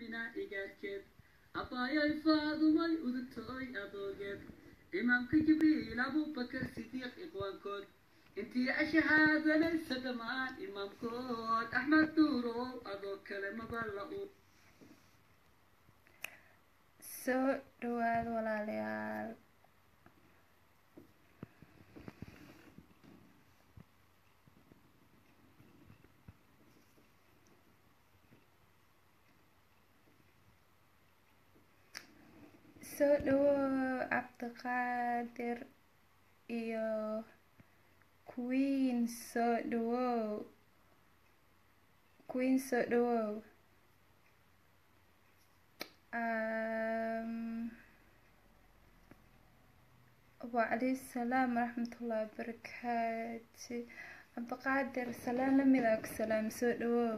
بنا إجاكب أبايا الفاضمي ودتوي أبوجب إمامك جبريل أبو بكر صديق إخوانكم انتي أشهاد ليس كمان إمامكم أحمد دورو أبو كلمة بالله. So dua walaalyaal. Abdulqadir iyo Queen Queen waalaikumsalam warahmatullahi wabarakatuh. Abdulqadir salam lamilak salam sodwo.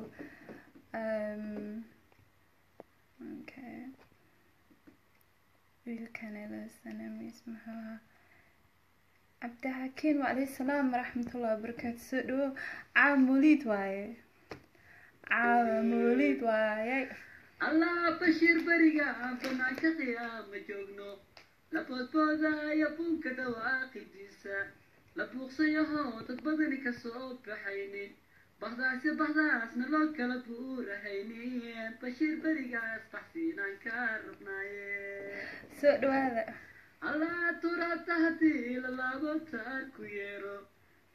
Okay. ويلكن السلام اسمها عبد الحكيم وعليه السلام ورحمة الله وبركاته. سؤدو عام وليد واي الله بشير بريقا عبنا كخيام جوغنو لابود بودا يبون كدواقي ديسا لابوغ سيهو تتبضني كسوب بحينين بحضاس نلوك لابور هينين بشير بريقا استحسينا كاربنايين سؤدو هذا الله تراب تهدي للابو تاركو ييرو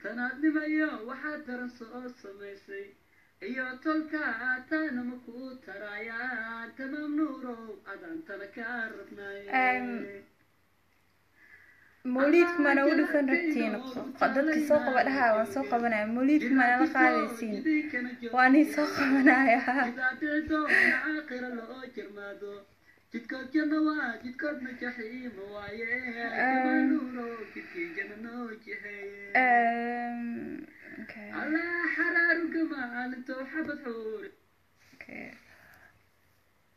تنادني مايو وحاد ترسو سميسي ايو تلكا تانمكو ترايا تمام نورو عدان تنكاربنايين موليدك ما نقول فين ربتين قدرت سوق بعدها وان سوق بناء موليدك ما نلقايسين واني سوق بناءها.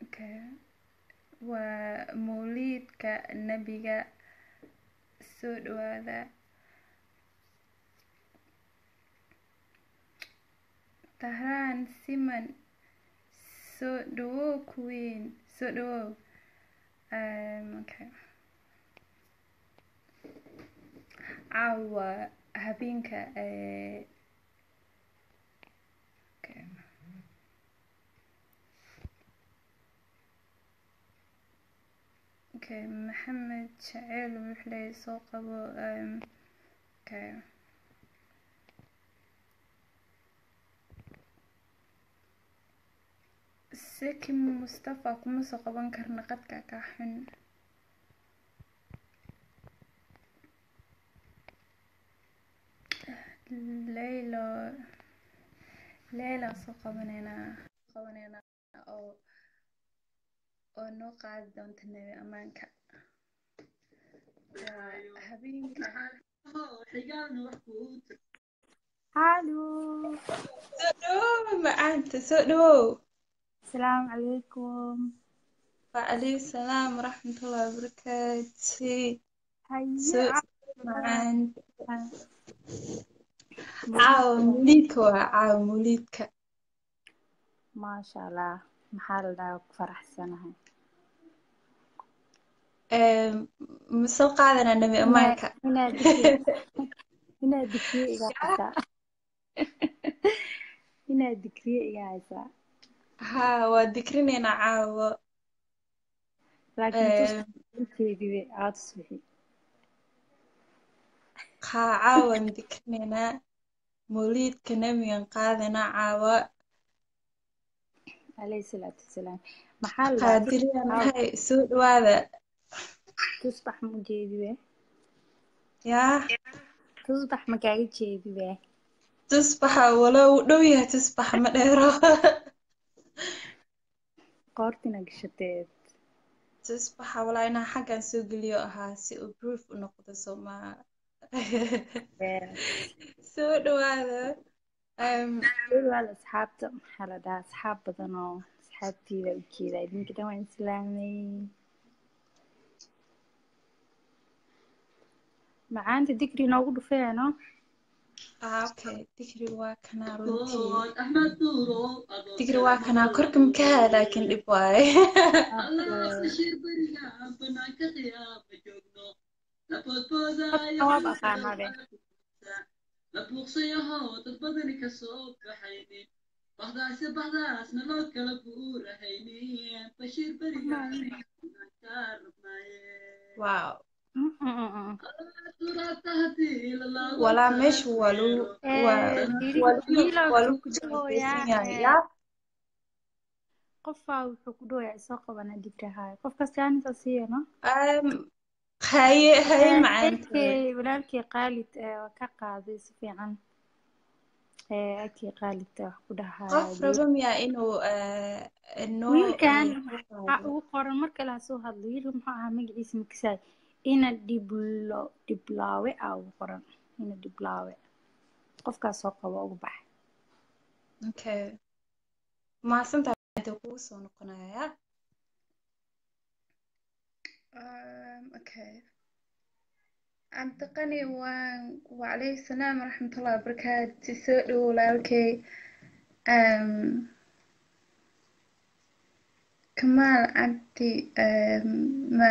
Okay. وموليدك النبي سود وهذا طهران سيمن سودو كوين سودو اوكي عوا هابينكا اوكي Okay, محمد شعيل وحلي سوق أبو okay. سكي مصطفى كم سوق بنكر نقد كاكاحن ليلى سوق بنينا أو ونقعد دون تنوي أمانك هبينك هالو سؤدو معانت سؤدو السلام عليكم وعليكم السلام ورحمة الله وبركاته. هيا معانت عاو موليدك ما شاء الله محل داك فرح سنة مسوق قاعدنا نبي أمريكا هنا ذكري إجازة ها وذكرني أنا عاو لكن تجيبي عاطسبي عاو ذكرني أنا موليد كنبي قاعدنا عاو عليه الصلاة والسلام محل قادرين هاي سود وهذا تصبح مجيبة يا تصبح مكعيد جيبة تصبح ولو دوية تصبح مديرة قارتنا قشتات تصبح ولا أنا حاجة سوق اليوها سوق بروف نقطة سما سود وهذا والله أصحابته محل ده أصحاب بدنو أصحابتي ذا وكذا إذن كده وين سلامي معانت ذكري نقول فيها اوكي تجري واكنا روتي احنا تورو تجري واكنا كركم كا لكن لبواي الله شير برينا بناك يا بجوجنو لبوزا يا بابا قامري لبوصي هو تبدلك السوق حيني بحداس بحداس نلوك لبور هيني بشير برينا واو ولا مش ولو كجويا قفا وحكدو يا ساقه وانا ديبتها قف كاستاني تصينا هاي معنتي ولالكي قالت كقاضي سفيعا أكي قالت وحكدها قف ربما يا انه انه كان وقر مركه لا سو هادلي لمها مجلس مكساي ina diblaawe ugu qoran ina diblaawe qofkaas oo qabo ugu bax okay maasanta inta ku soo noqonaya okay antaqani wa alayhi salaam rahmatullahi wa barakatuh soo dhaw laalkay kamaal anti ma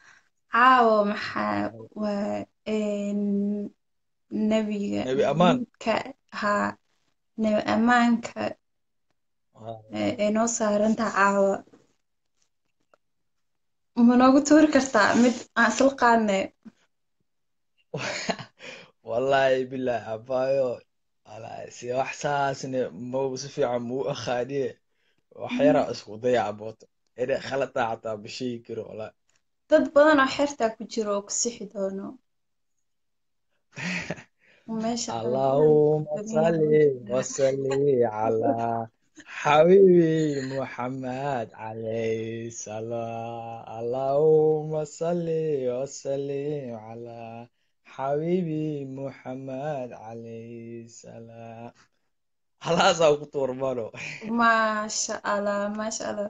عاو محا و نبي أمان كا ها نبي أمان كا إنه صار أنت عاو منو قطور كرتا مد أصل قانة والله بالله عبايو على سي إحساس إنه مو بصفي عمو أخادي وحيرة أسكو ضيع بوت إذا خلط عطا بشي كرو ولا dad badan oo xirta ku jiro ku sixi doono meesha Allahumma salli wa salli ala habibi Muhammad alayhi salaam Allahumma salli wa salli ala habibi Muhammad alayhi salaam Allahu akbar ma sha Allah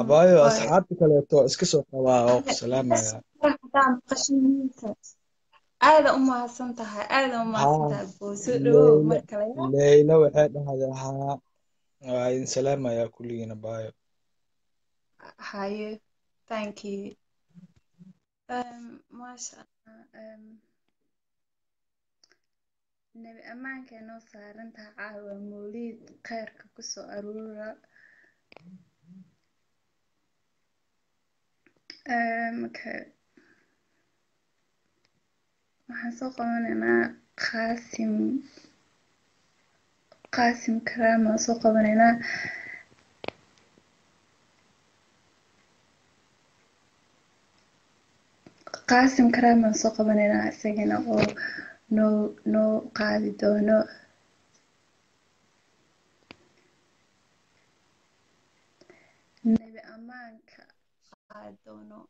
أبايو أصحابك اللي تو إسكسوا قواعق سلام يا. رحتام قشيمينك. أهلا أمها سنتها أهلا أمها سنتها بوسلو مركلة. ليلى وحدة هذا ها. وعين سلام يا كلنا بايو. هاي. Thank you. ما شاء الله. نبي أمان كانوا صارنتها عاوة موليد خيرك كسوا أرورة. Okay. محسوق مننا قاسم كرام محسوق مننا قاسم كرام محسوق مننا سجنا أو نو قاعد دونو Maybe a monk. I don't know.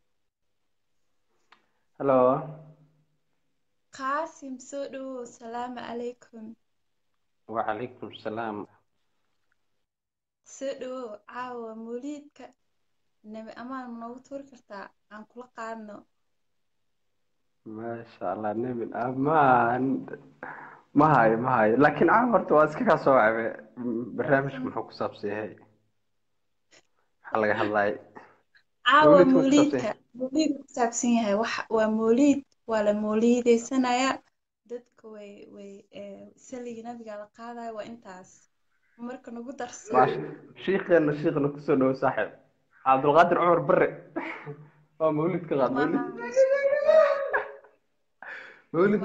Hello. Qasim Sudu, salam alaikum. Wa alaikum salam. Sudu, awa mulidka. Nabi aman munawtur karta. Aan kula qaadno. Masha Allah, nabi aman. ما هاي لكن عمرت واسكك صعب برنامج محوك صبسي هاي حلقة هلاي عاو موليد صبسي هاي وموليد ولا موليد السنة يا ددك وي سلي نبي على قاعدة وانتاس عمرك نقدر صعب شيخ نكسونه صاحب عبد القادر عمر بري موليد كغاد موليد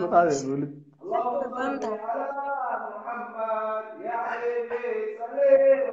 محمد يا حبيبي صلي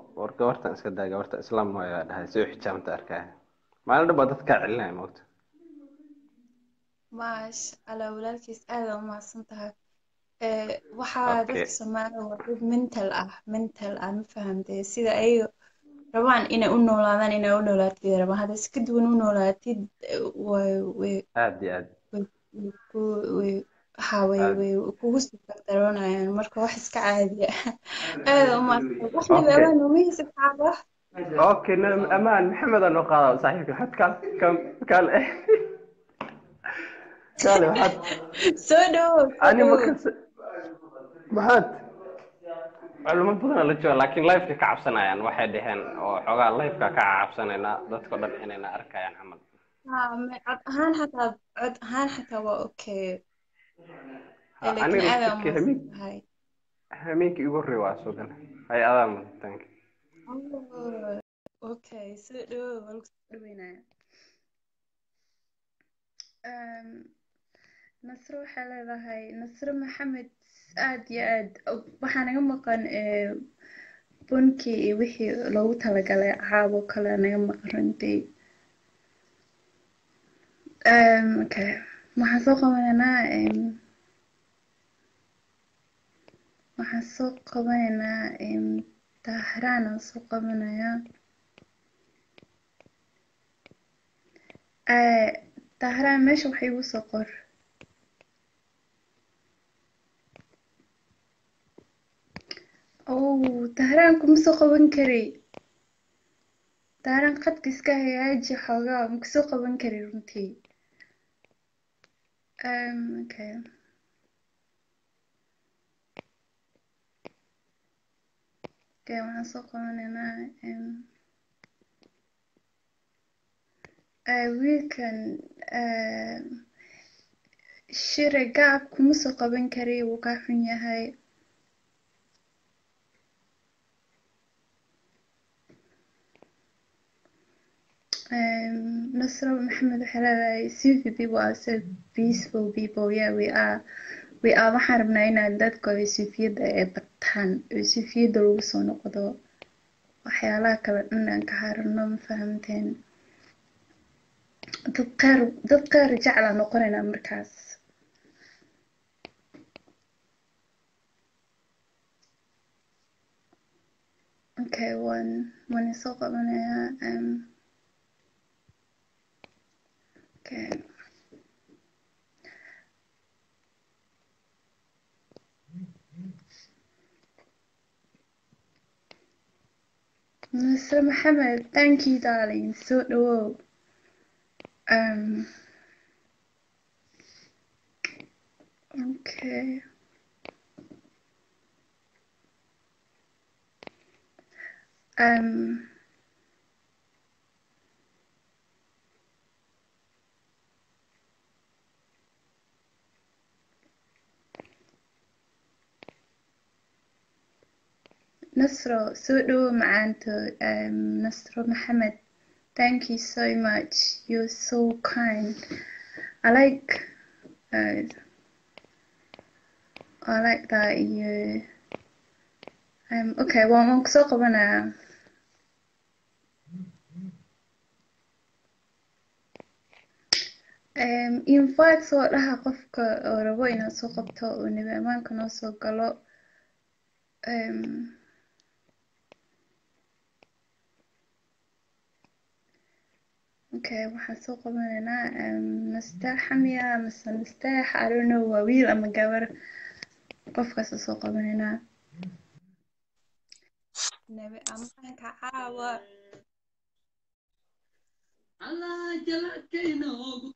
warka wartan iska daaga warta islaam waayo dhahay soo xijaamta arkaa maalin dad dadka cilnaa moogta maash ala walaalkiis aad oo maasantahay waxa dad Soomaaliya waa mental ah ma fahamtay sida ay rabaan inay u noolaadaan inay u noolaatid rabaa hada iska duwan u noolaatid way aad وكو سبترون يعني مركو حسك عادي هذا أمان وحنا بأمان ومين سبحانه أوكي أمان محمد النقاض صحيح حد كان إيه قالوا حد سودو أنا ما حد معلومات بدنا نرجع لكن لايف كعبسنا يعني واحد هن وحقا لايف كعبسنا هنا ده تقدر هنا أركا يعني عمل هان حتى اوكي لكن هاي هميك يقول رواس وكذا هاي ألام تانك اوكي سؤال والكسبينه نصر حلال هاي نصر محمد عاد waxaan uga maqan bunki wixii loogu talagalay caawo kale naga maqrantay اوكي ما حسوق مننا طهران سوق مننا طهران مش وحيو سقر او طهران كم سوق بنكري طهران قد كسكه ياجي حوغا مكسوق بنكري رنتي okay. Okay, when I saw Corona, we can share a gap. Kumuso qaban kari wuu ka xun yahay. Nasra Muhammad Halala CV people are so peaceful people. Yeah, we are maharabnaina dadka isufiyada ee batan isufiyada lagu soo noqdo waxyaalaha kala dhanaan ka harno ma fahamteen dadka jeclaan noqonayna markaas okay one is so okay. Mr. Mohammed, thank you, darling. So no. Okay. Nasro Sudu Ma'antu and Nasro Muhammad. Thank you so much. You're so kind. I like that you okay, well I'm so gonna invite so laha qofka oo rabo inaad soo qabto oo niba amaanka noo soo galo okay waxaan soo qabanaynaa Mr. Hamia Mr. Mustah I don't know waa wiil ama gabar qofkaas soo qabanaynaa niba amaanka caawa Allah jalakayna ugu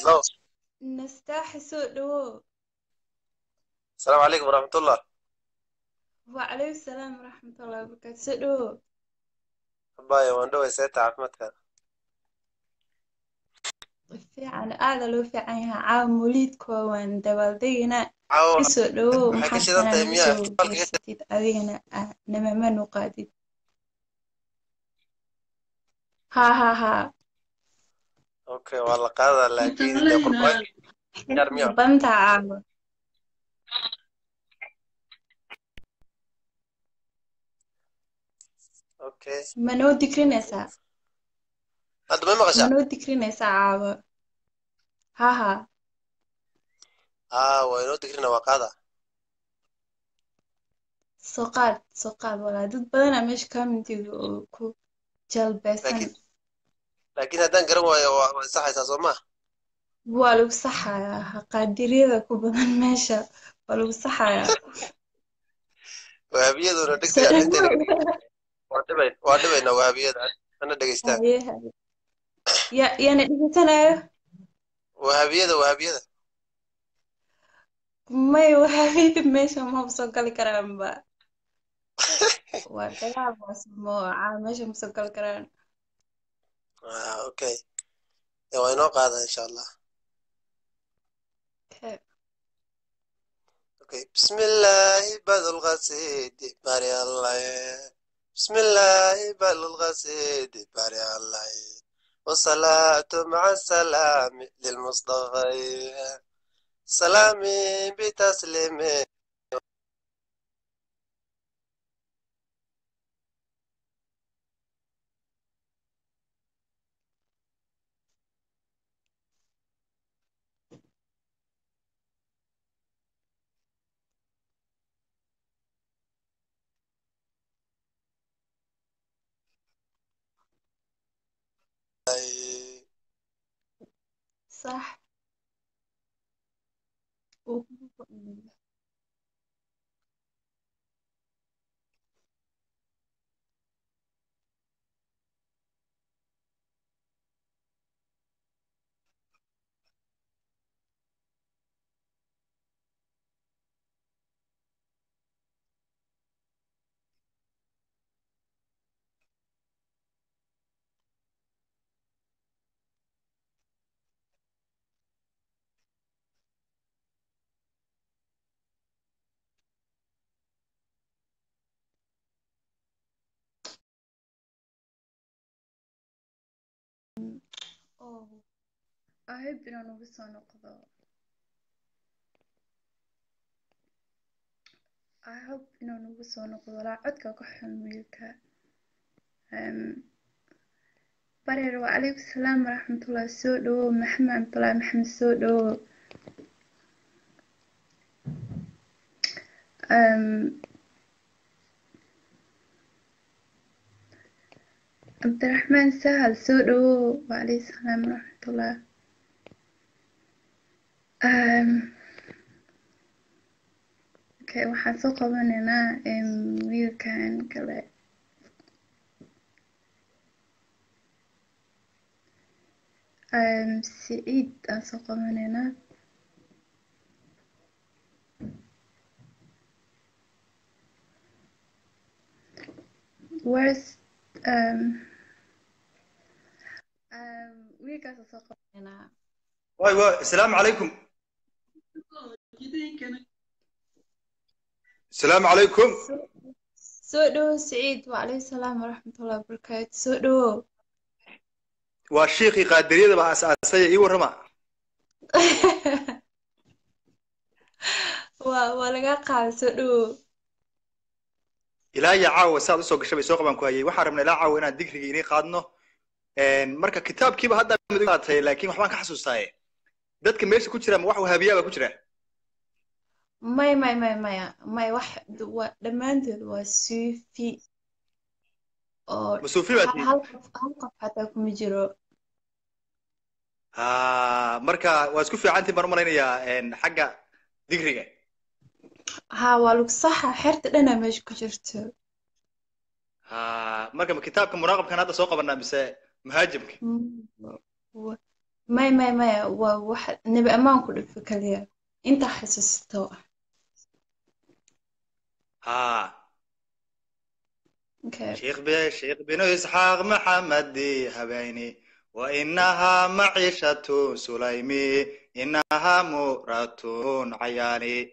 Hello. نستاح سؤلو. السلام عليكم ورحمة الله. وعليه السلام ورحمة الله وبركاته. سؤلو. باي وندو سيتا عفمتك. في عن أعلى لو في عنها عام وليد كون دوالدينا. سؤلو. حكي شيء ده تيمية. تيت أدينا نما ما نقادي. ها ها ها. اوكي والله قاعدة لكن يا بنت عامر اوكي منو ذكرينسا هذا ما غشا منو ذكرينسا عاو ها ها وينو ذكرنا وقاعدة سوقات ولا ضد بدنا مش كامنتي كو جلبسن لكن هذا نقرأه صحيح صوما. ولو صحيح قدري ذاك وبدن ماشى ولو صحيح. وهابية دور دكتور أنت. وادبين وهابية أنا دكتور. يعني دكتور. وهابية. ما يوهابية ماشى ما بسكر الكلام بقى. وكلام اسمه ماشى بسكر الكلام. اوكي وينو قاعدة ان شاء الله اوكي بسم الله بدل الغسيد باري الله بسم الله بدل الغسيد باري الله والصلاة مع السلام للمصطفى سلامي بتسليمي صح I hope you don't know what's on about. I hope you don't know what's on about. I think I'll go ahead and read that. Barer wa alaykum salam wa rahmatullah su'du, Muhammad su'du. عبد الرحمن سهل سودو وعليه السلام ورحمة الله اوكي waxaan soo qabanaynaa wiilkan kale Said aan soo qabanaynaa where's السلام عليكم السلام عليكم. سؤدو سعيد وعليه السلام ورحمة الله وبركاته. سؤدو والشيخي قادرية مع أساسية إيه ورمع ولقاق على سؤدو إلهي عاوة ساعة سوق الشبي سوق بانكوهي وحرمنا لا عاوة إنا الدكري إيني قادنه مركا كتاب كيبا هادا مدوغاتي لكن وحبان كحسو ساية دادك ميرسي كتيرا موح وهابيابا كتيرا ماي واحد دمانتد وسوفي أو سوفي بعدين هلقف حتى كمجرو مركا واسكوفي عندي برملين يا إن حاجة ذكرية ها والله صح حرت أنا مش كجرت مركا كتابك مراقب كان هذا سوق بنا بس مهاجمك ماي وواحد نبقى معكم الفكرة أنت حسستوا شيخ بن إسحاق محمدي هبيني وإنها معيشة سليمي إنها مرات عيالي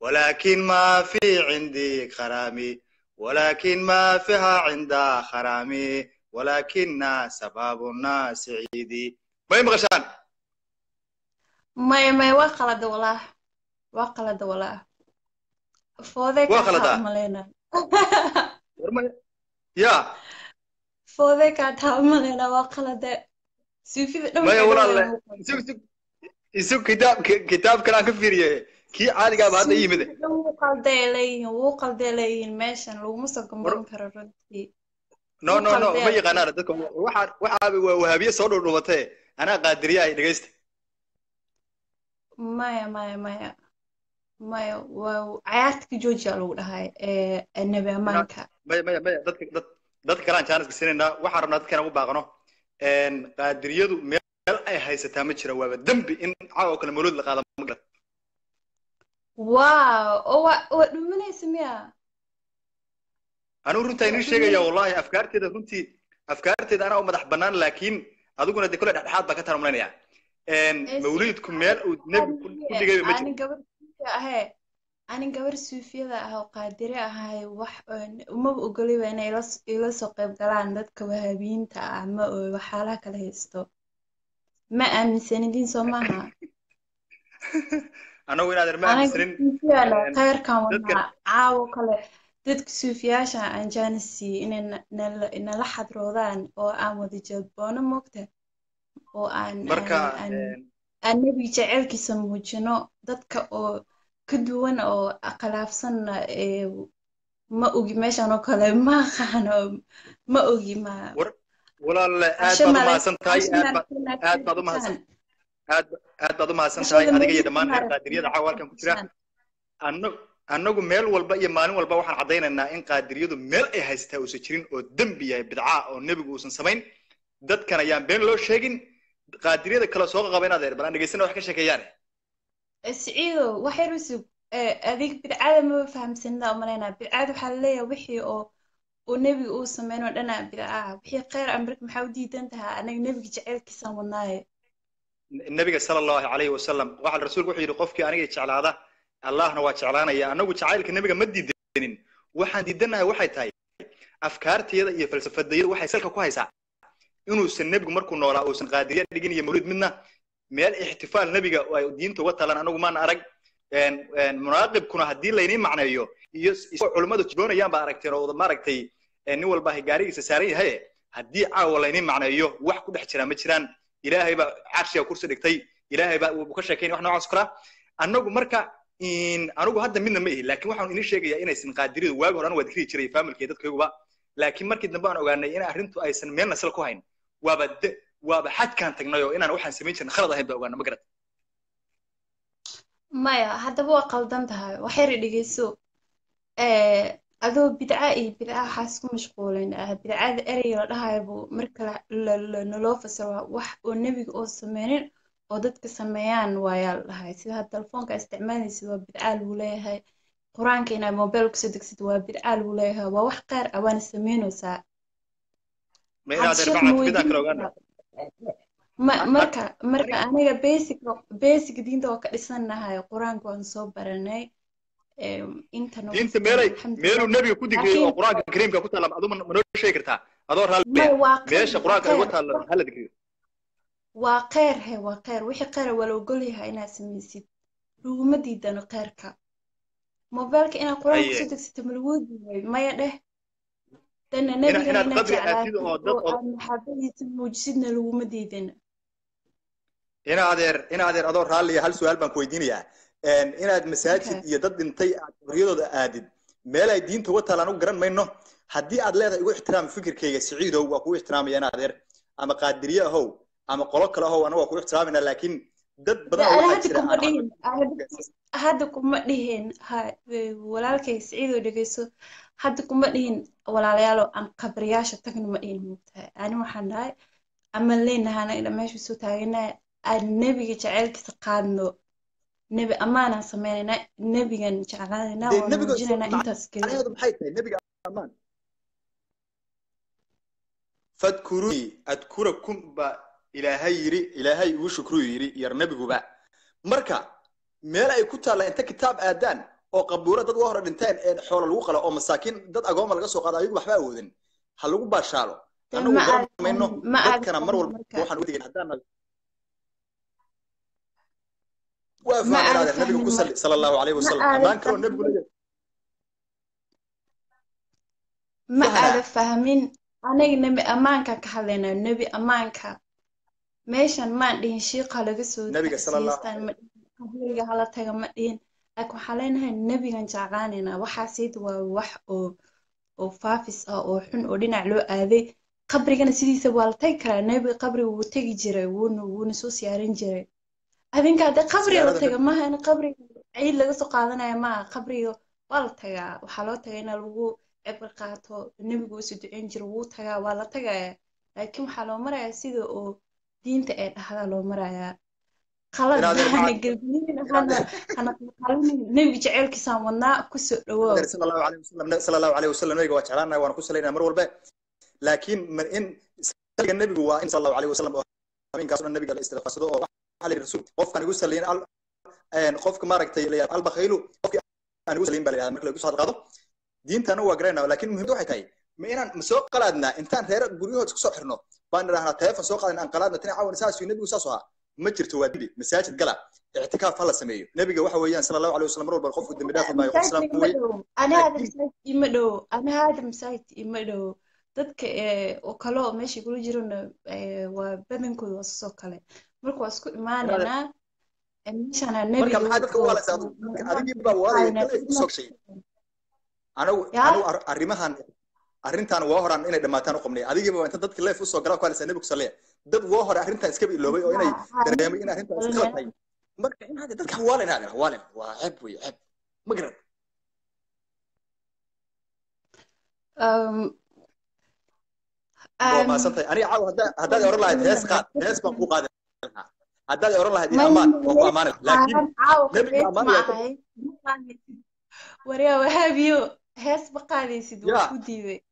ولكن ما في عندي خرامي ولكن ما فيها عند خرامي ولكن سبابنا سعيدي ما يمغشان ماي واقلة والله فوذك هاملنا يا فوذك هاملنا واقلة ده سوفي ماي والله سوف كتاب كلام كفيري كي عارق هذا يمده وقلدين ماشان لو مسكم بنكر رنتي نو ما يقنار دكم وحاب وهابي صور ربطه أنا قادرية يدقست مايا وعياتك جوجة الأولى هاي النبي مانكا مايا دادك كلان جانس بسننا وحرمنا دادك أنا وباغنو إن قادريادو ميال أي هاي ستامتش روابة دنبي إن عاو كلا مولود لقالا مقلت واو ومن يسميها أنا رنتي نشيغة يا والله أفكارتي دا أنا ومدح بنان لكن أدوكونا دي كلا دحاد باكتها رملاني يعني موليدكم ميل ودنبي كل جاي بمشي. أنا قبل سوفيا ذا هو قادرة هاي وح وما بقولي وأنا يلص قب قلان ذاتك وهابين تعم وحالك له يستو ما أمن سندين سماها. أنا وين أدر ما أمن سندين. أنا خير كمان عاو كله ذاتك سوفيا عشان أنجانسي إن نلحد روضان أو أمودي جبانة مكتة. وأن نبي جعلك سموجنا ضدك أو كدوان أو أقلافسنا ما أوجي ماشان وكلا ما خانوا ما أوجي ما ولا الأدب ما سنتاي أدب ما سنتاي أنا جيت دمان قادرية عوار كم كتير أنو ميل والبقية مانو والبقى وحن عضينا إن قادرية ميل هسته وسكرين ودنبية بدعاء ونبي وسن سمين داد كان أيام بين لو شيء قادرين ذا كلا سوق غبينا ذير بنا نجسنا وحكي شكيانه. سعيو وحيرسو أذيك بالعادة ما بفهم سنة أمرنا بالعادة حلية وحي أو ونبي أوسمين وأنا بالعادة وحي خير أمرك محاودي تنتهى أنا نبي جعل كسام والناي. النبي صلى الله عليه وسلم وعلى الرسول وحي رقفك أنا يجعل هذا الله نواجع علىنا يا أنا وجعلك النبي مدي دينين وحن ديننا وحي تاي أفكارتي هذا يفلسفة دير وحي سلك كويسة. إنه النبي مركو نورا أو سنقادرية لجين يمرد منا مال احتفال نبي جا دين توتر لأن أنا وما نعرف مراقب كنا هدين لينين معنا يو يس علماء تجبرنا يام بعركتين أو ضماركتي نول به جاري سساري هاي هدي عاول لينين معنا يو وحكو دحشنا مشران إلهي بقى عرشة وكرسي دكتي إلهي بقى وبكرش كين وإحنا عسكرة أنا ومركا إن أنا وهذا منا ميه لكن واحد من الشيء جاي أنا سنقادرية واجه أنا ودكتي شري فاهم الكيدات كيوبا لكن مركد نبأ أنا وقالنا أنا أهرنتو أي سن ميلنا سلكو هين وابد حد كان تجنايو إن أنا وحنا سميتشن خلطة هيبقى وقالنا مقرد مايا هذا هو قلدمتها وحير اللي جيسو أذو بدعاء حاسكم مشغولين بدعاء أري لها يبو مركل لنلوف سوا وح والنبي أو سمين وضدك سميان ويا لها سوا التلفون كاستعمال سوا بدعاء ولاها قرآن كنا موبايلك صدق سوا بدعاء ولاها ووحقر أوان سمين وسا مركا أنا بيسك دين ده وكأسنا هاي قرآن كون صوب برناي inta no inta meeray meelo nabiga ku digreeyo quraanka kariimka ku taala adoo manoo sheegirtaa adoo raal meesha quraanka ugu taala hal digreeyo waa qeer he waa qeer wixii qara wala ogol yahay inaad samaysid luguma diidano qeerka mobilka ina quraanka ku soo degsato malwoodii maya dheh dana nabiga ina qadri oo dad oo maxaabiis muujisna luguma diidana ina adeer adoo raal iyo hal su'aal baan ku weydiinayaa إن هذا مساجد يضد إنتي أريده أعدد ماله الدين توقت على نقرن منه هدي أدلة يقول احترام فكر كي سعيد هو وقول احترام أنا أدر أما قادرية هو أما قلق له هو أنا وقول احترامنا لكن ضد بدأ هادكم مدهين ولا كي سعيد ولا كي سو هادكم مدهين ولا ليالو أم قبرياش تكن مدهين أنا محناي أما لينا هنا إذا ماشي سو تاعنا النبي جعلك تقانو نبي أمانة سمعنا نبي عن شغلنا ونجينا إنتسكيل هذا بحيثنا نبي أمان فذكروني أذكركم إلى هاي وشكروري يرنبي جوا مركا ما لا يكتب على أنت كتاب آدان أو قبورة ضد وهر الإنتان حول الوقلة أو مساكين ضد أقوام القصو قد أيوب حباه وذن هل هو بشارة أنا منه كان مرور روحنا ودي حدانا وافق على النبي صلى الله عليه وسلم ما أنكروا النبي ما أعرف فهمين أنا النبي أمانك كحلنا النبي أمانك ماشان ما ندين شيء قال قصو النبي صلى الله عليه وسلم قبل قال تجمعين أكو حلنا النبي عن شعاننا وحاسد ووح وفافس أو حن أولين على هذه قبر كان سيدي سوال تكر النبي قبر وتجري ونسوس يارنجري أبينك هذا قبري والتجا ما أنا قبري عيل لقصو قاضنا يا ما قبري والتجا وحالاتها هنا الوو عبر قاتو نبيجو سدعين جروتها والتجا لكن حلو مرة يصير أو دين تأذى هذا لو مرة يا خلاص أنا قلبينا أنا خلوني نبي جعل كسامنا كسر الوو صلى الله عليه وسلم نبي وشعرنا وأنا كسر لنا مرور به لكن من إن سلك النبي وإن صلى الله عليه وسلم أمين كسر النبي قال استغفر على الرسول قف كان يقول لين أن قفك ما ركتي لي قلبك خيلو قف أنا يقول لين بالي مكلو يقول صادق هذا دين تنا وقرينا ولكن مهم دوحة هاي مين مسوق قلادنا إنسان تيار قريه تكسر حرنا بان رهنا تيف مسوق قلادنا قلادنا تنا عون ساس ينبي وساسها مجرت وادي مساجد قلا اعتكاف الله سميه نبي واحد ويان صلى الله عليه وسلم رب الخوف والدم داخل ما يخص سلام أنا هذا مساجد إمدو تذك وكلاء ماشي يقولوا جرون وبدنكوا وساسه كله مركو اسكو إيماننا مش أنا نبي مركو هذا كله ولا سأقول هذه بواقع سوق شيء أنا أريمهان أرنتان واهران إن دماتنا قمني هذه بواقع تدت كله في السوق قالوا كوالس نبيك صلي دت واهر أرنتان سكبي اللوبي أو إني دريم إن أرنتان سكبي مركو إن هذا تدك حوالنا هذا حوالنا وعب ويعب مقرب ما صنطي أنا عاوه هذا يوري لها تيس بقوق هذا هذا يوري لها دي أمان وهو أمان لكن نبي أمان وريا وهابيو هيس بقالي سيدو كوديبي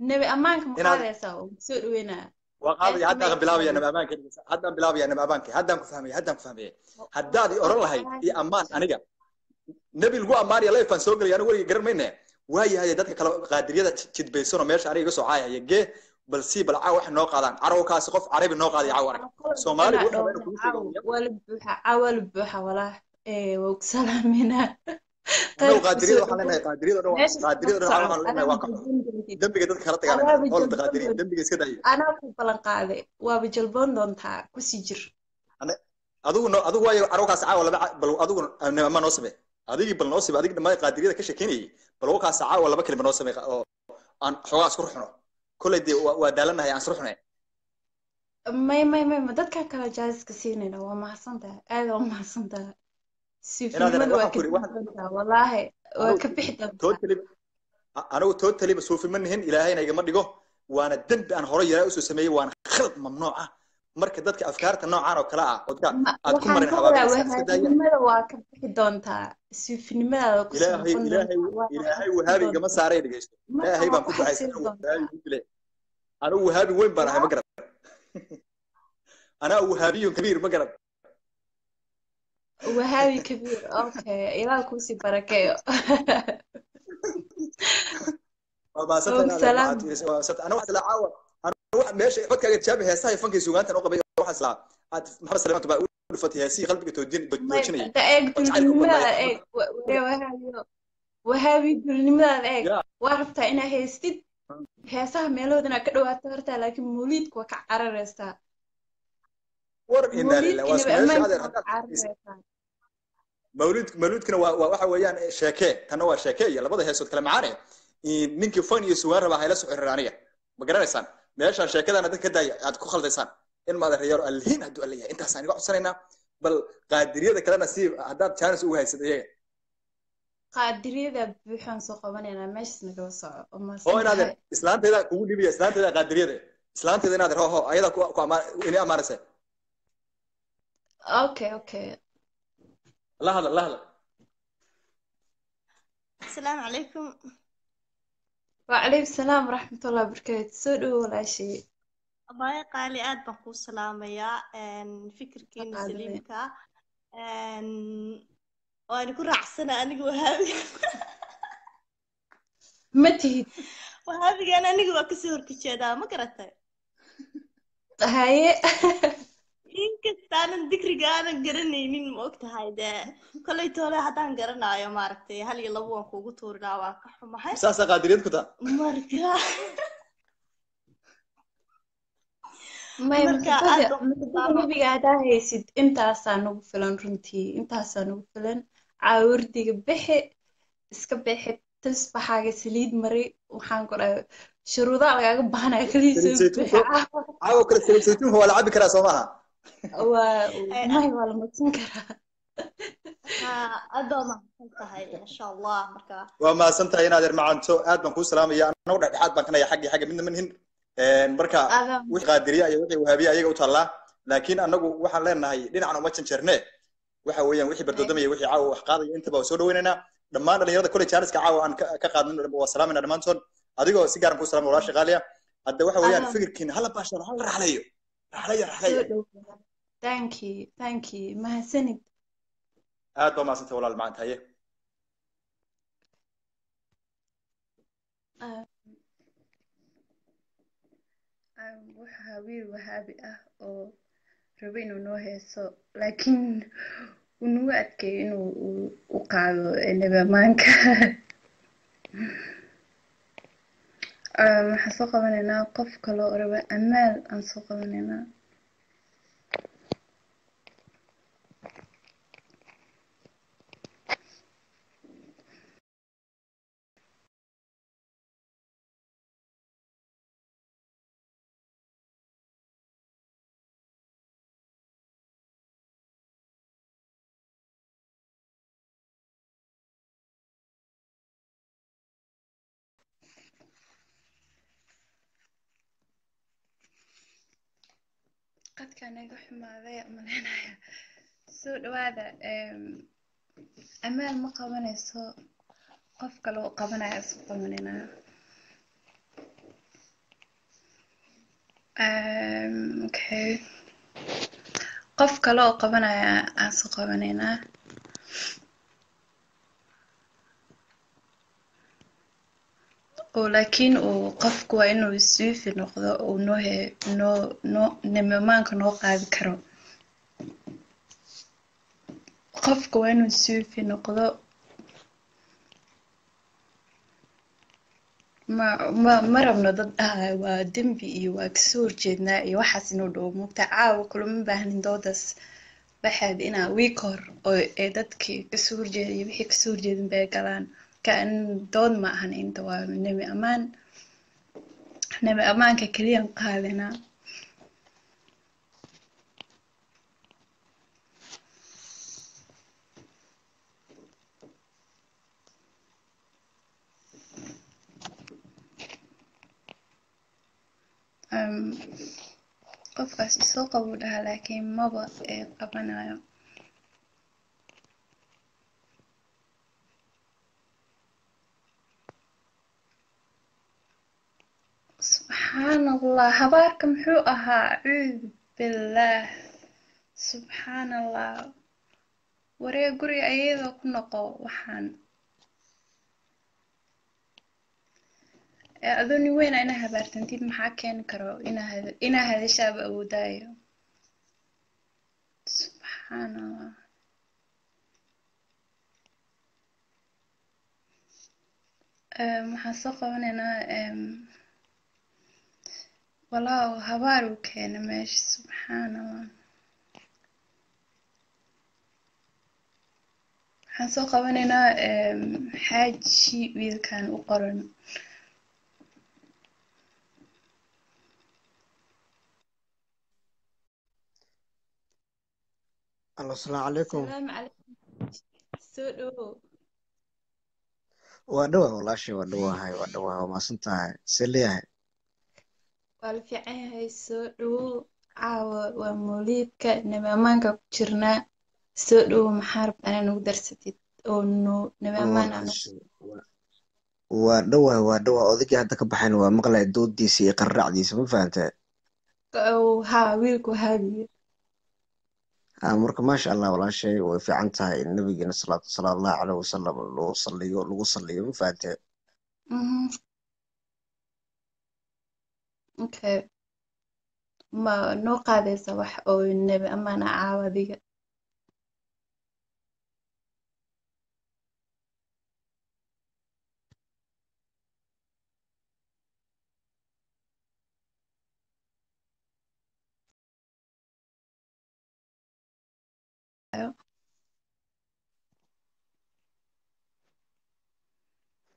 نبي أمانك مقالي ساو بسوء وينا وقالي هذا بلاوي أنا بأمانك هذا بلاوي أنا بأمانك هذا مفهمي هذا مفهمي هذا يوري لها دي أمان أنا نبي القوة أماني الله يفنسوق لي أنا ولي قرر منه وهي هذه دتك قادرية تتبيسون ميرش عليه يقصوا عاية يجي بلسي بالعاو إحنا نقعدان عرو كاس قف عربي نقعد يعورك سومالي أول بحا ولا وكسلام منا قادرية على أنا واقع دم بيجدد خلطة على أول قادرية دم بيجس كده أنا في بلقاعدة وبجلبون دونتها كسيجر أنا أدو واي عرو كاس عاو ولا بلو أدو أنا ما نصبه أدي بالنصب أدي ما قادرية كشكيني بلو كاس عاو ولا بكل بالنصب أن حواس كرحنا كل دي ودالنا هي أسرحنا. ما مدد كان كلا جالس كسيننا وما صندا هذا وما صندا. سوفيمان والله وكبيحته. أنا توتلي بسوفي منهن إلى هنا يجمع ديجو وأنا دب أنا هري رأسه سمي وأنا خلط ممنوعة مركز دتك أفكارت النوع عارو كلا أوكا. أتكلم عن حوادث. ما وكبيح دونتا سوفيمان. إلى هاي وهابي جمع سعري دقيش. لا هاي ما كنت عايز. أنا وهابي وين برا مقرب أنا وهابي كبير مقرب وهاوي كبير. اوكي يلا كوسي بركايو. انا واحد لا عاود انا ماشي بدك تشابه هسه فنكي سوغانت انا قبل واحد ساعه ما سلامت بقول فتي هسي قلبك تودين دوجني انت ايق بالماء ايق وهاوي بالماء ايق وعرفتها انا هيستد هسه ميلودنا كدوات هرتا لكن موليدك وكعررستا مولودكنا waxa weeyaan sheekee tan waa sheekeeye labada heesood kala macaanay ninkii fun iyo suwaan raba hayla soo irraaniya ma garanaysan meesha sheekadana dad ka daaya aad ku khaldaysaan in maad riyaar alhiin haduu leeyahay intaas aan iga cusrayna bal qaadiriyada kala nasiib hadaad chance u haysid iyaga qaadiriyada buuxan soo qabanayna meeshas naga soo uma soo inaad islaanteeda kugu dhibiya islaanteeda qaadiriyada islaanteeda inaad raaho ayada ku amaarsay اوكي لحظة السلام عليكم. وعليكم السلام ورحمة الله وبركاته. سؤال ولا شيء الله قال لي آد بنقول سلام يا فكر كين سليمكا وأنا كل رعسنا أنا وهابي متهد وهابي أنا وكسور كشيدا ما قرأته هاي ولكن يجب ان يكون هناك اشياء اخرى لانهم يجب ان يكون هناك اشياء اخرى لانهم يجب ان يكون هناك اشياء اخرى لانهم يجب ان يكون هناك اشياء وهاي والله ما تنكرها أدوما سنتهاي إن شاء الله مركا وما سنتهاي نادر معنتو آدم كوس سلام يا أنا ورد حد بكنا يا حقي منهن مركا وقادرية يوقي وهابية يقول الله لكن أنا وحنا لنا هاي لنا عنا ما تنشرنا وحويا وحي بردودم يوحي عاو حقاضي أنت بوسولو ويننا لما أنا اليوم كل جالس كعاو أنا كقاد من وسلام أنا مانتون أديكوا سيجارم كوس سلام وراش غالية أدي وحويا الفكر كين هلا باشر هلا رحليو رحلي thank you ما سند هاد ما سنت ولا المعنى هي وحابير وحابي أو ربينا نوه سو لكن ونوعد كأنه وقعوا إنه بمانك أنا حسوق مننا قف كلا قربة أمل أن سوق مننا كان يروح مع ذي من هنا سود هذا أمال ما قمنا يسوق قف كلو قمنا يسوق من هنا أوكي قف كلو قمنا يسوق من هنا ولكن وقف كوينو السيف نقضى ونوه نو نو نممان كنوقع ذكره قف كوينو السيف نقضى ما ربنا ضدها ودمبي وكسور جدنا وحس إنه دو مبتاع وكل من بهن دودس بحد إنا ويكر أو إدتك كسور جد يبي كسور جد بقلان كأن دون ما هن أنت ونبي أمان نبي أمان ككليان قالنا قف أسيسو قبولها لكن ما بقى قبلنا سبحان الله هباركم حوقها أعوذ بالله سبحان الله waree guriga ayadoo ku noqo waxaan adooni weyn ayna habaartantid maxaa keeni karo inaa hadashaaba awoodaayo subxaan allah waxaan soo qabanaynaa walaa habaar uu keena meesha subxaan allah waxaan soo qabanaynaa xaaji wiilkan u qoran السلام عليكم. السلام عليكم. سلو. ودوه والله شيء ودوه هاي ودوه وما سنتها سليه. والفي عين هاي سلو عاو وموليد كنما ما نكبرنا سلو محارب أنا نقدر ستيت أو إنه نما ما نعمل. ودوه ودوه أذكي هذا كبحين ومقلع دود دي سي قرع دي سمو فانت. أو ها ويلكو هاي. مركب ما شاء الله ولا شيء وفي عنتها النبي صلى الله عليه وسلم لو صلي لو صلي فاتح. أوكي. ما نوقع ذي صباح أو النبي أما أنا عاودي.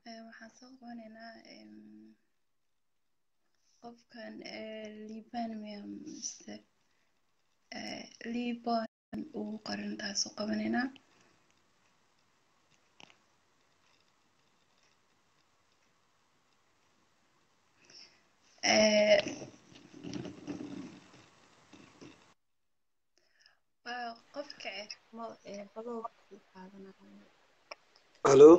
waxaan soo qabanaynaa qofkan liibanium mise liiban uu qoran taas soo qabanaynaa qofka qodobka qaadanaya hallo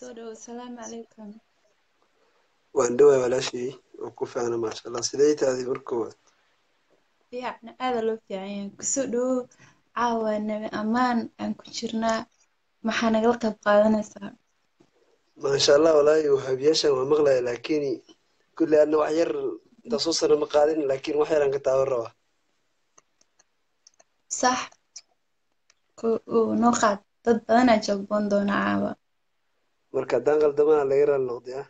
سودو السلام عليكم. واندوه ولا شيء وكوفي أنا ما شاء الله سديت هذه بركوات. يعني هذا لو في عينك سودو عاون أمان أن كشرنا ما حنقلق بقالنا سام. ما شاء الله ولا يوهبيش ومغلى لكني كل أنه وحير تصوص أنا مقالين لكن وحير أنك تعوروا. صح. ونقعد تضنا جبون دون عاوة. marka dangal damaa la yiraahdo noqdiyaa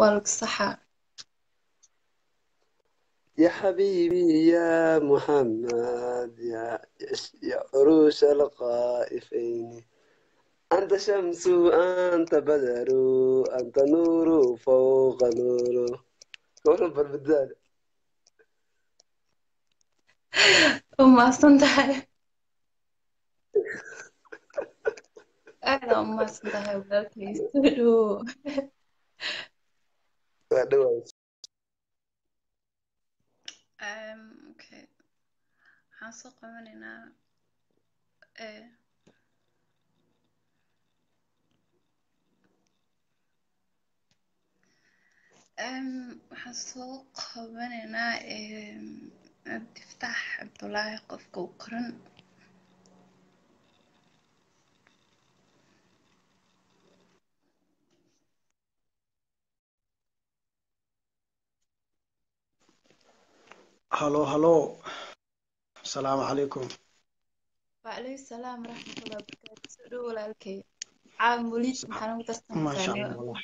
walk saxa ya habibi ya muhammad ya urush al qaifain anta shamsu anta badaru anta nuru fawqa nuru qawlan balbadad masantahay أنا ما صدقها وقالت لي سلو أوكي حنسوق من هنا حنسوق من هنا بتفتح عبد الله قفك وقرن هلو هلو السلام عليكم وعليكم السلام ورحمة الله وبركاته سعدو والالكي عام وليد محانا مترسم ما شاء الله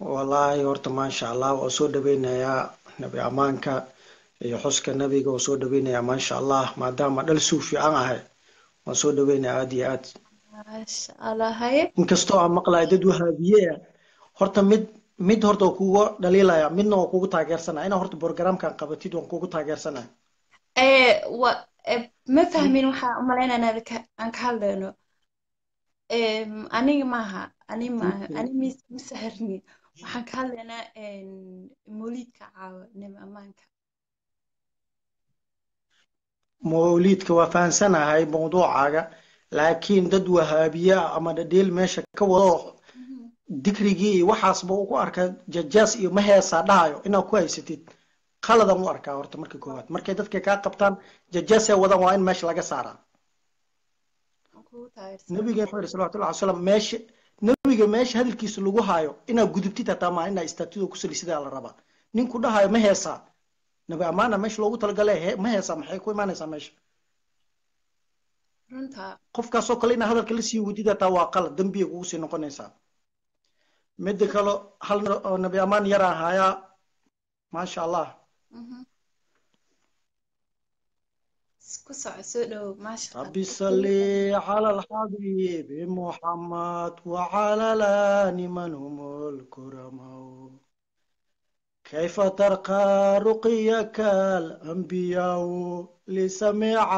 والله يورت ما شاء الله وأسود بينا يا نبي أمانك يحسك النبي وأسود بينا يا ما شاء الله ما دام أدلسو في عنها وأسود بينا عاديات ما شاء الله هاي انكستو عم مقلع ددو هابية هورت mid horta oo kugu dhaliilaya midna oo kugu taageersanaa ina horta programkan qabatid oo kugu taageersanaa wa ma fahmin waxa umaleynana aan ka hadlayno aniga maaha ani misaharni waxaan ka hadlaynaa mawliidka caawa nima amaanka mawliidka waa fahansanahay mawduucaaga laakiin dad wahaabiya ama dhadheel meesha ka wado dikrigi waxaas buu ku arka jajas iyo ma heesa dhahayo inaa ku haysatid khaladan u arkaa horta marka koowaad markay dadka ka qabtaan jajaas ay wadan waa in meesha laga saaraa nabiga sallallahu alayhi wasallam meesha nabiga meesha hadalkiisa lagu haayo ina gudubtida taama ina istatido ku salisida la raba ninku dhahayo ma heesa nabi amaana meesha loogu talgalay ma heesa maxay ku imaanaysaa meesha runta qofka soo kale ina hadalka la sii wadida taa waa qalad dambiga uu sii noqonaysaa mid kale hal nabi amaan yara haaya ما شاء الله. ربي صلي على الحبيب محمد وعلى الآن من هم الكرماء كيف ترقى رقيك الأنبياء لسمع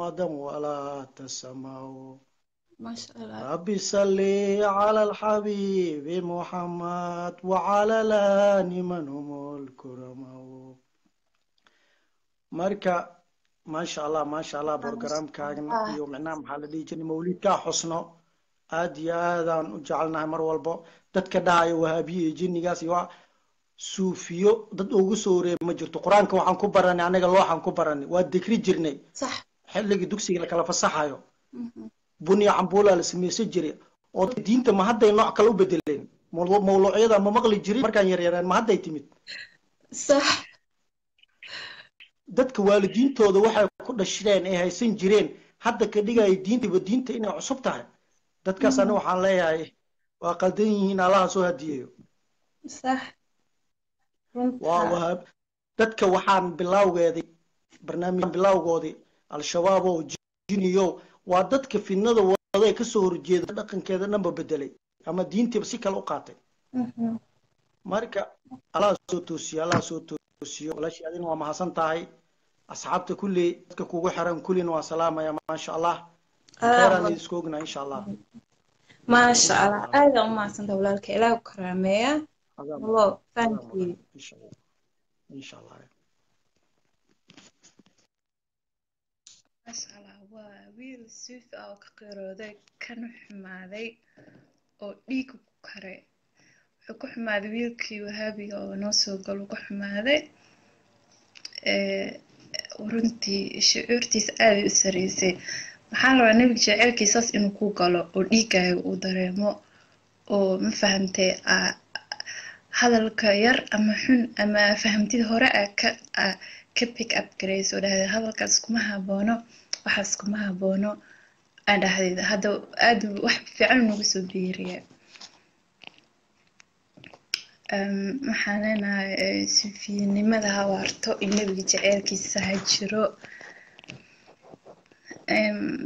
مدى ولا تسمع ما شاء الله. ربي صلي على الحبيب محمد وعلى الآن من هم الكرماء مركا ما شاء الله برنامج كان يوم نام حالدي جن مولد كحسنه أدي هذا نجعلنا مر والبو دت كداعي وهابي جن جاسي وا سوفيو دت أوجسوري مجرد القرآن كوحن كبرني أنا قال الله كبرني والذكر جرني صح حلقي دكسي لك على فصحايو بني عمبولا لسمي سجري أو دين تمهد ينوع كلو بدلين موضوع أيضا ما مغلي جري مركان يريران مهد يتميت صح دتك والدين تو ذو واحد كل شرين إيه هاي سنجرين حتى كديجا الدين تبدين تينا عصبتها دتك سنو حلاه إيه وقدين الله سهديه صح ووهب دتك وحان بالله وجدي برنامج بالله وجدي الشباب وجنيو وعدتك في النظر وضعي كسور جيد لكن كذا نمبر بدلي أما دينتي بسيك الأوقات ماركا على سوتوسي على سوتوسي ولا شيء هذين وما حسن تاعي أصحابك كلي كوجو حرام كلنا وسلامة يا ما شاء الله كرنا يسكوجنا إن شاء الله ما شاء الله هذا وما حسن دولا الكلا وكرامية الله فانكي إن شاء الله إن شاء الله ما شاء الله ويل سوف أقرأ ذلك كانوا حمادي أو ليك كره حكوا حماد ويل كي وهابي أو ناس وقالوا كحمادي ورنتي شعورتي سألي أسريسي محل عنك شعور كيساس إنه كوكالو أو ليك أو دريمو أو مفهمتي هذا الكير أما حن أما فهمتي هراء كبيك أب كريس ولا هذا الكاسكو مهابانو وحاسكو مهابانو أنا هذا أدو واحد فعل نقصو بيريا محلنا سوفي لماذا هوارتو إني بجعل كيسا هجرو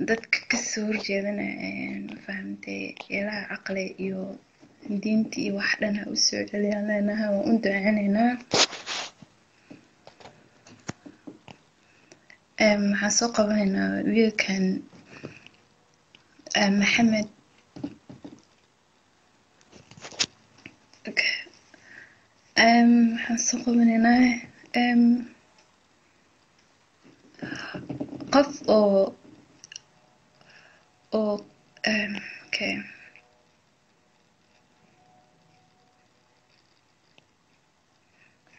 دادك كسور جيدنا فهمتي إلا عقلي إيو دينتي وحدنا أسوع لأنها وأنتو عننا حسوق بينا ويكن محمد حسوق بينا قف أو كي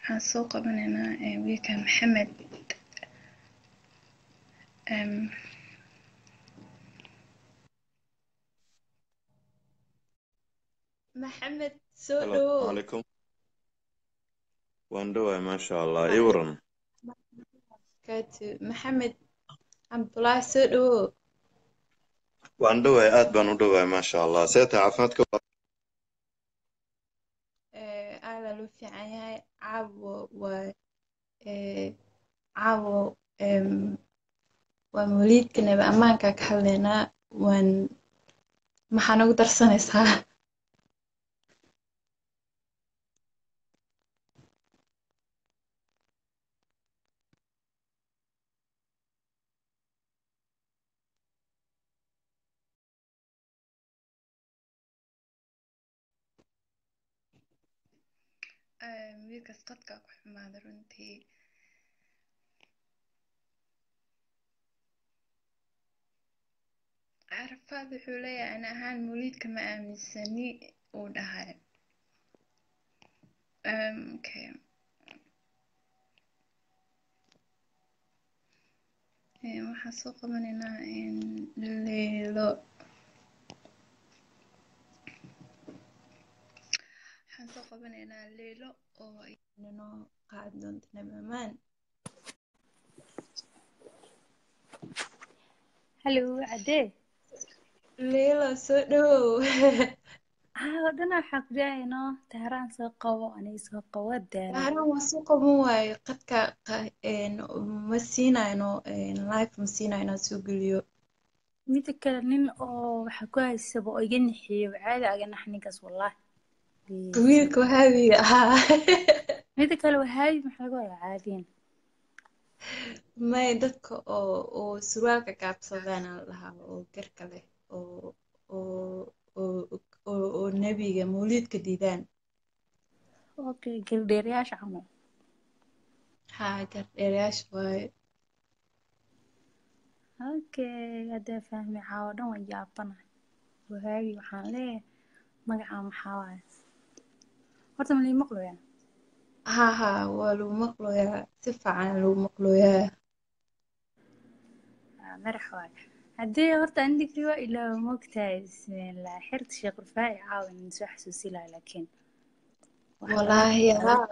حسوق بينا ويكن محمد محمد سولو السلام عليكم واندوه ما شاء الله يورن محمد عبد الله سولو واندوه أدبان ودوه ما شاء الله سيتا عفاتكم أعلى لوفي عيني عاو و عاو وموليد كنا بأمانك كحلنا وان ما حنقدر سنسها ميركا سقطك ما درنتي عرفا بحولي أنا هان موليد كما أمن سني ودهاي Waxaa soo qabanina leelo. Waxaan soo qabanina leelo oo aynu qaad doonto namaan. Hello, Ade. Leelo soo dhaw. ودنا حق جاينا تهران سوقه أنا سوقه وده. تهران سوقه مو هاي قد ك مسينا إنه لايف مسينا إنه سوقليو. متكلمين أو حكوا السبوع يجنحي وعاد عجنا نحن قص والله. ويركو هاي متكلموا هاي محلقوا عادين. ما يدك أو سواك كابسلنا لها أو كركله أو والنبي مولد كديدان. أوكي قل درياش عمو. ها قل درياش واي. أوكي هذا فهمي عودنا ويابنا. وهاي وحالي مقام حواس. هرتم لي مقلويا. ها ولو مقلويا سفع عن لو مقلويا. مرحبا. هدي غرت عندك روا إلى مكتاز لا حرت شيء غرفاء عاون نسحسوسي لا لكن والله يا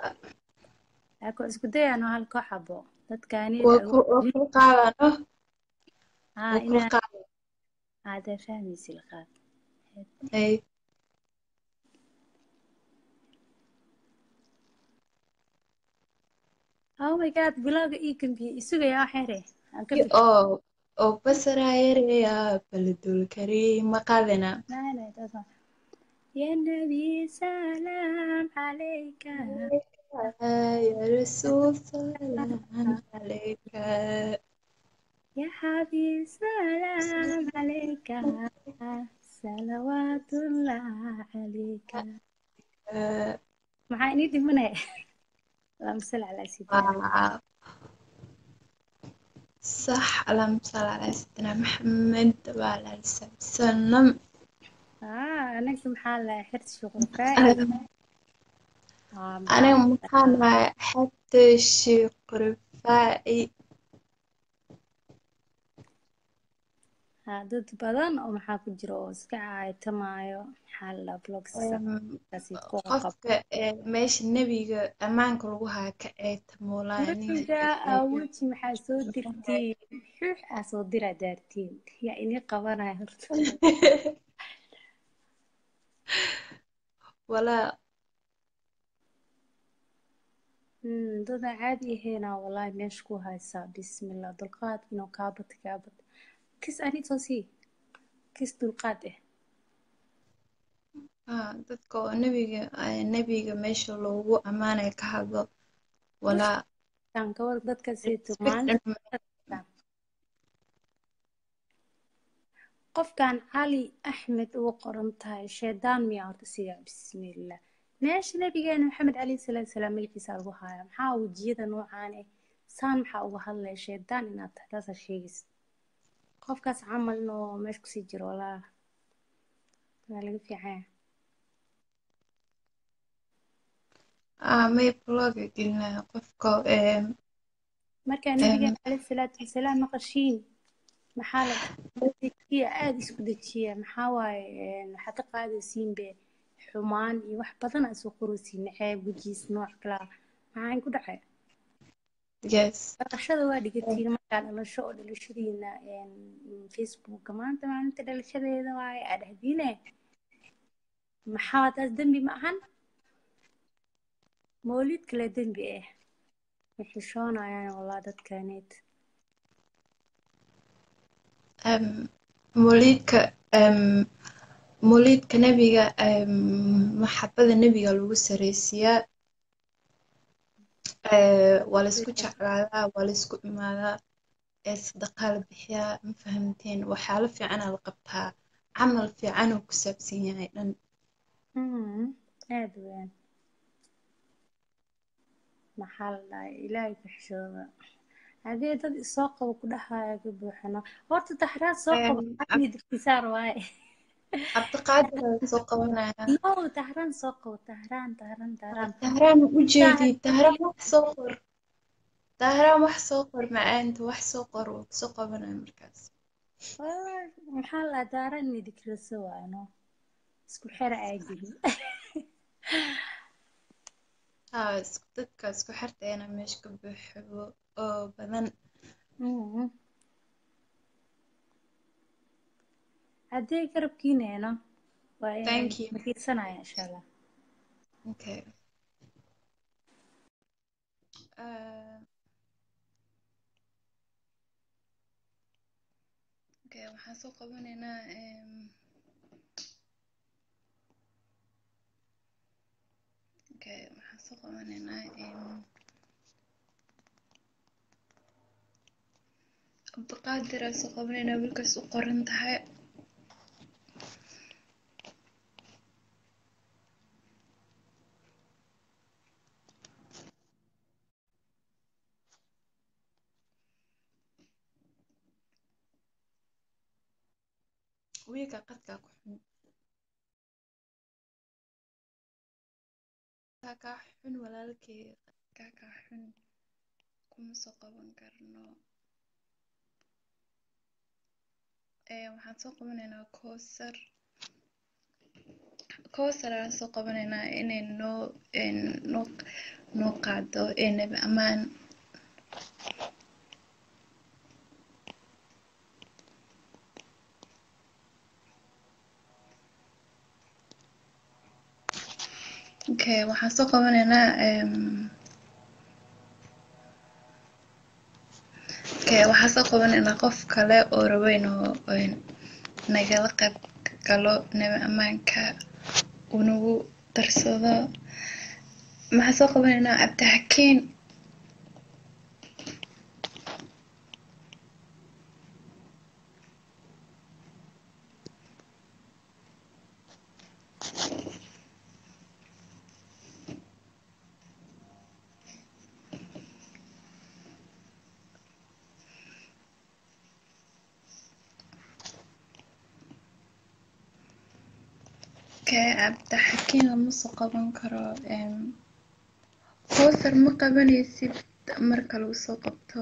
أكو أسكتي أنا هالكحبة تتكاني وكو قارنه إنا هذا فهمي سلخات إيه أو ما كانت بلاغ إيكم بي السوق يا حري أو أو بسرائر يا بلد الكريم مقالنا يا نبي سلام عليك يا رسول سلام عليك يا حبيب سلام عليك صلوات الله عليك مع إني دمناه اللهم صل على سيدنا صح اللهم صل على سيدنا محمد وعلى آله وصحبه وسلم. أنا سبحان حرت شقرفاء. أنا مكان حرت شقرفاء. هذا بدن أو محاك جروس كعاي تمايو حلا بلوكس. قفك ماش النبي أمان كلوها كعيت مولاني. إذا أوت محاسود درتين شو أصدر درتين يعني قبرها هرت. ولا. ده عادي هنا والله نشكو هاي سب بسم الله دلقات إنه كابت كيس أني توصي كيس دلقاته تذكر النبي ماشي لو أمانة كهذا ولا كان كورد تذكر زيت مان قف كان علي أحمد وقرنتها شيطان ميعرض سير بسم الله ناش النبي كان محمد عليه السلام ملك سر وهاي محاول جدا نوعانه سامحه وهلا شيطان إن تحدث الشيء قفكاس عملنا مشكو سجر ولا لقي في حياة ما يبلغ قلنا قفكا مركا نبي عليه الصلاة والسلام نقشين محالة بدكية عادي بدكية محاوي حتقع عادي سين بحمان يوح بطن أسوقرو سين عيب وجيس نوع كلا معاين كده حياة yes أشهد واحد كتير ما كان الله شغل اللي شرينا فيسبوك كمان طبعا أنت اللي شرينا واي على هدينا محاولة أزدم بمعهن مولد كلا دم بإيه محشونا يعني والله ده كانت مولد ك مولد كنبي محبة النبي الوسر رئيسية ولسكو شعراء ولسكو إمارة صدقاء البحياء مفهمتين وحالة في عنا لقبها عمل في عنا وكسبسين يعني أدوان محل إلهي بحشورة هذه تد الساقة وكلها يجيبوحنا ورت تحرات ساقة عميد اختصار واي أعتقد سوق هنا. لا تهران سوق تهران تهران تهران. تهران وجدي تهران سوق طاهرة wax soo qor macaanta wax soo qor oo soo qabanayo markaas maxaa la daaran dhikra soo waano isku xir aajibi haa isku dadka isku xirteena meesh ka buuxo oo badan hadii garabkiineena waa makiisanaya insha Allah okay Okay, waxaan soo qabanaynaa abqaadir aan soo qabanaynaa wilkaas u qoran tahay ويكا قتلك حن كاكا حن ولا لكي كاكا حن كم سوق بنكرنا وحن سوق بننا كوسر سوق بننا إن نو إن نق نقعدو إن بأمان Okay, waxaan soo qabanaynaa qof kale oo rabo inuu nagala qayb galo nabad ammaanka uu nagu darsado waxaan soo qabanaynaa Cabdixakiin Cabdixakiin lama soo qaban karo koosar ma qabanaysid marka lagu soo qabto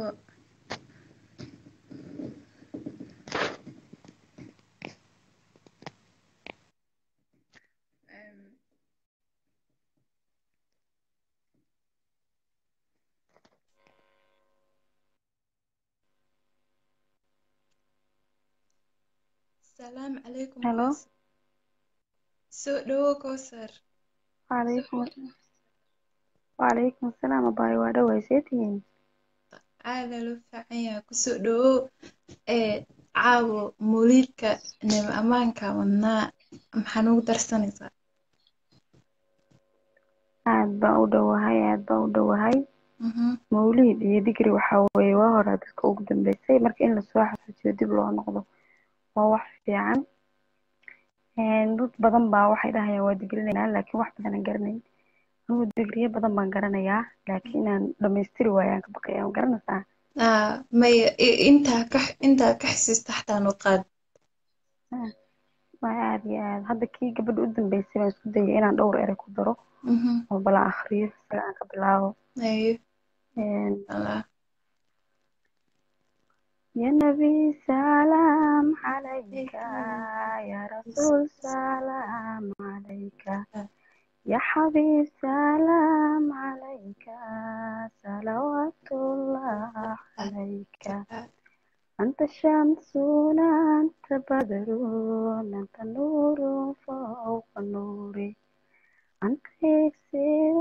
السلام عليكم Hello. سو كوسر وعليكم السلام أباي وعدا ويسيتين عاذا لفعيا كسو دو عاو موليدك نم أمانك ونا محنوك درسانيسا عاد باو دو هاي موليد يدقري وحاوي وهر هادسك أقدم بيسي مرك إن لسواحة تجديب لها نقضة ووح في عام dad badan baa waxay dhahayaa waa digrinayna laakiin wax badan aan garanayn anuu digriye badan baan garanayaa laakiin aan dhameystiri waayaan ka baqay aan garanaysaa may inta ka xisiista xataa noo qaad ma aad hadda kii gabadh u dambeysay baan isku dayay inaan dhowr eray ku daro oo bala akhriyo isaga aan ka bilaabo يا نبي سلام عليك يا رسول سلام عليك يا حبيب سلام عليك صلوات الله عليك أنت الشمس وأنت بدر أنت نور فوق النور أنت يكسر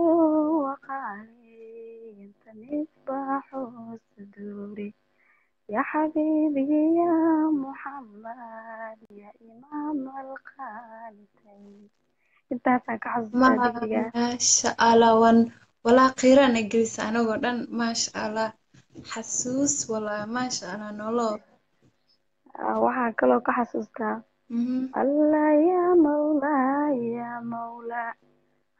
وقالي أنت مصباح صدوري يا حبيبي يا محمد يا إمام القانتين ما شاء الله ولا قيرة نجلس أنا قدن ما شاء الله حسوس ولا ما شاء الله نولو وحكي لو كحسوستا الله يا مولاي يا مولا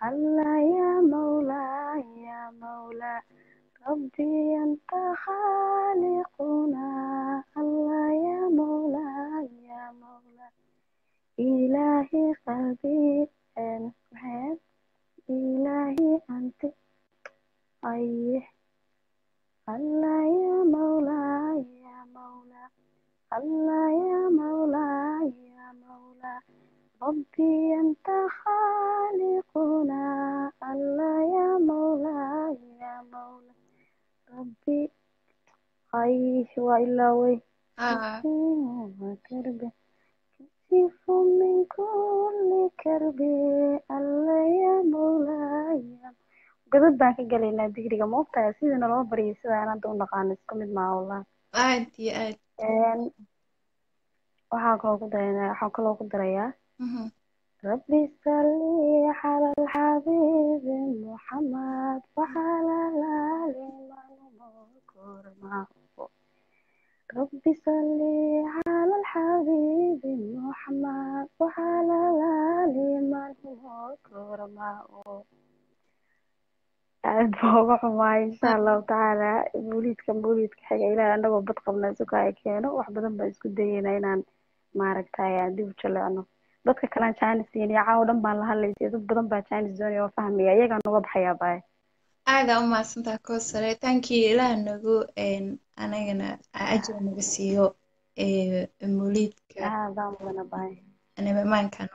الله يا مولاي يا مولا ربي أنت خالقنا الله يا مولاي يا مولا إلهي خبير أنت إلهي أنت أيه الله الله يا مولاي يا مولا ربي أنت خالقنا. الله يا مولاي يا مولا ربي عيش وإلا وي كربي كشف من كل كربي. الله يا مولاي قدد بان كقلينا دقيقة موقتها سيدنا لو بريسي أنا دون نقانسكم مع الله آتي waxaan kaloo ku darayaa rabbi salli ala alxabiib muxammad waxala laali malumokormaho rabbi salli ala alxabiib muxammad waxala laali malumokormaho aad baa uga xumaay insha allahu tacaala buuliidka xiga ilaahay annagoo bad qabnaa suka ay keeno wax badan baa isku dayeynaa inaan maaragtay dib u jaleecno dadka kale Chinese iyo caaw dhan baan la hadlaysay dad badan baa Chinese doonaya oo fahmaya iyaga nooga baxaya baay aad u maasanta ko sare thank you ilaahay nagu anagana ajir nagu siiyo buuliidka aad baan wana baay anaba maankan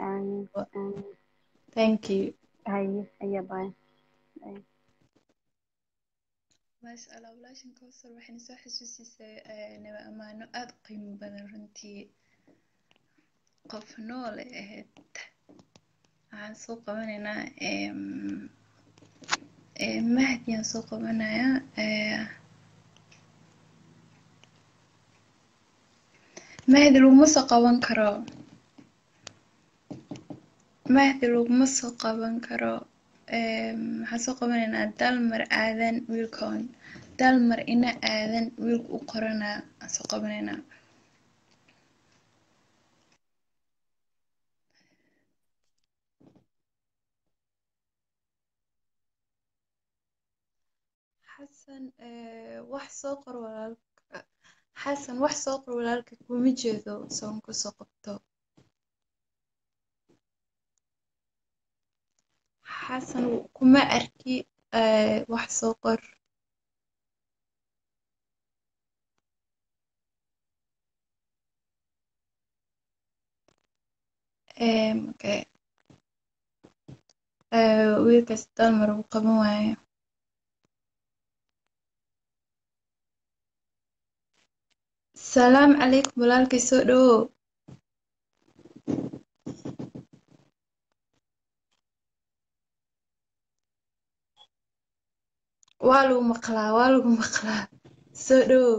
thank you ay baay ما شاء الله ولاش نكسر وحنا صح سوسي أنا ما أنا أدقيم بنرنتي قفنول هاد عن سوق مننا مهدي عن سوق مننا مهدي الموسيقى وانكرا مهدي الموسيقى وانكرا حسوق مننا دالمر آذن ويلكون دالمر إنا آذن ويلك أقرنا حسوق مننا حسن وح سوقر ولالك حسن وح سوقر ولالك ومجيذو سونك سوقبتو حسن كما أركي واحد صقر اوكي ويكس دالمر وقموها السلام عليكم ولالك سؤدو walu maqlaa soo dhow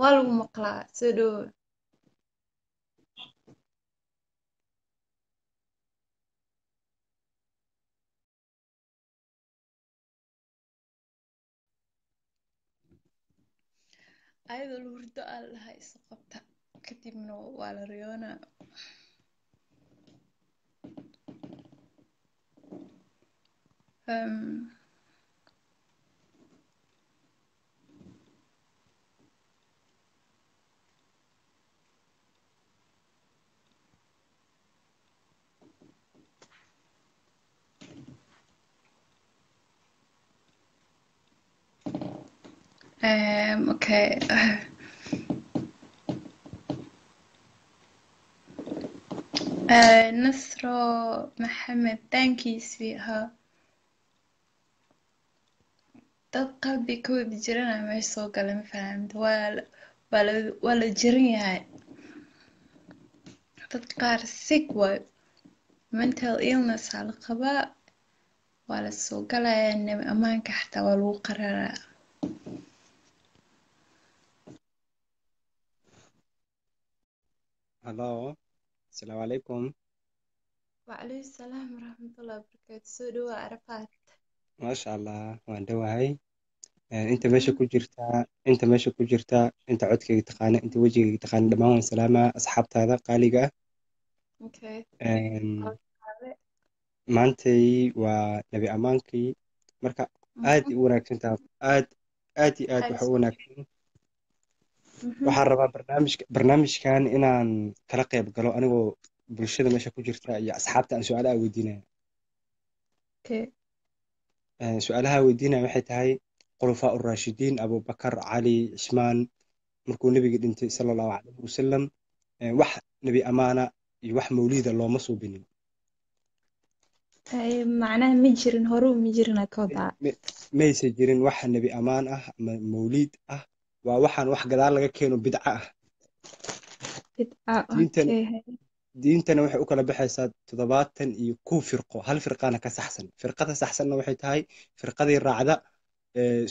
walu maqlaa soo dhow ayadoo la hurdo aan lahay isu qabta kadibna waa la riyoonaa Okay. Nasra Mohammed, thank you, sweetheart. dad qalbi ku bidjirana ma soo galan fahamad wala jirin yahay dad qaar sick way mental illness hal qaba wala soo galayna amaanka xataa waa lagu qararaa hello assalamu alaykum wa alaykum assalam rahmatullahi wa barakatuh soo dhawaad arafat ما شاء الله وندوعي انت ماشي كوجرتا انت عدك تقانة انت وجهك تقانة دماغ سلامة اصحابت هذا قالقة اوكي مانتي ونبي امانكي مركا ادي وناك انت ادي وحوناك وحربا برنامج كان انا تلقي بقلو انا برشيدة ماشي كوجرتا يا اصحابت انا سؤال اودينا اوكي سؤالها ودينا وحيت هاي خلفاء الراشدين أبو بكر علي عثمان markuu nabiga dhintay sallallahu alayhi wasallam wax nabi amaana iyo wax mawliida looma soo binin ay macnaha ma jirin horu ma jirna kooda ma aysan jirin wax nabi amaan ah mawliid ah waa waxaan wax gadaal laga keeno bidca ah diintana waxay u kala baxaysaa 70 iyo ku firqo hal firqana ka saxsan firqada saxsanna waxay tahay firqadii raacda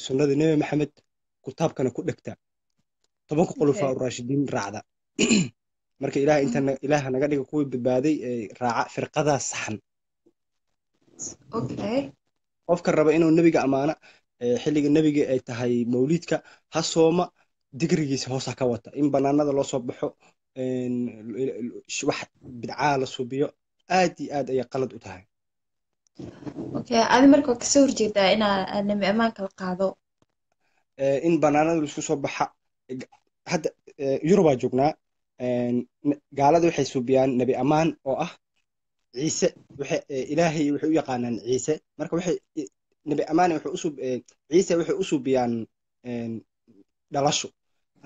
sunnada nabi maxamed kitaabkana ku dhigta toban khulafa ar-raashidin raacda marka ilaahay inta ilaaha naga dhigo kuwa badbaaday raaca firqada saxan okay qofka raba inuu nabiga amaana xilliga nabiga ay tahay mawlidka ha sooma digrigiisa hoos ka wata in banaanada loo soo baxo واحد بدعاء صوبيو آدي آد أي قلد أتاعي. أوكي هذا مركو كسور جدا أنا لما أمانك القاضو. إن بنانا دول صوبح هذا يروى جوجنا قالوا وحي صوبيان نبي أمان أو عيسى وحي إلهي وحي يقانن عيسى مركو وحي نبي أمان وحي أصوب عيسى وحي أصوبيان دلشو.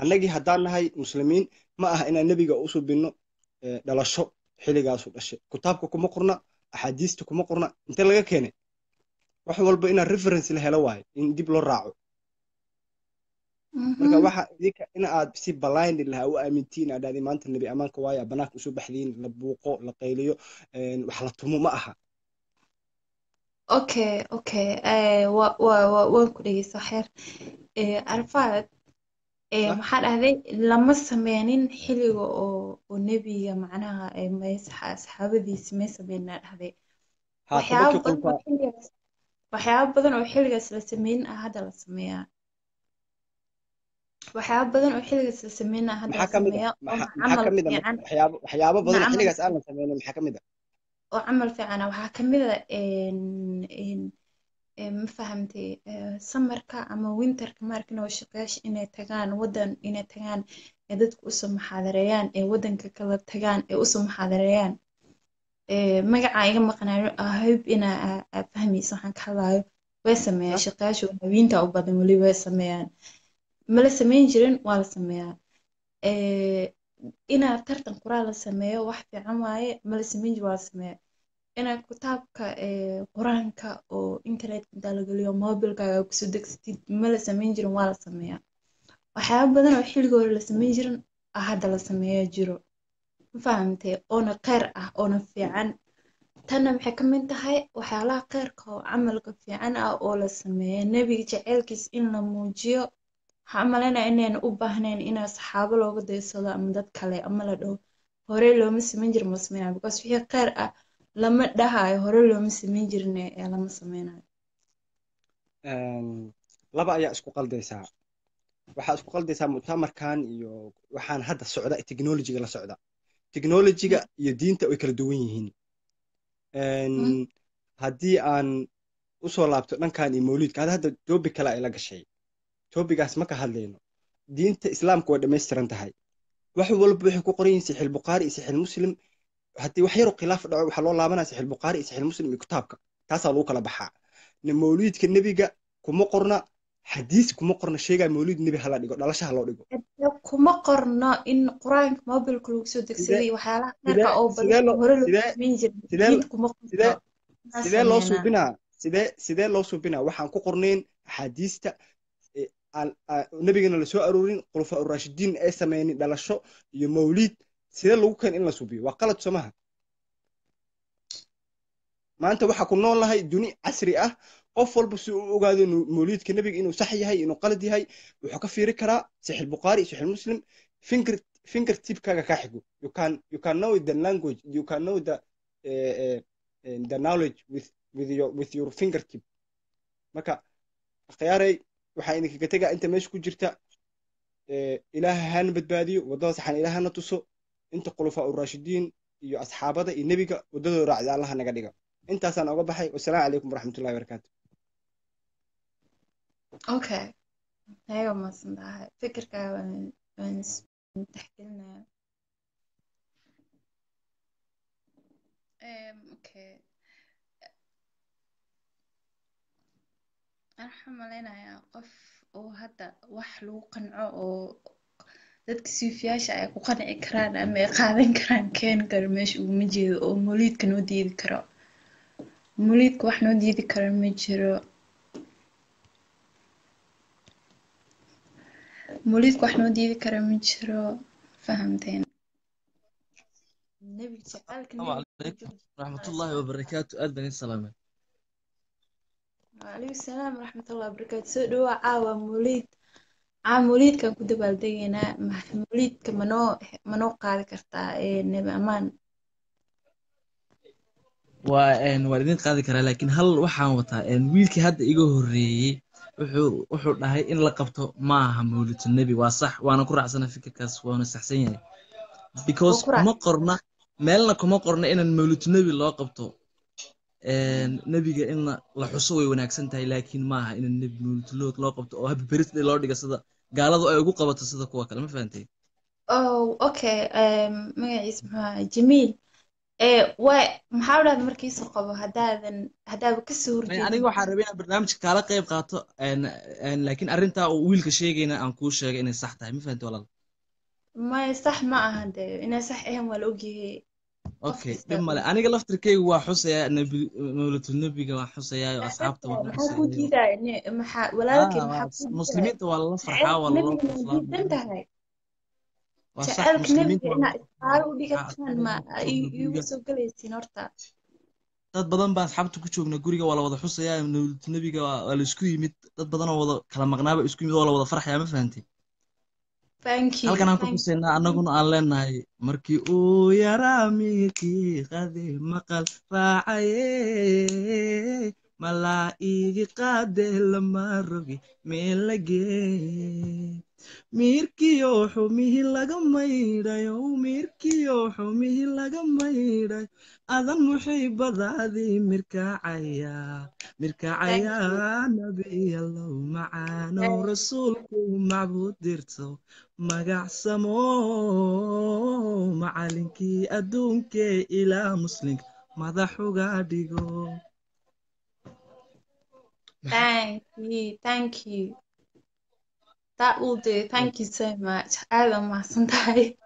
annagii hadaan nahay muslimiin ma aha in nabiga uu soo binno dhalasho xiligaas uu dhashay kitaabka kuma qorna ahadiista kuma qorna inta laga keenay wax walba in reference la helo waay in dib loo raaco marka waxa in aad si blind laha u aamintiin aad maanta nabi amaanka waaya banaanka u soo baxdiin la buuqo la qayliyo wax la tumo ma aha okay wa ku dhigeyso xeer arfaad maxaa dhahday lama sameenin xiliga oo nabiga macnaha ay meesaha asxaabadiisa meesabeena dhahday waxyaabo badan oo xiligaas la sameeyay hadda la sameeyaa waxyaabo badan oo xiligaas la sameeyay hadda la sameeyaa maxaa kamid ah waxyaabo badan oo xiligaas aan la sameeyay maxaa kamid ah oo amal fiican waxaa kamid ah ما فهمتي سمركا أما وينترك ماركنا وشقاش إن تجان ودن إن تجان يدك أسم حذريان ودن ككل تجان أسم حذريان ما جاي ما قناع أحب إن أفهمي صحن كلا واسمع شقاش وين تعبد مولي واسمعان ما لسمين جرين ولا سمعان إن أفترض قرآن سمع واحد في عماي ما لسمين جوا سمع أنا كتابك قرآنك أو إنترنت دالك اليوم موبايلك أو كسودك ستيد ملا سمينجر ولا سميع وحياة بدنا وحيل قول سمينجر أحد لا سميع جرو فهمتي أنا قرأ أنا في عن تنا محكم انتهاي وحيلا قرأك وعملك في عن أو لا سميع نبي جعلك إننا موجيو عملنا إننا نقبهنا إننا صحاب لو قد يصلا أمداد كله أملا دو هوري لو مسمينجر مسميع بقص فيها قرأ لما دهاي هوري لو مسمين جرني لما سميناي لبا ايا اسكو قلديسا waxa isku qaldeysa mutamarkan iyo waxaan hadda socda technology-ga la socda technology-ga iyo diinta way kala duwan yihiin hadii aan u soo laabto dhankan mawlidka hadda topic kale ay la gashay topic-gaas ma ka hadlayno diinta islaamku waa dhameystiran tahay wax walba wixii ku qoran yahay sahih bukhari sahih muslim حتى وحيرو خلاف دعوة وحلو الله بنا صحيح البخاري صحيح مسلم كتابك تاسالو كلا بحا مولود كالنبي جا كمقرنا حديث كمقرنا شيء جا مولود النبي هلا ديجو على شهلا ديجو كمقرنا إن قرآن ما بالكلو سودك سري وحلا نرجع أو سلا سلا الله سبنا سلا الله سبنا وحن كقرنين حديث تا النبي جنا لسوا أرورين خلفاء الراشدين أسمين على شو يمولد سيدا لو كان إلا سوبي وقالت سماها ما أنت وحكو نقول لها الدنيا عسري قفل بس وقاعد إنه موليد كنبي إنه صحي هاي إنه قلدي هاي وحكى في ركرة صحيح البخاري صحيح مسلم فينكر تيب كذا كحجو you can know the language you can know the knowledge with your fingertip مكا خياري وحينك كتجا أنت مش كجرت إله هن بتبادي وضاس حن إله هن تصو أنت خلفاء الراشدين يا أصحاب هذا النبي وددوا رعد الله نقديك أنت أصلا أقرب حي والسلام عليكم ورحمة الله وبركاته. أوكي هاي وما صنعها فكر كأن تحكي لنا أوكي أرحم علينا يا قف وهذا وحلو قنعه dadka sifiyaasha ay ku qanci karaan ama ay qaadan karaan keen garmeesh uu ma jeedo oo muliidka noo diidi karo muliidka wax noo diidi karo ma jiro muliidka wax noo diidi karo ma jiro fahamteen nabi taqalka rahmatullahi wa barakatuh adban salaaman wa alayhi salaam rahmatullahi wa barakatuh soo dhawaa caawa muliid عموليت كان كده بالدينا محموليت كمنو منو قاعد كرتا نبي أمان وإن واردين قاعد كرا لكن هل وحامتها إن ويلك هاد إيجو هري وحول هاي إن لقبته ما هموليت النبي وصح وأنا كره عشان فكر كاس وأنا استحسيني because ما قرنا مالنا كما قرنا إن موليت النبي لقبته النبي جا إن لحصوي وناكسنتها لكن ما إن النبي موليت له لقبته أو هب بريت للارض جسده قالوا أيقو قبضت صدق وكلام ما فهمتي؟ أو أوكي ما اسمها جميل ومحاولة مركز قبوا هذا بكسر يعني أنا وحربين برنامج كارقة يبقى إن لكن أرنتا ويل كشيء جينا أنكوش جينا صحته ما فهمت ولا ما صح ما هذا إن صح إهم ولا أوجي أوكي لما أنا قلت تركي وحصيا نبي مولت النبي جوا حصيا وأصحابته وحصيا كذا يعني مح ولكن مسلمين والله فرحة والله انتهى سألك نبي أنا أعرف بيكتشان ما يوسف قليسي نورتا تد بدن بأصحابته كشوا من الجوري ولا وضع حصيا مولت النبي جوا الإسكوي مت تد بدن وضع كلام مغنابة إسكوي ولا وضع فرح يا ما فهمتي halkan aan ku xuseynaa annaguna aan leenahay markii uu yaraa miikii qadi maqal raacaye malaa'iigi qaade lama rogi meel la geey miirkiyo xumihii laga maydhayo miirkiyo xumihii laga maydhayo adan muxiibadaadii mirkacaya mirkacaya nabiyaalow macaano rasuulku macbuud dirto magacsamo macalinkii adduunkee ilaa muslinka madax uga dhigo thank you That will do. Thank you so much. I love my Sunday.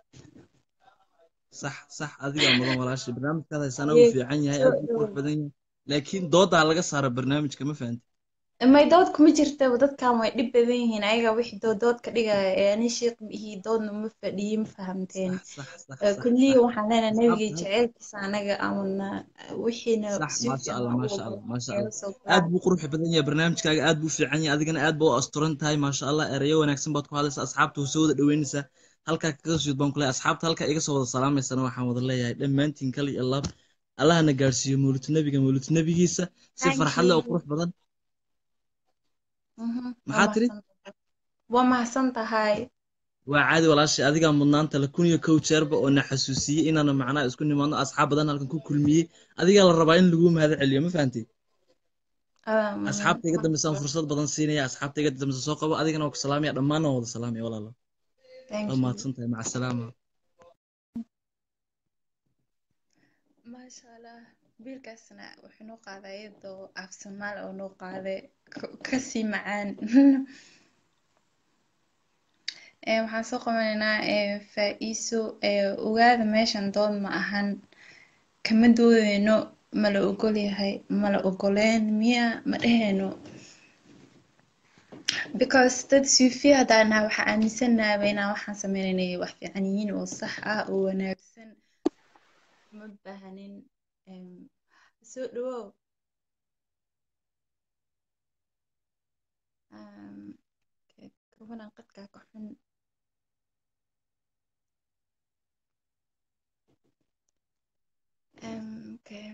صح هذه رمضان ولا شيء برنامج هذا سنة وفي عني هاي أبوك بعدين لكن ضد على قصة على برنامج كم فهمت؟ ما يضاد كم جرت وضاد كم يدب بين هنا أيقا واحد ضاد كريقة يعني شيء هي ضاد مفهوم فهمتين صح كل يوم حنا نبي جعلك سنة قامنا وحنا ما شاء الله أبوك روح بدنيا برنامج كأ أبوك في عني أذكر أنا أبوك أسترنت هاي ما شاء الله أريو ونكسب بتكون هذا أصحاب توسود دوينسة هل كقصص يتبون كل أصحاب هل كأيقا صوت السلام السنة وحمد الله يا لما أنت نكلي الله الله نجارسي مولود النبي جيسة سفر حلا وقروح بدن محاتري وما سنتا هاي وعادي ولا شيء هذيك منان تلكون يا كوتشرب وأنا حسوسية إن أنا معنا إسكني معنا أصحاب بدنا لكن كل مية هذيك الربعين لقوم هذا اليوم فهمتي أصحاب تقدم مثلا فرصة بدنا سينية أصحاب تقدم مثلا سوق وهذيك أنا وكسلامي أنا ما نوض سلامي ولا لا ما سنتا مع السلامة ما شاء الله biilkaasna wuxuu noo qaaday iyadoo af Soomaal oo noo qaaday ka sii macaan waxaan soo qomaynaa faa'iiso ogaada meeshan dood ma ahan kama doodeyno ma la ogol yahay ma la ogoleen miya ma dheheyno because dad suufi haddaanaha waxaa aaminsanaaba inaan waxaan sameynaynay wax fiicaniyiin oo sax ah oo wanaagsan ma bahanin So do كمان قطع كحن okay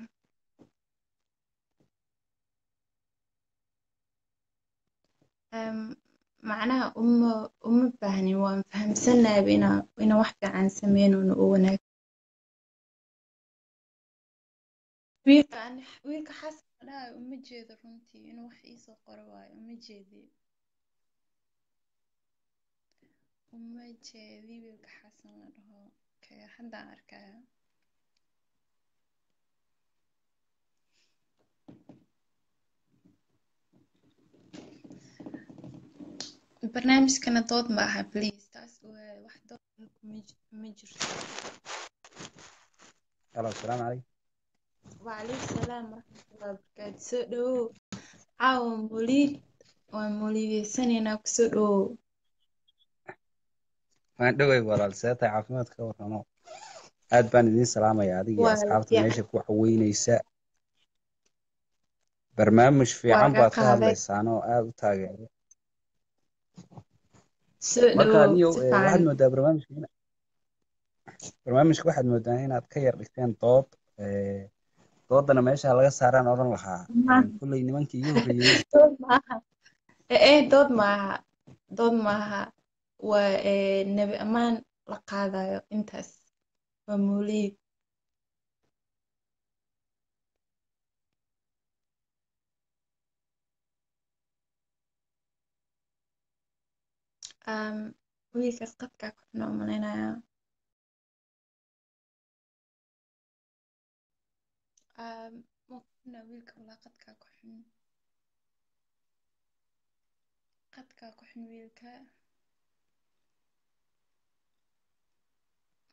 معناها أم بهني وفهم سنة بينا واحدة عن سمين ونقول wiilka xasan ah uma jeedo runtii inuu wax ii soo qoro waayo uma jeedi wiilka xasan la dhaho okay hadda arkaya barnaamijkana dood ma aha please taas وحده مجر. الو السلام عليكم. وعليكم السلام ورحمة الله وبركاته. سودو عاون موليد وموليد سنين أكسودو. ما دوي ولا لسات عفنات كورنو. أدبان دين سلامة يا عدي يا أصحابك ماشك وحوين يساء. برنامج في عم باتخاف لسانو أو تاجر. سودو. واحد من ده برنامج هنا. برنامج واحد من ده هنا تخير بكتين طاب. طبعاً ماشي على ساران أوران لها. كل إني منك يجي. طب معها. إيه طب معها. طب معها. ونبي أمان لقاعدة إنتس ومولي. ويك أسقطك كنا منينا. ممكن ويلك ولا قد كاكحن ويلك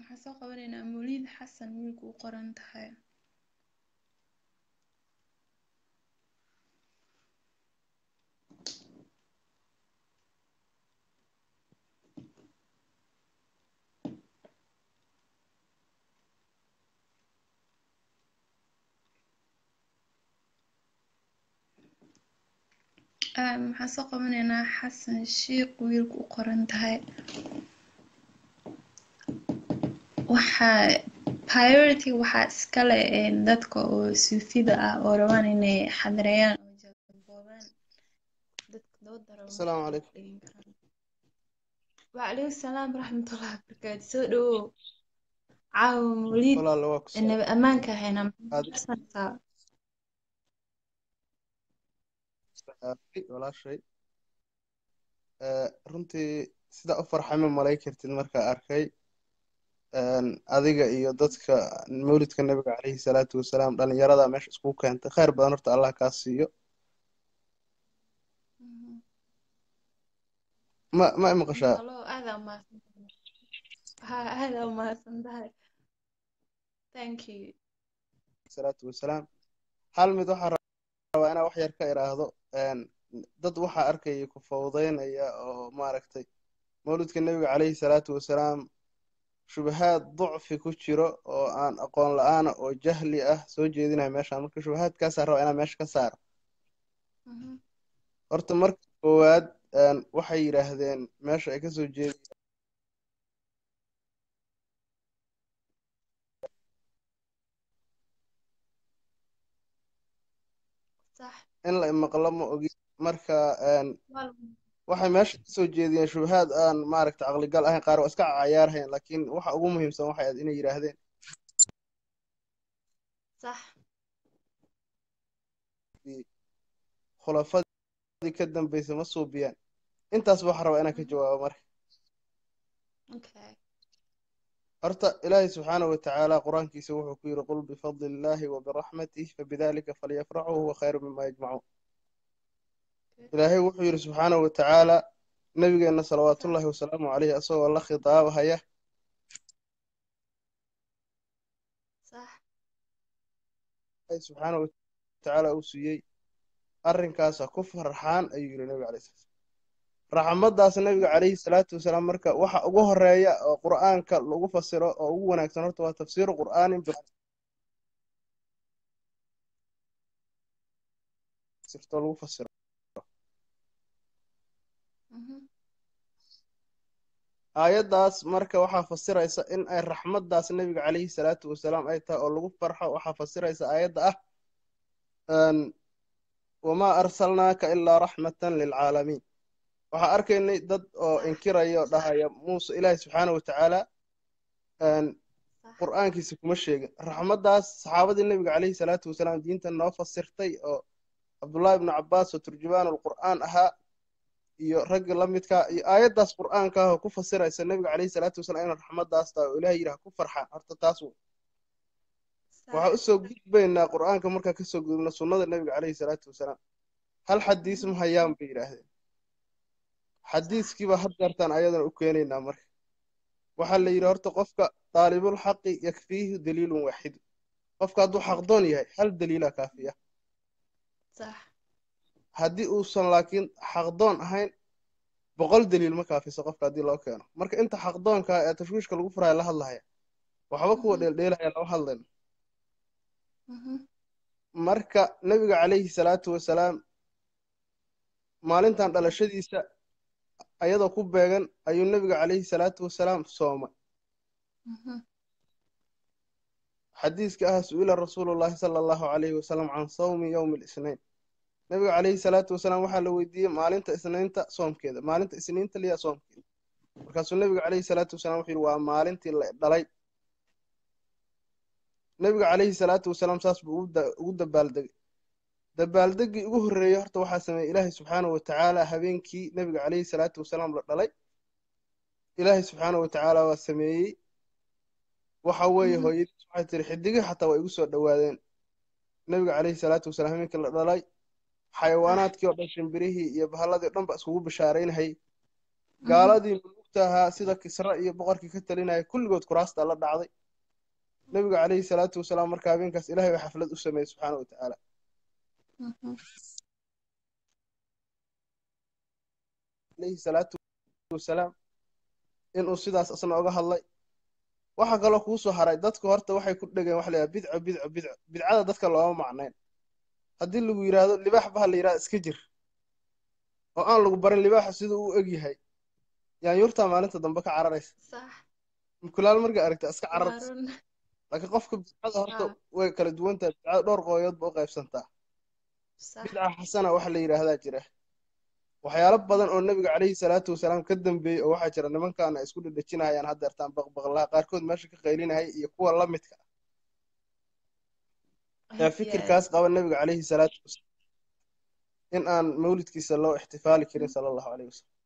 حسوا قبلنا موليد حسن ويلك وقرن تحيا حسق مننا حسن شيق ويلك وقرنتها وحا priority وحا اسكالي دادكو سوفيدا وروان اني حضريان وجابوان دادك دود دروان. السلام عليكم. وعليكم السلام ورحمة الله وبركاته. سؤلو عاو موليد اني بأمانك هنا محسن ولا شيء. runtii sida u farxayma malay kartid marka arkay adiga iyo dadka mawlidka nabiga kaleey salaatu wasalaam dhalinyarada meesha isku keentay khayr badan horta Allah ka siiyo. ma maqasha hada ma sandahay. Thank you salaatu wasalaam. hal mid waxa وأنا وحير كير هذا ضد وحى أركي كفوضين أو ما ركتي مولود النبي عليه الصلاة والسلام شبهات ضعف كشرة أو أن أقول الآن أو جهلي سوجي دينا ماشى مركب شبهات كسر وأنا ماش كسر أرت مركب واد وحير هذين ماشى كسوجي إن لا إما قلما أجي مركا أن واحد ماش سوجيدين شو هذا أن مارك تعقل قال أهين قارو أسكع عيارهين لكن واحد أقوم مهم سووا حياد إني يرى هذين صح خلافات دي كدم بيس مصوبيان أنت أصبح رأي أنا كجواب مرك أوكي أرت إلهي سبحانه وتعالى قرآن كيسوه كير قل بفضل الله وبرحمته فبذلك فليفرحوا هو خير مما يجمعون. إلهي وحير سبحانه وتعالى نبي أن صلوات الله وسلامه عليه أصوى الله خطابها يه. صح. إلهي سبحانه وتعالى أوصي أرن كاسا كفر حان أيجر النبي عليه السلام. رحمتdaas nabiga kaleey salaatu wasalaam marka waxa ugu horeeya quraanka lagu fasiro oo ugu wanaagsan horta waa tafsiir quraanin sirta lagu fasiro ayadaas marka waxa fasiraysa in ay rahmatdaas nabiga kaleey salaatu wasalaam ay taa oo lagu farxo waxa fasiraysa ayada ah wama arsalnaaka illa rahmatan lil alamin. waxa arkaynay dad oo inkirayo dhahaya Muuse Ilaahay subhanahu wa ta'ala quraankiisa kuma sheegin rahmadaas saxaabadii nabiga kaleey salaatu wasalaam diinta noo fasirtay oo Abdullah ibn Abbas oo turjumaan alquraan aha iyo rag la midka aayadaas quraanka ah ku fasiraysa nabiga kaleey salaatu wasalaam in rahmadaas taa Ilaahay yiraahdo ku farxaan horta taas waxa u soo gudbaynaa quraanka marka ka soo gudubna sunnada nabiga kaleey salaatu wasalaam hal xadiis mahayaan bi yiraahdeen حديث كيف هدرتان أيضاً أكينينا مرة waxaa la yiraahdo horta qofka taalibul haqi yakfihi dalilun wahid qofka hadu xaq doon yahay hal dalila kaafiya صح hadii uu san laakiin xaq doon ahayn 100 dalil ma kaafiso qofka hadii loo keeno marka inta xaq doonka ee tashwiishka lagu furaay la hadlaaya waxba ku dheeldheelaya loo hadlan marka nabiga kaleey salaatu wa salaam maalintan dhalashadiisa ayadoo ku beegan ayuu nabiga kaleey salaatu wa salaam soomay حديث كأسئلة الرسول الله صلى الله عليه وسلم عن صوم يوم الاثنين النبي عليه الصلاة والسلام وحال ويدي مالنت اثنين تا صوم كذا مالنت اثنين تا ليا صوم كذا مركز النبي عليه الصلاة والسلام وحيل ومالنت دلي النبي عليه الصلاة والسلام ساس بود دبالدق وهو الرياح توحسن إلهي سبحانه وتعالى هبينكي النبي عليه الصلاة والسلام دلي إلهي سبحانه وتعالى والسمي وحوي هاي سمعت الحديقة حتى ويجسوا الدوادين النبي عليه الصلاة والسلام منك الله حيوانات كي ودشن بريه يبهلا ذي رم بأسوه بشارين هاي قال ذي نقطها صدق إسرائيل بقر كتلنا كل جود كراست الله بعضي النبي عليه الصلاة والسلام مركبين كاس إلهي وحفلة السماء سبحانه وتعالى عليه الصلاة والسلام إن أصيد أصلا أجاه الله waxa kala ku soo haray dadku horta waxay ku dhageen wax la bidca bidca bidca bidcada dadka loo macnaan hadii lagu yiraahdo libax baa la yiraahdo iska jir oo aan lagu barin libaxa sida uu og yahay yaan yurta maalinta dambe ka cararaysa sax kulaal markay aragtay iska carar laakiin qofka bidcada horta way kala duwan tahay bidcada dhowr qoyad baa qaybsanta sax bidca xasana wax la yiraahdo jira waxyaalo badan oo nabiga kaleey salaatu wa salaam ka dambeeyay oo waxa jira nimankan isku dhadhajinayaan hadda artaan baqbaqlaha qaar kood meesha ka qeylinay iyo kuwa la midka ah fikirkaas qaba nabiga kaleey salaatu wa salaam in aan mawlidkiisa loo ihtifaali karin sallallahu alayhi wasallam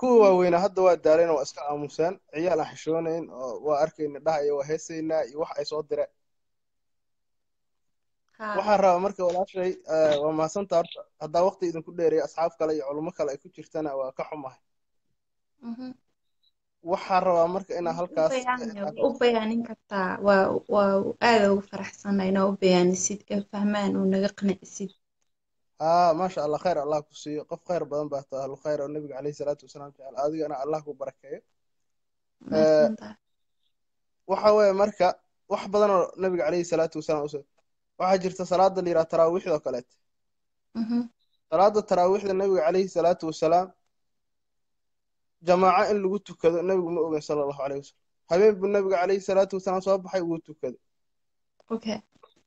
kuwa weena hadda waa daaleen oo iska aamusan ciyaal ah xishoonayn oo waa arkayna dhahayo waa heesayna iyo wax ay soo direen waxa raba marka walaashay waa maasanta horta hada waqti idin ku dheeray asxaab kale iyo culimo kale ay ku jirtana waa ka xumahay waxa raba marka ina halkaas u bayaanin karta waa aad ugu faraxsanayna u bayanisid ee fahmaan oo naga qanacsid ma sha Allah khayr Allah ku siiyo qof khayr badan baa tahay Allah khayr oo nabiga kaleey salaatu wasalaam jecel adigana Allah ku barakeeyo waxa way marka wax badan oo nabiga kaleey salaatu wasalaam waxa jirta salaada liira taraawixda kale salaada taraawixda nabiga kaleey salaatu wasalaam jamaaca in lagu tukado nabigu ma ogeyn sallallahu alayhi wasallam habeen nabiga kaleey salaatu wasalaam soo baxay uu tukado okay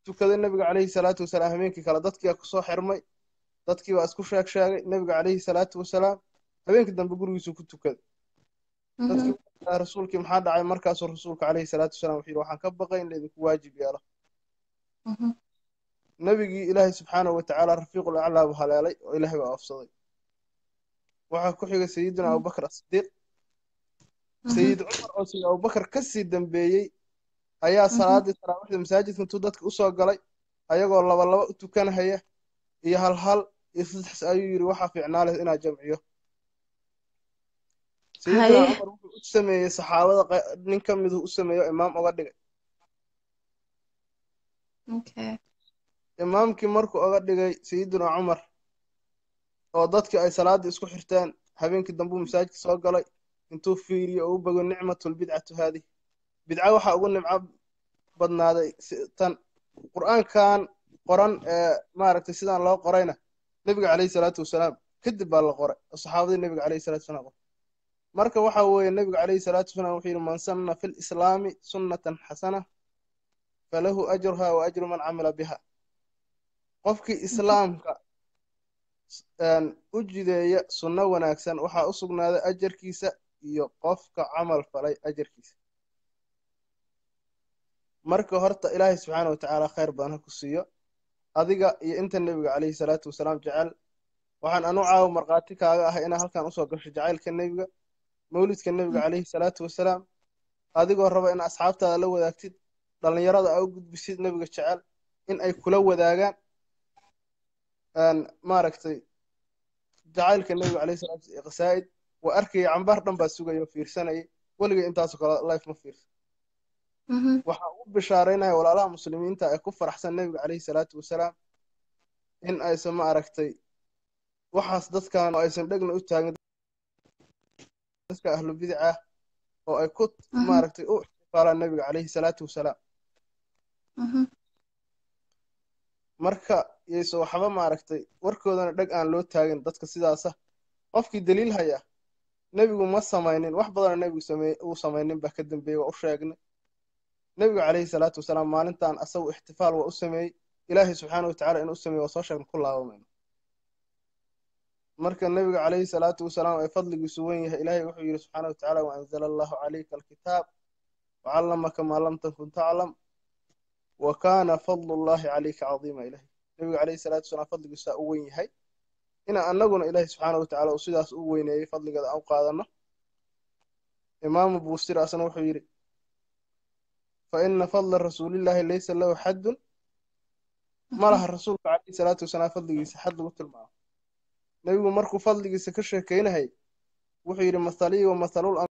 tukada nabiga kaleey salaatu wasalaam habeenkii kala dadkii ku soo xirmay dadkii waa isku sheeg nabiga kaleey salaatu wasalaam habeenkii dambe gurigiisa ku tukado dadkii rasuulkii maxaa dhacay markaas rasuulka kaleey salaatu wasalaam wuxuu waxaan ka baqay in leeyahay waajib yaalo نبي إلهي سبحانه وتعالى رفيق الأعلى وهلالي وإلهي وأفصلي وحكوحيق سيدنا أبو بكر الصديق سيد عمر أو أبو بكر كسيد دنبيي أيها صلاة تراويح المساجد كنتو دادك أسوى قلي أيها والله والله أتو كان هيا إيها الهل يصدح سأيوري وحا في عنالة إنا جمعيه سيدنا عمر أسمي صحابة ننكم يدو أسمي إمام أغدق okay imaamkii markuu uga dhigay sayyidina Umar oo dadkii ay salaada isku xirtaan habeenkii dambe masaajidka soo galay intuu fiiriyo oo bago nicmatul bid'atu hadi bid'a waxa ugu nimca badnaaday tan quraankan qoran maaragtay sidaan loo qorayna nabiga kaleey salaatu wasalaam kadib baa la qoray saxaabadii nabiga kaleey salaatu wasalaam marka waxa weeye nabiga kaleey salaatu wasalaam wuxuu yirmaansanna fil islaami sunnatan hasana falahu ajruha wa ajru man amila biha qofki islaamka u jideeya sunna wanaagsan waxa u sugnaaday ajirkiisa iyo qofka amal falay ajirkiisa marka horta Ilaahay subhanahu wa ta'ala khayr badan ku siiyo adiga iyo inta nabiga kaleey salaatu wasalaam jecel waxaan anu caaw marqaati kaaga ah in halkan u soo gasho jacaylka nabiga mawlidka nabiga kaleey salaatu wasalaam adigoo raba in asxaabtaada la wadaagtid dhalinyarada ay u gudbisid nabiga jecel in ay kula wadaagaan أن ماركتي جعلك النبي عليه الصلاة والسلام قسائد وأركي عن بردن بسوق يوفير سنة ولقي أنت أسوق لايف مفير وحقوق بشارينا ولا لا مسلمين أنت أكفر أحسن النبي عليه الصلاة والسلام إن أيسما أركتي وحصدت كان أيسما لقنا أتاعنا أهل البدعة وأيكت ما أركتي قال النبي عليه الصلاة والسلام marka yeeso waxba ma aragtay warkoodana dhag aan loo taagin dadka sidaasa qofkii daliil haya nabigu ma sameeynin wax badan nabigu sameeyay uu sameeynin ba ka dambeeyay oo sheegnay nabigu kaleey salaatu wasalaam maalintan asaw ihtifaal oo sameeyay ilaahi subhanahu wa ta'ala inuu sameeyo soo sheegn ku laabameen marka nabigu kaleey salaatu wasalaam ay fadligiisu weyn yahay ilaahi wuxuu yiri subhanahu wa ta'ala wa anzalallahu alayka alkitab wa 'allamaka ma lam takun ta'lam وكان فضل الله عليك عظيما إله النبي عليه الصلاة والسلام فضل جساء أوين هاي إن أنجون إله سبحانه وتعالى وسيداس أوين هاي فضل جد أو قادنا إمام أبو سير أسنى وحبيري فإن فضل رسول الله ليس له حد ما له الرسول عليه الصلاة والسلام فضل جساء حد مثل معه النبي مركو فضل جساء كشة كين هاي وحبيري مثلي ومثلول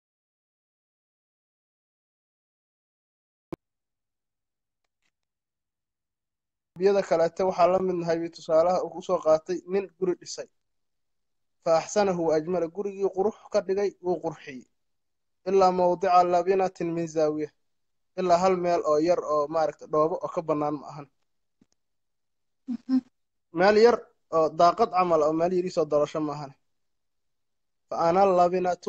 بيدا كلاته وحالا من هاي بتصالها وقصو قاطي من قرد السي فأحسنه وأجمل قرد وقرح كدقي وقرحي إلا موضع اللبنة من زاوية إلا هالميل أو ير أو ماركت دوابو أو كبنان معهن مال ير أو ضاقت عمل أو مال يريس الدرشة معهن فأنا اللبنة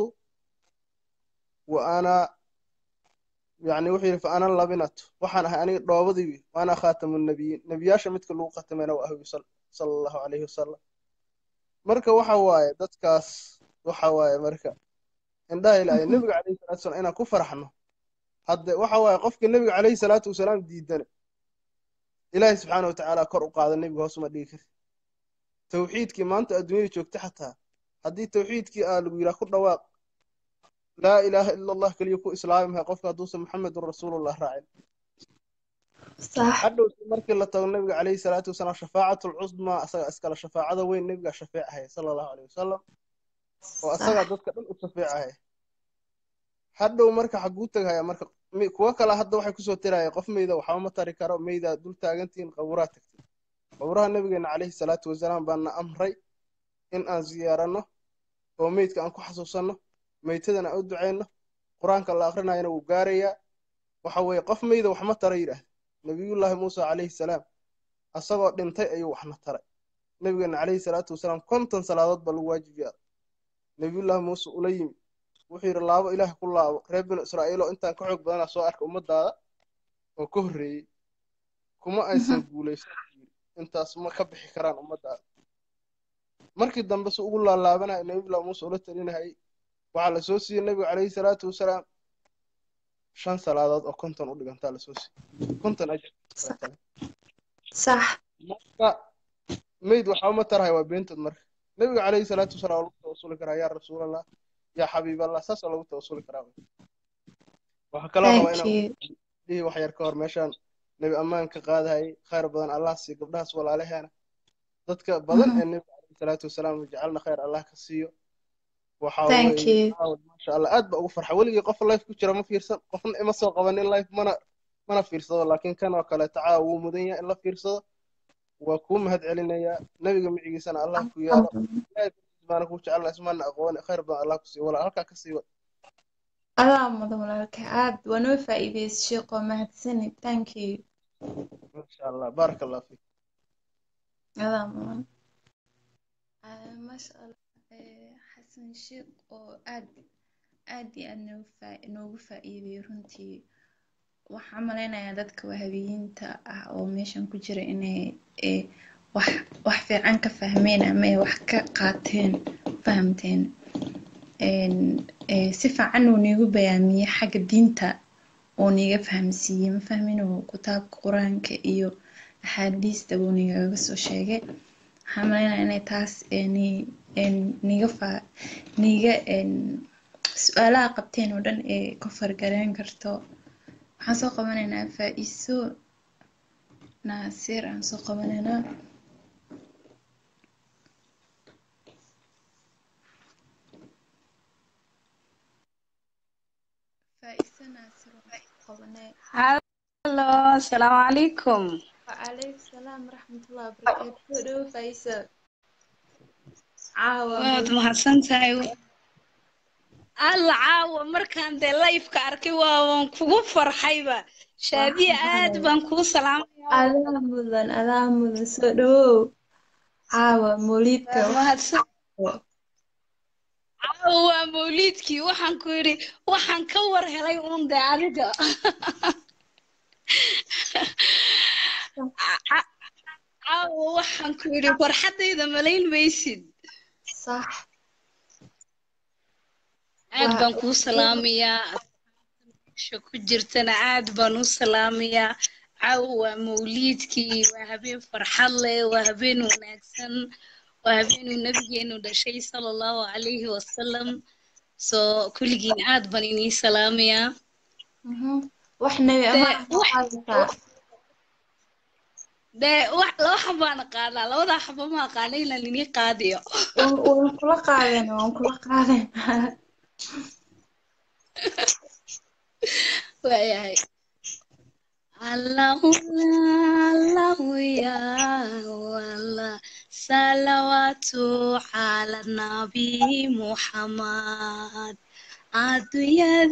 وأنا يعني وحير فأنا الله بنات وحنا هاني رابضي وأنا خاتم النبي نبياش متك لوقة تمنا وأهوي صلى الله عليه وسلم مركا وحواي دتكاس وحواي مركا إن ده لا النبي عليه الصلاة والسلام أنا كفر حنا هاد وحواي قفك النبي عليه الصلاة والسلام ديدنا إلهي سبحانه وتعالى كرق هذا النبي هو اسمه ديكر توحيد كمان أنت أدمير شوك تحتها هدي توحيد كي قالوا بيلا كل واق لا إله إلا الله كليكو إسلامها قفك دوس محمد رسول الله راعي صح حدو مركي الله النبي عليه الصلاة والسلام شفاعة العظمى أسكال الشفاعة وين نبقى شفاعها صلى الله عليه وسلم وأسكال دوس كأن الشفاعة حدو مركي حقوتك هاي مركي كوكلا حدو حي كسو تراي قف ميدا وحامة تاريكارو ميدا دول تاغنتين قوراتك قورها النبي عليه الصلاة والسلام بأن أمري إن أن زيارنا وميدك أنكو حسوسنا ميتدنا أدعينا قرآن كلا آخرنا هنا وقاريا وحوي قف ميدا وحمة تريره نبي الله موسى عليه السلام الصغر دمتي أيوة وحمة تري نبينا عليه الصلاة والسلام كنت صلاة بالواجب نبي الله موسى أليم وحير الله إله كل ربنا إسرائيل أنت كعب بدنا سؤالك أمدا وكهري كما أيسبولي أنت اسمك كبح كران أمدا مركز دم بس أقول الله بنا نبي الله موسى قلت لنا هاي وعلى سوسي النبي عليه الصلاة والسلام شان صلاة أو كنت نقول لك على سوسي كنت أجل صح ميد وحومة ترى وبنت المرء النبي عليه الصلاة والسلام وصولك يا رسول الله يا حبيب الله سأسأل الله وصولك راوي وحكلاه وين ليه وحير كور مشان نبي أمان كقاد هاي خير بدن الله سيقبل ناس ولا عليه أنا ضدك بدن النبي عليه الصلاة والسلام وجعلنا خير الله كسيو Thank you. ما شاء الله أدب أو فرح ولقي قفل لايف كتير ما في رصد قفل إما صار قبلنا لايف ما أنا في رصد لكن كانوا كلا تعاو مدنيا إلا في رصد وكم هاد علينا يا نبي جميع سنة الله كويا ما نقولش الله اسمنا أقوان خير بنا الله كسي ولا أركع كسي الله ما ضمن الأركع أد ونوفا إبيس شقة ما هتسني Thank you. ما شاء الله بارك الله فيك. الله ما شاء الله. شيء أدي إنه فائدة رنتي وحملنا يدك وهبين تا أو ميشان كجرا إنه وح في عنك فهمينا ما وحك قاتين فهمتين إن صفة عنه نيجو بيامي حق الدين تا ونيجا فهم سيم فهمينه كتاب قرآن كأيو حديث تبونيجا بس وشيء حملنا إنه تاس إني نيجا سؤال قبتين ودن كفر قرين كرتو حنسوق مننا فايسو ناصر حنسوق مننا Halo, assalamualaikum. Waalaikumsalam warahmatullahi wabarakatuh. Faisa. Awa. Mahadsan tahay. Alaawa markaan de live ka arkay waan kugu farxayba. Shaabi aad baan ku salaamaya. Alhamdulillah soo dhaw. Awa mawlidka. Mahadsan. Awa mawlidki waxaan ku yiri waxaan ka war helay uun daaliga. waxaan ku yiri farxadayda malayn maysid sax aad baan ku salaamiyaa asxaabta ku jirtana aad baan u salaamiyaa caawa mawlidkii waa habeen farxad leh waa habeen wanaagsan waa habeen nabigeenu dhashay sallallahu alayhi wasallam soo kulligiin aad baan inii salaamiyaa waxna ama ده واحد لو حبنا قاعدة لو ده حب ما قاعدين لاني قاعدة وكل قاعدين وكل قاعدين وياي الله الله يا الله صلوات على النبي محمد عدو يا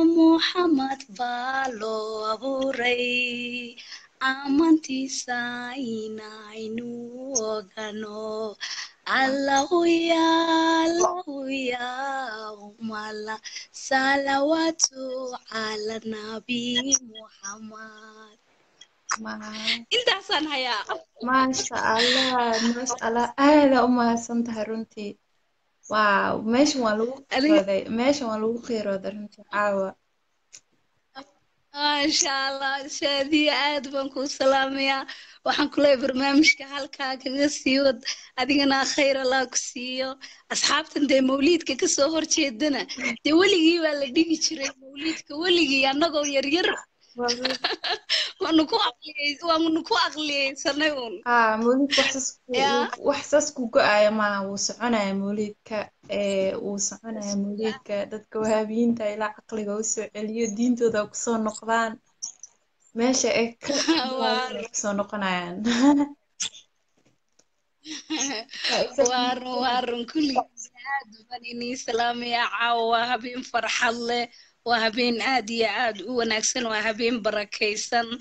محمد بالو أبو ري Amanti saina inu ogano Allahu ya umala salawatu ala nabi Muhammad Intasan haya Masya Allah Ahla umma santa harunti Wow Mesh walu khiro darunti Awa إن شاء الله شادي عاد بنكون سلامية وحنكلي برنامج كهالكا كغسيود أدينا خير الله كسيو أصحاب تندي موليد ككسوهر شيدنا دي ولقي ولا دي كشري موليد كولقي أنا جو يرير ونكو أغلي سنون موليد وحساس كوكا يا ما وسعنا يا موليد ك وسعنا يا موليد كدتك وهابين تا إلى عقلي وسع اللي الدين تذا كسر نقدان ماشي أك كسر نقدان وارن كل جاد بني سلام يا عوا هابين فرح الله وهابين عادي عاد ونكسن وهابين بركيسن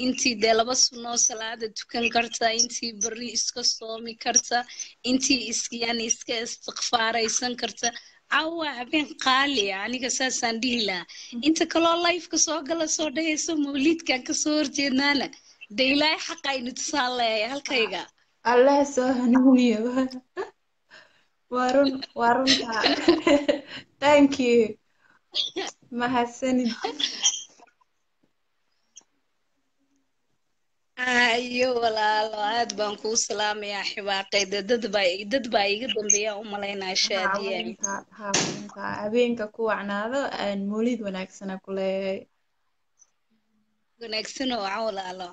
انتي دلبا سنو سلاد تكن كرتا انتي بري اسكسومي كرتا انتي اسكيان اسكا استغفار ايسن كرتا عوا هابين قالي يعني كساسا ديلا انت كلو لايف كسوغلا سودا يسو موليد كان كسور جينالا ديلا حقاي نتصالي هالكايغا الله سوهنوني وارون وارون thank you mahasani ayo walaalo aad baan ku salaamayaa xibaaqay dad baa iga dambeeya u malaynaa shaadiyay habeenka ku wacnaado aan mawlid wanaagsan ku leeyahay wanaagsan oo walaalo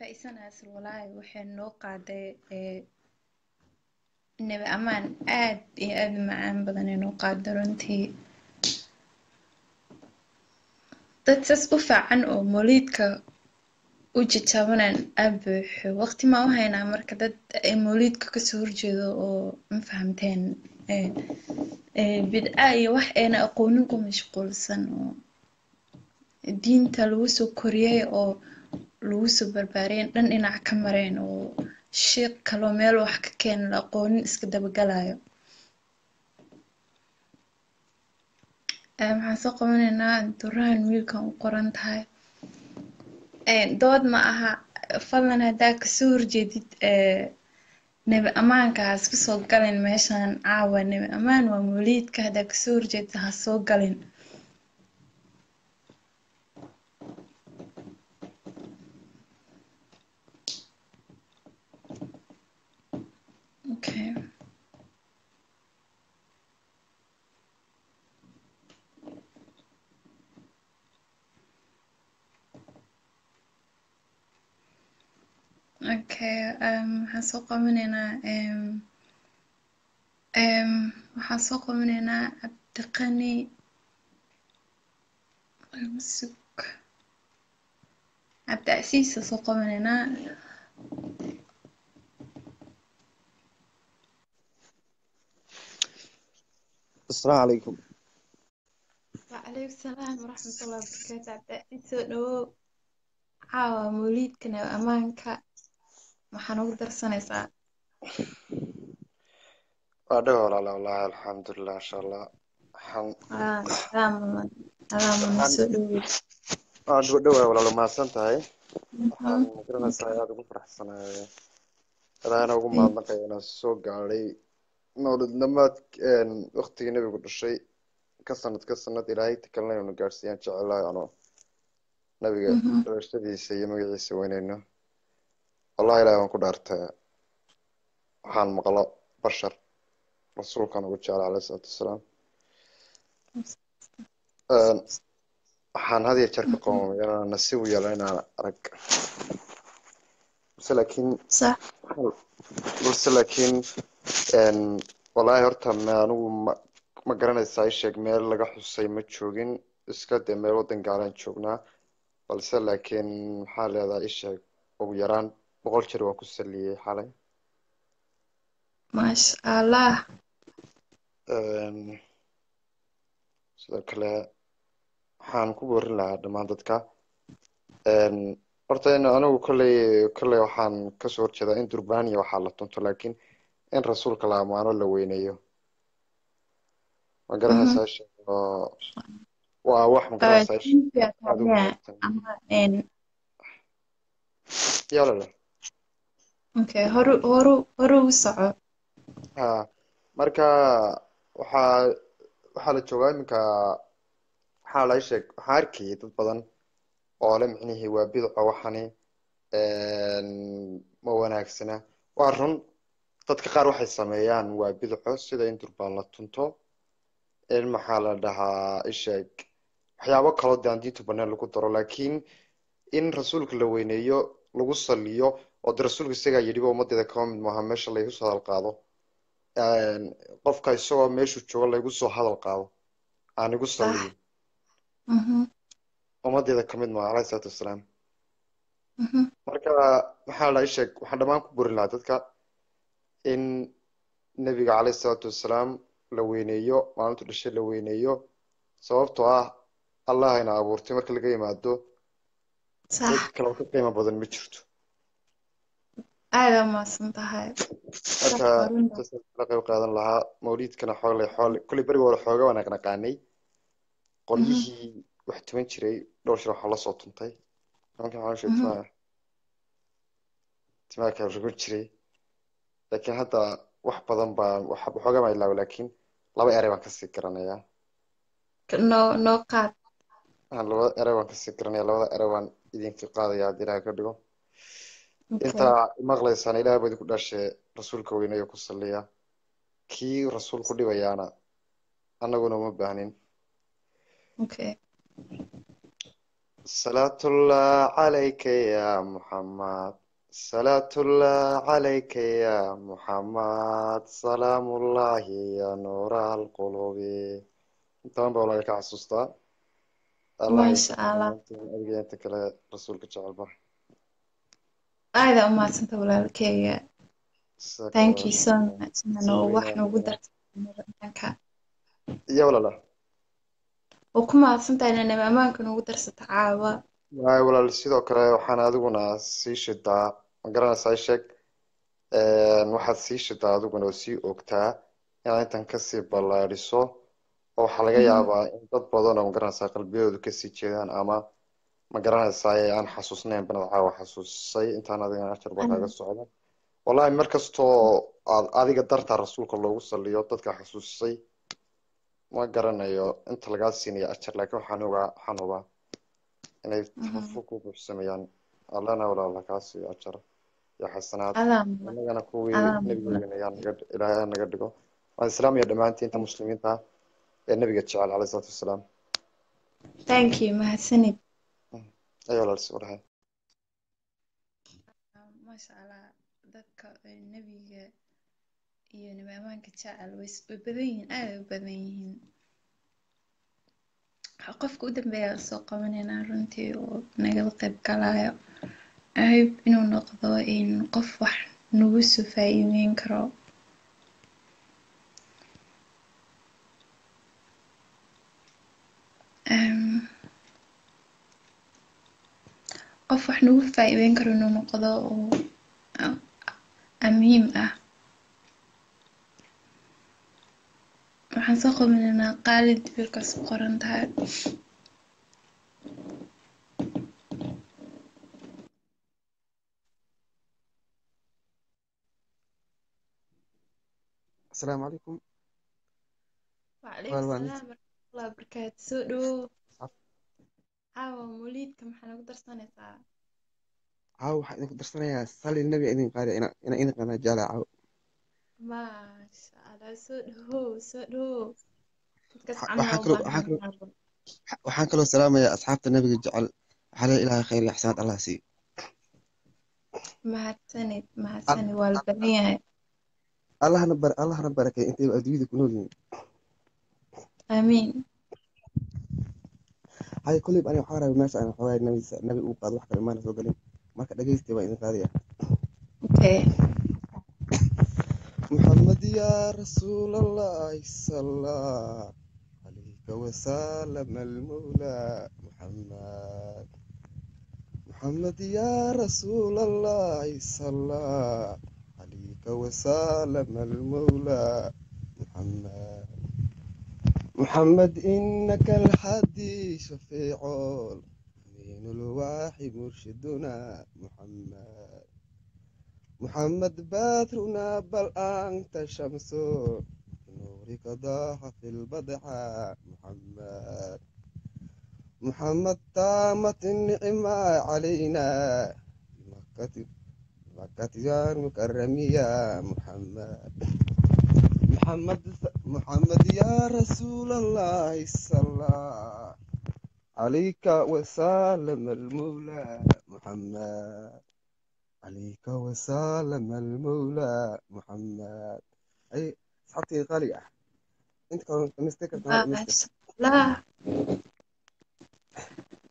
faisannaas walaal waxaan noo qaaday نبي أمان أد معان بدن إنه قادرنتي تتسقف عن موليدك وجتابنا أبح وقت ما وهنا مركضت موليدك كسور جذو ومفهمتين بدأي واحد أنا أقولكم مشغول سنو الدين تلوس وكوريا أو لوس وبربرين لأن أنا عكمرين و شيء كلامي لو حكى كان لقون إسكده بجلايا حسق من إنها دران ميلكا وقرنتها دود معها فلنا داك سور جديد نبي أمان كاس كسوق جلين ماشان عوا نبي أمان وموليد كهداك سور جديد هسوق جلين Okay. Okay. Hasoqa minina waxaan soo qornaynaa Cabdiqani المسك عبد العزيز سوق من هنا السلام عليكم. وعليكم السلام ورحمة الله وبركاته. عبد العزيز لو عاو موليدكنا وأمانك ما حنقدر سنة ساعة أدعو على الله الحمد لله إن شاء الله الحمد لله أدعو دوا ولا لما سنتهاي ممكن نساعد بفرح سنة أنا أقول ما عندك أنا سوق علي نولد لما أختي نبي كل شيء كسنة إلى هي تكلمنا عن الجارسيان شغلة أنا نبي رشتي سيء ما جي سوينه الله إله أنك دارته حال مقلة بشر رسول كان وجهه على الصلاة والسلام waxaan had iyo jeer ka qoomay inaan nasiib u yeelo inaan arag laakiin walaahi horta anigu ma garanaysaa i sheeg meel laga xusay ma joogin iska dee meel waddan gaalaan joognaa balse laakiin maxaa leedaa i sheeg ugu yaraan 100 jeer waan ku saliyey xalay maasha allah sidoo kale waxaan ku boorin lahaa dhammaan dadka horta anigu kolley waxaan kasoo horjeedaa in durbaaniya waxaa la tunto laakiin in rasuulka la amaano la weynayo ma garanaysaa waa wax ma garanaysaa horu u soco marka waxaa la joogaa iminka حالا شک هرکی دو بدن عالم اینه و بیض عوحنی موانعکس نه و آرن تدقیق روحی سامیان و بیض عصی دین دربالاتون تو این محل ده اشک حیا و کلا داندی تو بنا لکو در لکین این رسول کلوینیو لغوصلیو و در رسول کسیگا یه دیو مدت کام محمد شلیه صهال القاضو قفکای سوا میشود چون لغوصه حال القاضو آن لغوصلیو وماذا إذا كمل مع عليه الصلاة والسلام؟ مركا محل عيشك وحنا ما نكبر لعدتك إن النبي عليه الصلاة والسلام لوينيو ما نقول الشيء لوينيو صوابته الله ينعبور تمرك اللي جاي معده صح كلامك قيمة بدل متشرته هذا ما سنتهاي مركا تسلق لقى الله موليد كنا حول كل بري ولا حاجة وأنا كنا قاني قلبي وحتمن شري لو شرح الله صوت نطي ممكن عارف تما كيف قلت شري لكن هذا وحب ضنبا وحب حاجة ما إلا ولكن لا بقري وانك سكرنا يا نو نو قات لا بقري وانك سكرنا لا بقري وان إذا في قاضي عادي لا كده إنت مغلى سنة لا بدي كل شيء رسول كوينا يقصل ليا كي رسول كل بيانا أنا قلنا مبانين صلاة الله عليك يا محمد صلاة الله عليك يا محمد سلام الله يا نور القلوب تمام بقول لك عصوصة ما شاء الله أرجع أنت كلا رسولك تجعل بح هذا أمات أنت ولا لك thank you so much أنا وحنا وقدرت يا ولا لا وكما أصلاً أنا ما كنا ودرس تعاوى. لا ولا السيدو كلا وحنا دونا سيش دا مقرنا سايشك نوحد سيش دا دونا سي أكتا يعني تنكسي بالله رسو أو حلقة يابا إن تطبضنا مقرنا ساقل بيو دو كسي جيدان أما مقرنا ساي أن حسوسنا بنضعاوى حسوس ساي إنت أنا دينا أشتر بطاقة السعودة والله مركز تو هذه قدرت الرسول كله وصل ليوتتك حسوس ساي ما قرنا يا أنت لقى سيني أشتر لكن حنوا أنا فوقه بسميان الله نورا الله كاسي أشتر يا حسنات أنا كوي نبينا يعني قد إلى أنا قد جو السلام يا دمانتي أنت مسلمين تا النبي قد شعل عليه الصلاة والسلام thank you ما هسني أيوة الله سبحانه ما شاء الله ذكر النبي iyo nidaamka jacayl way badanyihiin aad u badanyihiin qofka u dambeeya soo qabanayna runtii oo naga qayb galaayo ay inuu noqdo in qof wax nagu soo faa'iideyn karo qof wax nagu faa'iideyn karo inuu noqdo oo muhiim ah waxaan soo qabanayna qaalid bilkaas qoran tahay السلام عليكم. وعليكم السلام ورحمة الله وبركاته. سؤال عاو موليد كم حنقدر صنع ساعة عاو حنقدر صنع صلي النبي إذن قارئ أنا إذن قنا جالع عاو ما شاء الله سؤال هو وحنكلو السلام يا أصحاب النبي جعل على إله خير يا حسنات الله سي مع السنة والبنية الله نبارك انت ادويدي كنولين امين هاي كل يبقى انا وحاره بماش انا وحاره النبي وقاد واحد المانا سو قالين marka dhageystay way idin qaadiya okay محمد يا رسول الله صلى الله عليه وسلم المولى محمد يا رسول الله صلى الله وسلم المولى محمد إنك الحدي شفيع أمين الواحي مرشدنا محمد باثرنا بل أنت شمس نورك ضاح في البدعة محمد تامت النعمة علينا وكتيار مكرم يا محمد يا رسول الله صلى عليك وسلم المولى أي صحتي غالية أنت كنت مستكر لا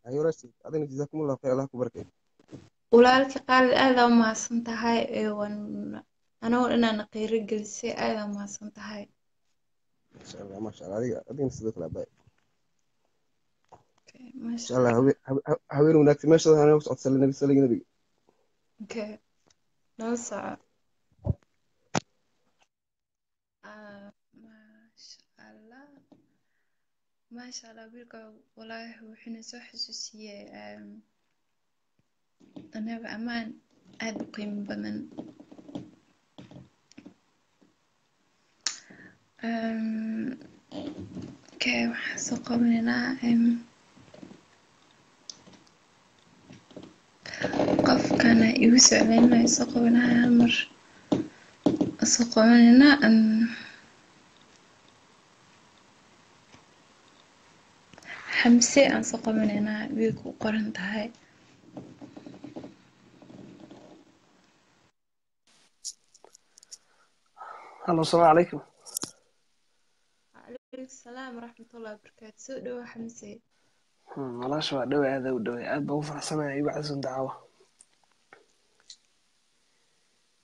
أيوة رشيد أذن جزاكم الله خير الله كبرك ولكن أنا ما صنت هاي أنا نقير جلسي أنا ما صنت هاي ما شاء الله هذه أدين صدق لباي ما شاء الله هبيرو نكت ما شاء الله أنا وصلت النبي صلى الله عليه وسلم أوكي نوصل ما شاء الله بيركو والله وحنا سو حساسية أنا بأمان أدو قيم بمن كيف حسوق من نائم قف كان يوسع لنا يسوق من عامر أسوق من نائم حمسي أسوق من نائم بيكو قرنت هاي الو السلام عليكم. وعليكم السلام ورحمة الله وبركاته. سوء دوا حمسي. والله شو دوا هذا ودوا عاد بوفر سمع يبعثون دعوة.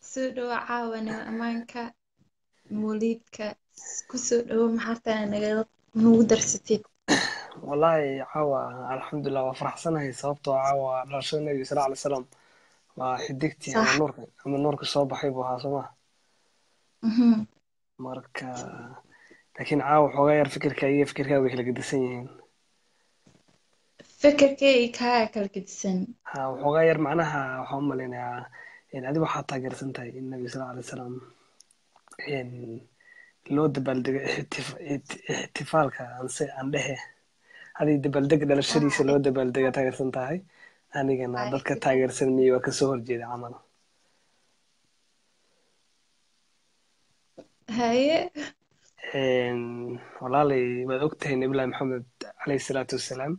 سوء دوا عاونا أمانك موليدك كسوء دوا محاطة نقدر درستي. والله عاوة الحمد لله وفرح سنة هي صوبته عاوة على رسول النبي صلى الله عليه وسلم وحديقتي عن نورك من نورك الصوب حيبوها صباح. marka laakiin caaw waxa uu yar fikirkaaga kala gedisan yihiin fikirkaaga kala gedisan ha waxa uu yar macnaha waxa uu maleenayaa in adigu waxa taageersan tahay in nabi sallallahu alayhi wasallam in loo dabaaldego ihtifaalka aan dhahe hadii dabaaldeg dhalashadiisa loo dabaaldego taageersan tahay anigana dadka taageersan miyo ka soo horjeeda camal هاي والله لي ما أقتهن إبلا محمد عليه الصلاة والسلام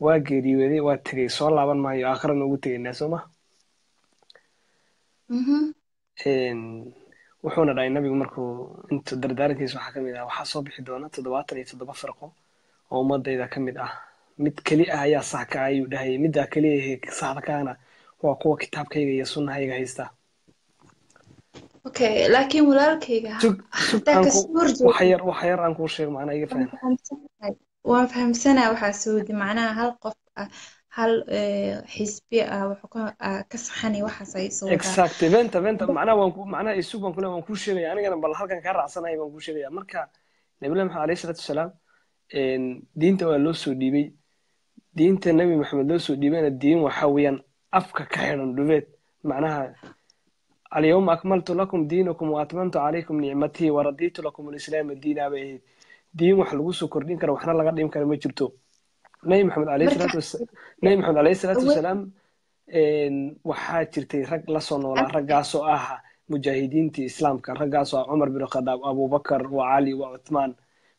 واجري ودي واتري سؤال لابن ما يأخرن وقتي الناس وما wuxuuna dhahay nebigu markuu inta dardaarantiisa waxaa ka mid ah waxaa soo bixi doona 77 farqo oo ummadayda ka mid ah mid kali ah ayaa sax ka ayuu dhahay midda kali ah saxda kaana waa kuwa kitaabkayga iyo sunnahayga haysta. Okay, laakiin walaalkayga haddii ka suurto wax yar aan ku sheeg macna iga faham. Waan fahamsanaa waxa suudi macnaha hal qof هل حسبي وحكم كسحني وحصي صوره. Exactly. بنت معناه السوق بنقوله بنقول شيء يعني أنا بالله كان كارع صناعي بنقول شيء يعني مركا نبينا محمد عليه الصلاة والسلام دين تولو سوديبي دين النبي محمد سوديبي الدين وحويا أفك كهرن دوبت معناها اليوم أكملت لكم دينكم وأتممت عليكم نعمتي ورديت لكم الإسلام الدين أبيه دين وحلوس وكردين كانوا إحنا لقد يوم كانوا يجبتوه نبي محمد عليه الصلاة والسلام waxaa jirtay rag la soo noolaa raggaasoo ah mujaahidiintii islaamka raggaasoo Umar bin Khadaab Abu Bakar wa Ali wa Uthman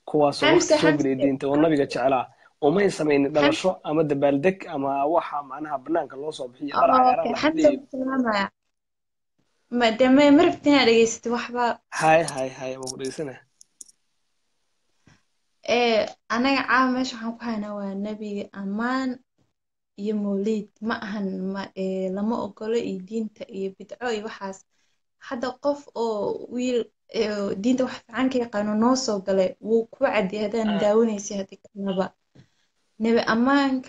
kuwaasoo suuqreedinta oo nabiga jeclaa oo ma sameeyeen dhalasho ama dabaaldeg ama waxa macnaha banaanka loo soo bixiyo dhaqaalaha ma damay marftina dhageystay waxba hay ma wareysana أنا عامش حنقهنا والنبي أمان يمولد معهن ما لما أقوله الدين تبدعوا وحاس حدا قف أو ويل دين توحد عنك قانون نص وقله وقعد هذا نداوني سهتك نبي أمان ك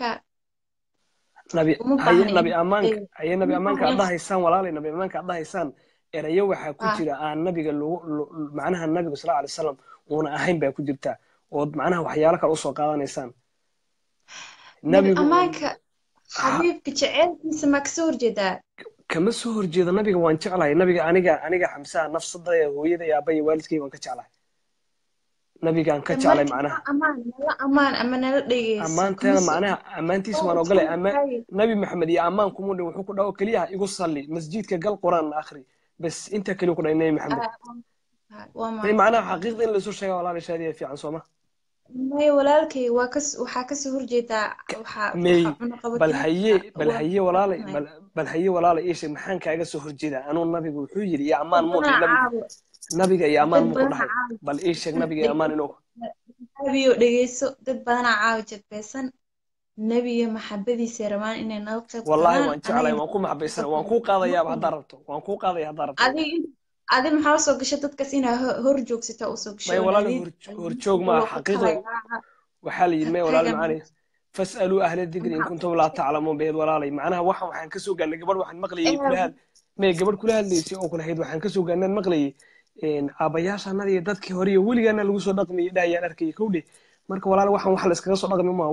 نبي أمان أي نبي أمان كعبده إنسان ولا نبي أمان كعبده إنسان إريوه حكوتيرا النبي قال له معناها النبي صلى الله عليه وسلم وأنا أهين بيكوجبته ومعناها وحيالك الأسوة قادانيسان نبي أماك حبيبك جعل نس مكسور جدا كمسور جدا نبي وان شعله نبي أنا جا حمسان نفس الضي ويدا يا أبي والدك وان كشعله نبي كان كشعله معناها أمان ترى معناها أمان تسمع نقوله أمان نبي محمد يا أمان كمون وحكوا له كليها يقص لي مسجد كقال قرآن آخري بس أنت كلي قرآن نبي محمد معناها حقيقة اللي سوشي ولا لشادية في عنصومة ماي ولالكي وكس وحكس هرجيتا وح بالحية ولالي بالحية ولالي إيش محن كعكس هرجيتا أنا النبي يقول حجري يا أمان موت النبي يا أمان موت بل إيش النبي يا أمان إنه النبي رجيسو تبان عاوجت بس النبي محبذي سيرمان إن نلقي والله وأنت على وأنكو محبذي سيرمان وأنكو قاضي أبغى ضربته وأنكو قاضي ضربته عادم حاوس وقشتت كسينا هرجوك ستة وسوقش. ما ولا هرجوك ما حقيقة وحالي ما ولا المعاني. فاسألوا أهل الذكر إن كنتم لا تعلمون به ولا لي معناها واحد وحنكسو قال قبل واحد مغلي كلها ما قبل كلها اللي سيقول كل هيد وحنكسو قالنا المغلي إن أبياش أنا يدك هوري ولي أنا لو صدقني لا يأركي كودي مركب ولا واحد لسكان صدقني ما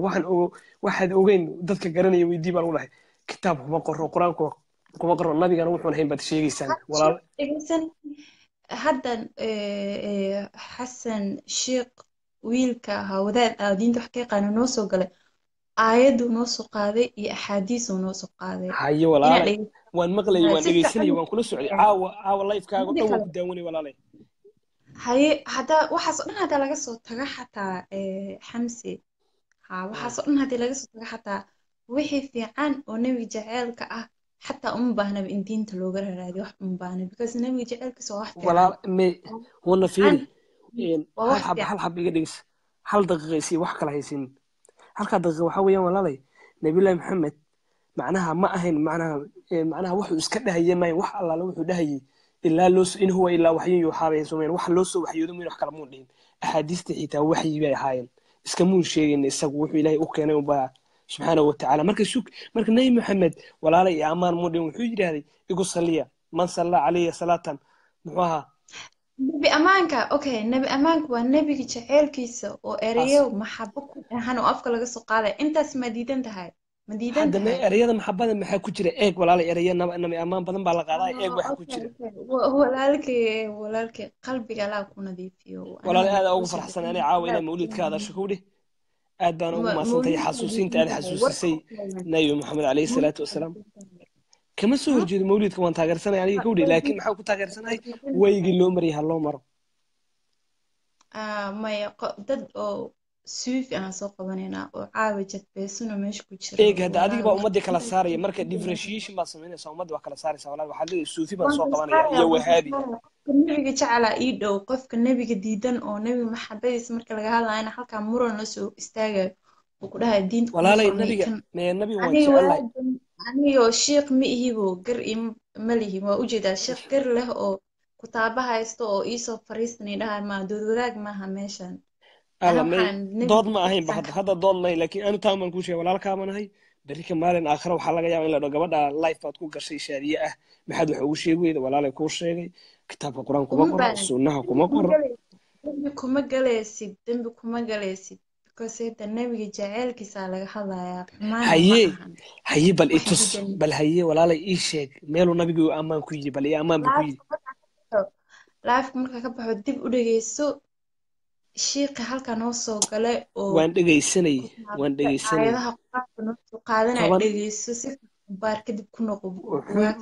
واحد أوجين دتك قرني ويدي بالله كتابه ما قرأ قرآنك كما قرر النبي كانوا يقولون هين بتشيجيسان ولا إنسان هذا حسن شيق ويلك هؤلاء دين تحكي قانون نصو قال عيد ونص قاضي أحاديث ونص قاضي هاي ولا وان مغلي وان إجيسني وان كل سعي عاو الله يفكر قطو بدوني ولا لي هاي هذا وحصلنا هذا لقصة ترى حتى حمسي وحصلنا هذا لقصة ترى حتى وحي في عن ونبي جعلك حتى أمباهنا بإنتين تلوجر هذه واحد أمباهنا because نبي جعلك سواحد ولا مي هو نفير هل حب يجلس هل دقيسي وحكي له يسين هل كدقي وحوي يوم ولا لي نبي الله محمد معناها ما أهين معناها وح وسكده هي ما وح الله لو وح ده هي إلا لوس إن هو إلا وحي يحارب سومين وح لوس وحي يدمين وح كلامون لين أحاديث تحيته وحي بيحايل إسكمون شيء إن السقوح إلهي أوكي أنا وبا سبحانه وتعالى مركز شوك مركز نبي محمد ولا لي يا أمان مودي وحجر هذه يقول صليا من صلى عليه صلاة نحوها نبي أمانك أوكي نبي أمانك والنبي كشعير كيسه وأريه ومحبك هنو أفكر لقص قالة أنت اسمه ديدن تهاي مديدن هذا ما أريه ده محبة ده محكوجر إيك ولا لي أريه نبي أمان بدن بالقراء إيك وحكوجر ولا لك قلبي على كونه ديفيو ولا لي هذا أول فرح سنة أنا عاوي مولد كذا شكودي أدبنا وما سنتي حسوسين تعال حسوسي نبي محمد عليه الصلاة والسلام كم سهر جد مولد كمان تاجر سنة يعني كودي لكن حاول تاجر سنة ويجي اللومري هاللومر ما يقدر سوف أنا سوق بنينا وعاوجت بيسون ومش كتير. إيه هذا عادي بقى أمد كلا ساري مركب ديفرنشيشن بس منين سأمد وكلا ساري سوالات وحلو سوفي بس سوق بنينا يو هادي. النبي كتير على إيده وقف كالنبي جديدا أو نبي محبي اسم مركب هلا أنا حلك عمره نسوا استاجر وكلها الدين. ولا لا النبي ما النبي وانشاء أنا يو شيخ مئه وقرئ مليه ووجد الشيخ قر له أو كتابها استو إيسو فريسني لها ما دودراج ما همشان. ضد ما هي بحد هذا ضد ما هي لكن أنا تامن كل شيء ولا كامن هي بريك مالين آخر وحلاقة يعني لو جبنا لايف بتكون كشيء شريعة محد يحوي شيء ولا لك كل شيء كتاب القرآن كم قرأ السنة كم قرأ بكم جلسي دم بكم جلسي كسر النبي جعل كسالة هذا هي هي بل إتوس بل هي ولا لك أي شيء ماله النبي يقول أمان كوي بل أمان بكوي لايف مركب بحد دب ودقي سو شيخ هالك نوصل قلة وين دقي سنة وين دقي سنة هذا قرن قالنا دقي سوسي باركد بكون قبول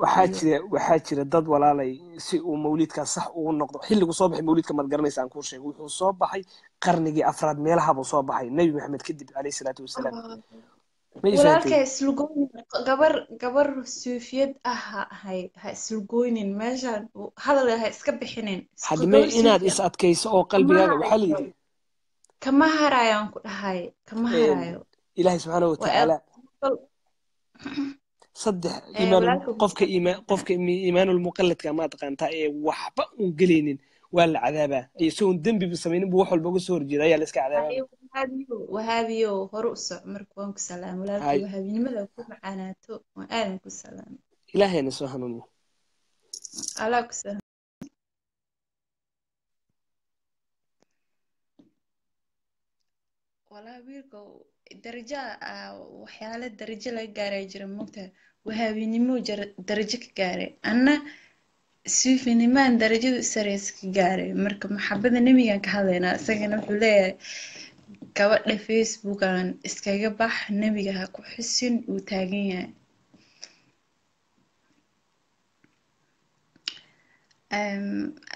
وحاجة ضد ولا لي سي ومولد كصح والنقطة حلي وصباح مولد كمان قرني سانكور شيء وصباحي قرني أفراد ميلها وصباحي النبي محمد كذب عليه الصلاة والسلام ولكن سلوكين قبر سوفيد هاي سلوكين مجال هذا هيسكب حنين حد ما إناد إسقط كيس أو قلبي أنا وحلي كم هرايان هاي كم هرايان إلهي سبحانه وتعالى صدق إيمان قفك إيمان قفك إيمان المقلد كما تقنتها وحبة وقلينين ولا عذابه يسون دم بيسمينه بوحو البوق سور جرايا لسك عذابه وهابيو هرؤس مركوان كسلام ولا وهابين ماذا يكون معنا تو وآدم كسلام إلهي نسوها منه على كسلام ولا بيركو درجة وحيالة درجة لا جاري جرمته وهابين مو درجة كجاري أنا سوف نمان درجة سريس كجاري مركب محبذة نمية كهذينا سكنا حلاه كوقت فيسبوك عن إسكاجبح نبيها كحسن وتاجين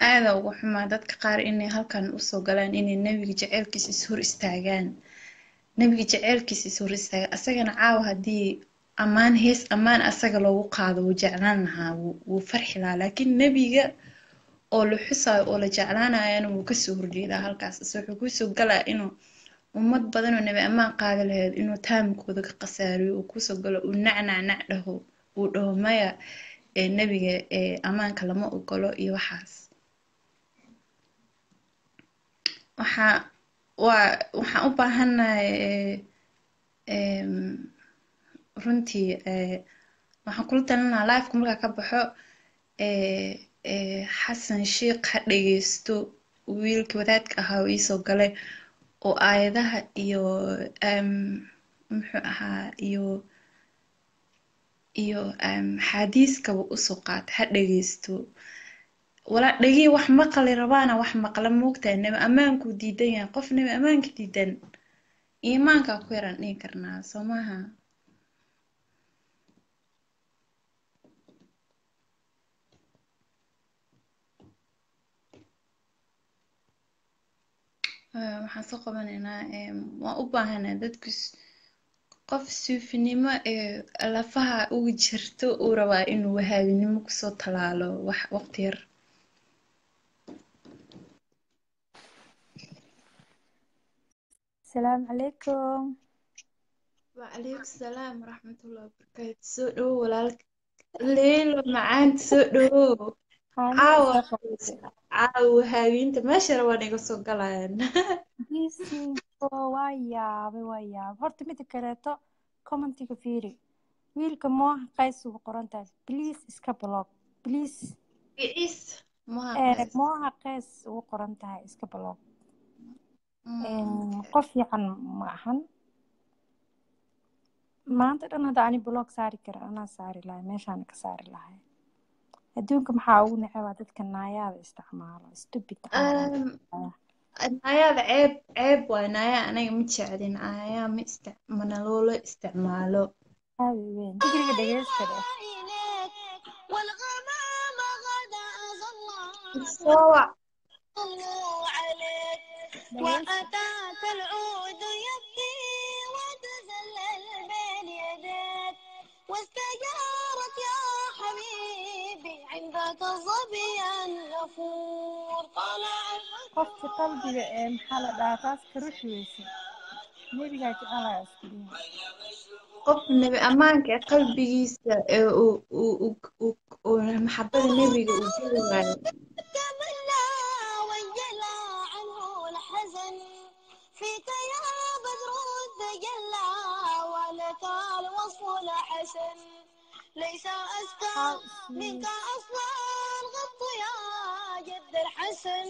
أنا وحمادتك قار إني هل كان أصو قلان إني النبي جعل كيس سور استعجان نبي جعل كيس سور استعج أسجن عاو هدي أمان هيس أمان أسجل وقعد وجعلناها وفرحنا لكن نبي أو لحسا أو لجعلنا أنا وكسور جيدا هل كاس سور كسور قلا إنه ومد بدنو نبي أما قادل هاد إنه تام كودك قساري وكوسو قلو ونعنع نعله وده مايا نبي أما كلامه وقلو يوحاس وح أباهنا رنتي وحقولت لنا لايف كملك كبحو حسن شيق حد يستو ويلك وذاتك هاويسو قلي oo aayadaha iyo muxuu ahaa iyo xadiiskaba u soo qaat ha dhageysto wala dhagey wax maqli rabaana wax maqla moogtaa inaba amaanku diidan yahay qofna amaanka diidan iimaanka ku yaran dhiin karnaa soomaha waxaan soo qabanaynaa waan u baahanaa dadku qof suufinimo lafaha ugu jirto uu rabaa inuu wahaabinimo kusoo talaalo wax waqti yar asalaamu calaykum wacaleykum salaam waraxmatullahi wabarakaatu soo dhowo walaalka leelo macaanta soo dhowo عاو هاي أنت ما شرباني قصو قلنا. بيسي ويا ويا هرت متى كرتو كومنتي كفيري ويلكم ما قيس وقرنتاج بليز إسكابلوك بليز. بليز ما قيس وقرنتاج إسكابلوك. قفي عن معهن. ما أنت أنا دعني بلوك ساري كر أنا ساري لا ماشان كساري لا. أدونكم حاولنا عوادتك النايا باستعماله استبيت النايا عيب ونايا أنا متشعرين نايا من لولو استعماله حبيبين تقدر تجلس كده والغمام غدا أظل الله عليك وأتاك فالعود يبكي وتزلل بين يديك، واستجارت يا حبيبي عندك الظبي الغفور. قفت قلبي محل داقاس كروش ويسي نبيك على اسكرين قف النبي أمانك قلبي يسا ومحبة النبي وجلوان تملى ويلا عنه الحزن فيك يا بدر الدجلى ولك الوصل حسن ليس أزكى منك أصلا غط يا جد الحسن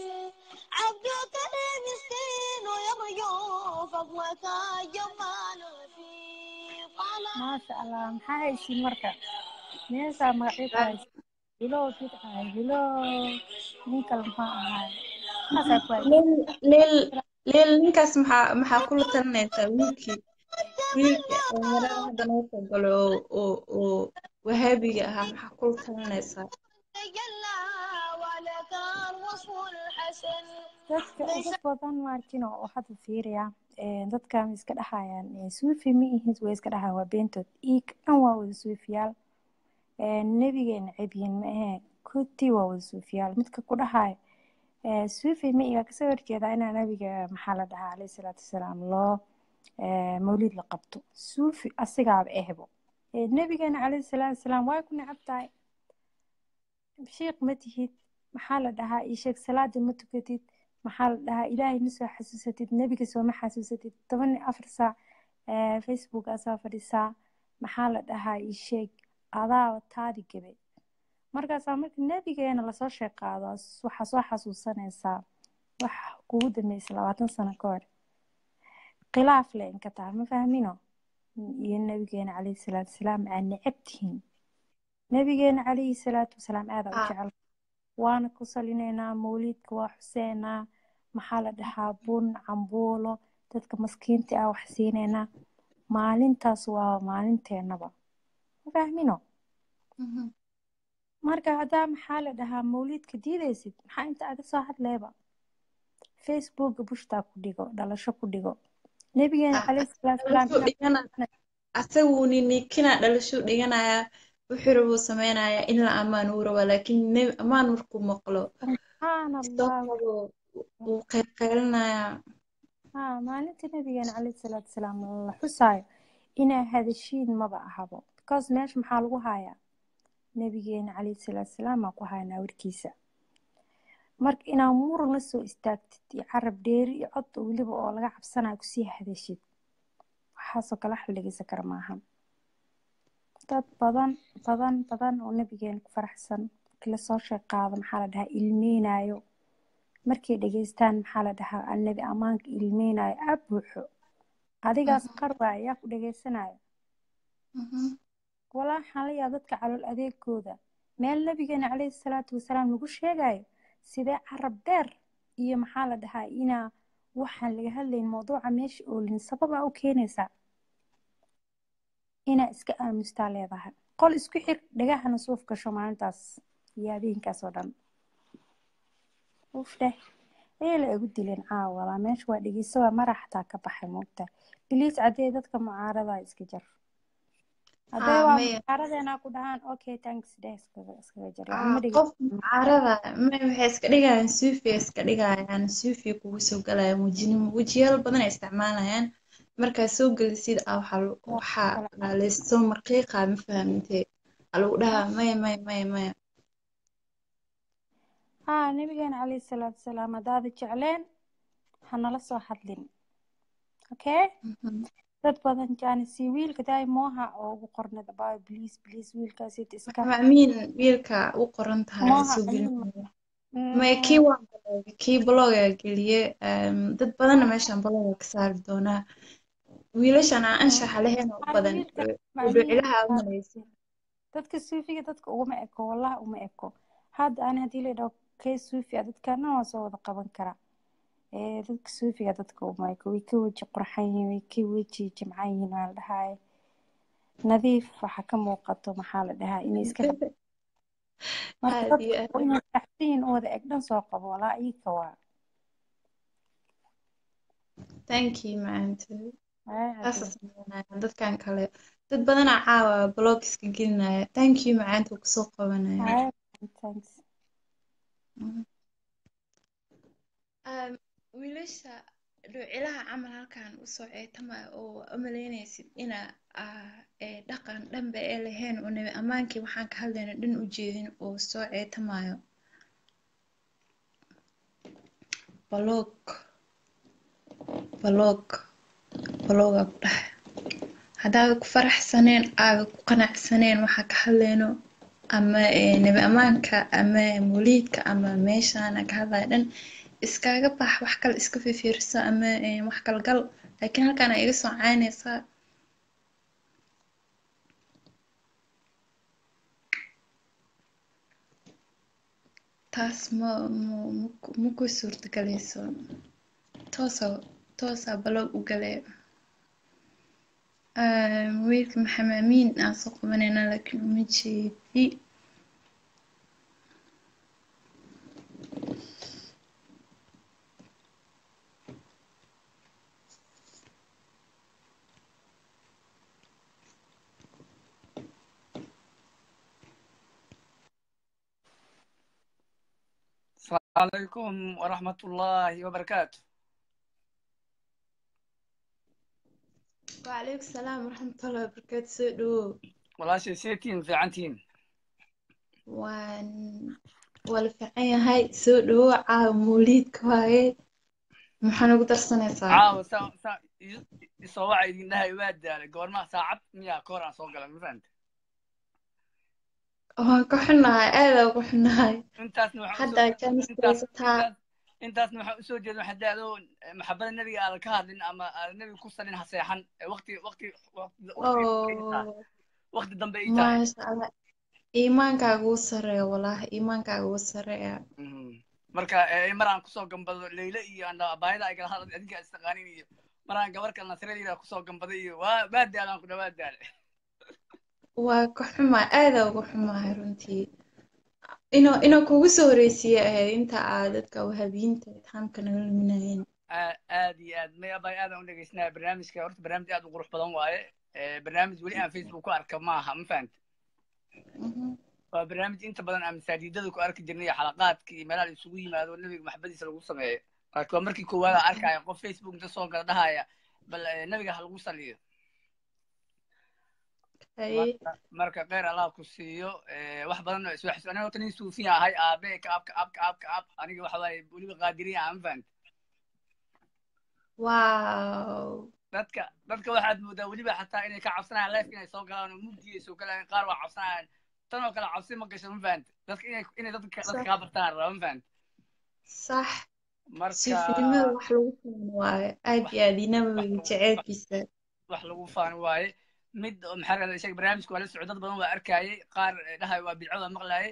عبدك المسكين يرجو فضلك جمال ما شاء الله محاي شي مركب نيسا مغيب هاي بلو كيت هاي بلو نيكا الماء هاي ليل نيكاس محا كل تنيتا ويكي ومراه دانوتا قلو وهابي اها محا كل تنيتا dadka badan markino waxaad fiiriyaa dadka iska dhaxayaan suufi ma ihid way iska dhaxaa waa beentood iig aan waa wada suufiyaal nabigeen ciidiin ma aha kuti waa wada suufiyaal midka ku dhaxay suufi ma iga ka soo horjeeda inaan nabiga maxaa la dhahaa alayhi salaatu salaam loo mawlid la qabto suufi asigaab ehbo nabigeen alayhi salaatu salaam way ku nacabtay sheekh ma tihid maxaa la dhahaa ii sheeg salaada ma tukatid محل ده إلهي مسوا حسوستي النبي كسوا ما حسوستي طبعاً أفرسا فيسبوك أسافرسا محل ده هاي شيء أضاع التاريخ جبل مرة سامرت النبي كأن الله صار شيء قاعد وحسوا حسوسنا سا وحقود مسلوات سنة كار قلاف لين كتعرف ما فهمينه النبي كأن عليه الصلاة والسلام عن عبتهم النبي كأن عليه الصلاة والسلام هذا وجعل وانا كوصلينينا موليدك وحسينا محالة دحابون عمبولو تدك مسكينتي او حسينينا مالين تاسوا مالين تينبا فاهمينو مركا هدا محالة دها موليدك ديديسيد محا انت ادا صاحب ليبا فيسبوك بوشتاكو ديغو دالشاكو ديغو نبيجين عليه الصلاة والسلام اسووني نيكينا دالشو ديغانا وحربو سمينا إلا أمان ورو ولكن أمان وركو مقلو سبحان الله وقيلنا مالنتي نبينا عليه الصلاة والسلام الله حسايا إنا هذا الشيء ما بقى حبو بكاز ماش محالقو هايا نبينا عليه الصلاة والسلام أكو هايا ناوركيسا مرك إنا مور نسو استاكتت يعرب ديري يعط وليبو أولغا عبسانا كسي هذا الشيء وحاسو كلاح لغي سكر معهم dad badan oo nabigeen ku faraxsan kala soo sheeg qaado maxaa la dhahaa ilmeenayo markay dhageystaan maxaa la dhahaa annabi amaanka ilmeenayo abuuxo adigaas qarwaa yaa ku dhageysanayo walaa xalaya dadka calool adeegkooda meel nabigeen calayhi salaatu wasalaam lagu sheegayo sidee carab dheer iyo maxaa la dhahaa inaa waxaan laga hadlayn mawduuca meesha oo lin sababa u keenaysa ina iska aamusta leedahay qol isku xir dhagaxana suufka shoomaantaas yaabeenka soo dhan ufde ila ugu dileen caawala meesh waa dhigeyso waa maraxta ka baxay moogta biliis caday dadka mucaarada iska jar haday waa mucaaradeena ku dhahan okay thanks desk iska jar qof mucaarada ma waxay iska dhigayaan suufi iska dhigayaan suufi kugu soo galay wajinimo wajiyaal badan isticmaalayaan marka soo galisiid ah waxa la soo marqiiqa ma fahamtay aluu dhaha may nabigeena calayhi salaatu wasalaam daad jecleen hana la soo hadlin okay dad badan jaanisi wiilka day mooha oo ugu qornada baa please wiilkaas iska maamiin wiilka u qoran tahay soo galin may kii waan kii bloga geliye dad badan meeshan bloga ka saar doona wiilashan aan anshax lahayn oo badan duucilaha u maleysay dadka suufiga dadka uma eko wallahi uma eko hadda aan hadii leedo kay suufi dadkana waa soo wada qaban kara dadka suufiga dadka uma eko way ka waji qurxan yihiin kii waji jimcan yihiin aan dhahay nadiif waxa ka muuqato maxaa la dhahaa inay iska markii uu taxtiin oo wada egdan soo qabo walaa iika waa Thank you, maanta. أساساً دت كان كله دت بدنا عاوا بلوكس كجينا. Thank you maanta وكسوق بنا. Thanks. ويلشة لعلها عملها كان وصعي تما وأملينيس إنا دقن لم بقلهن ونبي أمانك وحنك هلنا دن وجيهن وصعي تما بلوك بلوك بلوغ هذا فرح سنين قناع سنين وحا كحلينو أما نبي أمانك أما موليدك أما ميشانك هذا لأن إسكاغا بح وحكا الإسكا في فيرسا أما وحكا القلب لكن هل كان إيسو عاني صار تاس مو سورتك ليسو توصل بلوغ وقلي ويلك محمامين أسوق مننا لكن مجي دي السلام عليكم ورحمة الله وبركاته. وعليكم السلام ورحمة الله وبركاته سيدو والله سيتين في عنتين والفعية هاي سيدو عاو موليد كواهي محانو قدر سنة صار عاو يصوعي إنها يوادة لقور ما ساعد مياه كورا صوغة لمفانت كوحنا هاي كوحنا هاي حدا كان استرسطها intaas ma waxa u soo jeedo xadaado maxabada nabiga aad ka hadlin ama nabiga ku salin ha seexan waqti dambe ay tahay iimaankaagu sareeyo wallahi iimaankaagu sareeyo marka maraan ku soo gambado leeyla iyo ana baayada ay kala hadlay adiga istaqaaniyo maraan gabar kala nasreeyay ku soo gambado iyo waa baadaalan ku dhawaadaal waa ku xumaa aad ugu xumaa runtii إنه كوسو رئيسية أنت عادتك وهابينت تحمكنا المناين. آدي ما يبغى آدم عندك إسناء برنامج كورت برنامج آدم وروح بدون وعاء برنامج ولي أنا فيسبوك أركب معها مفهوم. فبرنامج أنت بدون أمس سديدك وأركب جميع حلقات كي ملل يسوي ما هذول نبيك محبتي سلقوصة معي. أركب مركي كوالا أركب يقف فيسبوك تصور قدها هاي بل نبيك هالقوصة ليه. marka qeer alaab ku siiyo wax badan oo iswaxso anoo tan suufiya ahay aabe ka aab aniga waxa way waliba qaadiriya aan fahant wow dadka waxaad moodaa waliba xataa inay ka cabsanayaan live inay soo galaan mugdiye soo galaan qaar waa cabsanayaan tan oo kala cabsi ma gasho aan fahant dadka inay dadka ka bartaan aan fahant sax marka filimada wax lagu fahmo waa aad iyo aad inaba jecelkiisa wax lagu fahmo waa mid maxaad sheeg barnaamijku wala socodad badan waa arkaayay qaar dhahay waa bilcada maqlaayay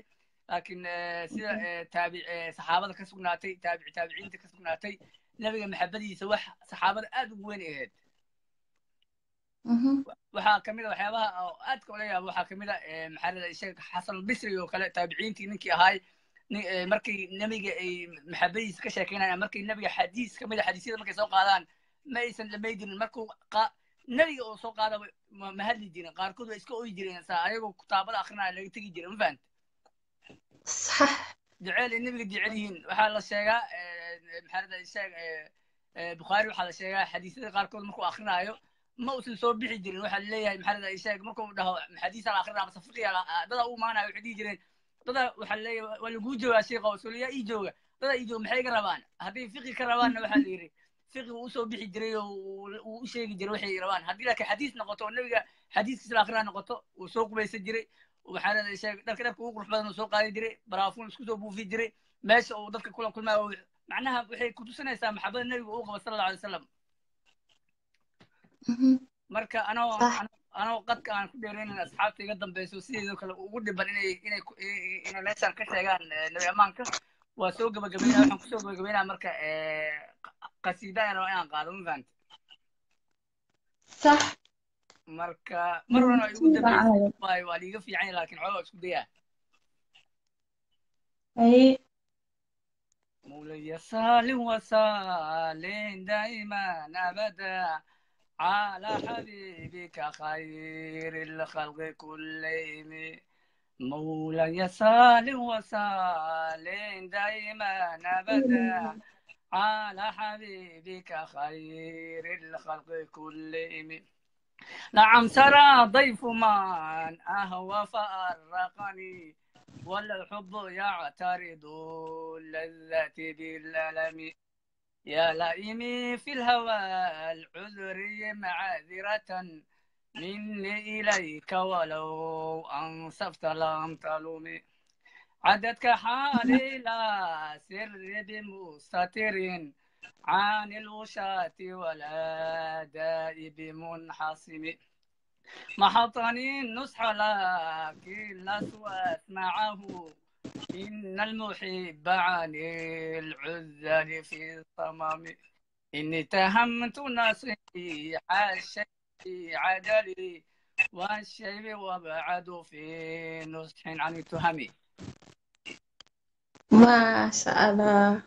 laakiin sida taabic saxaabada ka sugnaatay taabiciinta ka sugnaatay nabiga maxabadiisa wax saxaabada aad ugu weyn ahayd waxa kamid ah waxyaabaha aad ka leeyahay waxa kamid ah maxaad sheeg Xasan al-Basri oo kale taabiciintii ninkii ahay markii nabiga ay maxabadiisa ka sheekeynayaan markii nabiga xadiis kamid ah xadiisyada markay soo qaadaan maysan lameydin markuu نبي أو سوق هذا ما هذي جينا قاركود وإسكو أيجينا سأيقو كتابة آخرنا اللي تيجي جينا مفهوم صح دعالي النبي دعاليين وحال الشجاع محرد الشجاع بخاري وحال الشجاع حديث قاركود مكو آخرنا يو ما وصل صور بيجينا وحال ليه محرد الشجاع مكو ده حديث آخرنا بس فقيه هذا هو ما أنا يحدي جينا هذا وحال ليه والجوجو الشيخ وسوليا يجوا هذا يجوا محي كربان هذه فقيه كربان وحال يري فقه وصو بيحجري وشيء جري وحي روان هدي لك حديث نقطة النبي حديث كسر آخرها نقطة وسوق بيسجري وبحنا الشيء ده كده كوك رح بدنا سوق على جري برافون سكوتو بوفي جري ماشي وضفك كل ما معناها وحي كنت سنة سامح حبل النبي وقوقه صلى الله عليه وسلم مركا أنا وقت كان كديرين الأصحاب تقدم بسوسية وكلا وودي بريني إن الناس كشة كان نبي أمانك وسوق بجميلة وحنا كسوق بجميلة مركا قصيدة أنا وأنا قادم فانت صح مرة يقول باي والي يقف يعني لكن عوض شو بديها أي مولاي صل وسلم دائما أبدا على حبيبك خير الخلق كلهم. مولاي صل وسلم دائما أبدا على حبيبك خير الخلق كلهم. نعم سرى ضيف من أهوى فأرقني، والحب يعترض اللذة بالألم. يا لئيمي في الهوى العذري معذرة مني إليك، ولو أنصفت لم تلومي. عدتك حالي لا سر بمستتر عن الوشاة ولا دائب منحصم. محطني النصح لكن لست أسمعه، إن المحب عن العذل في الصمم. إني تهمت نصيح الشيء عدلي، والشيء وابعد في نصح عن التهم. ما شاء الله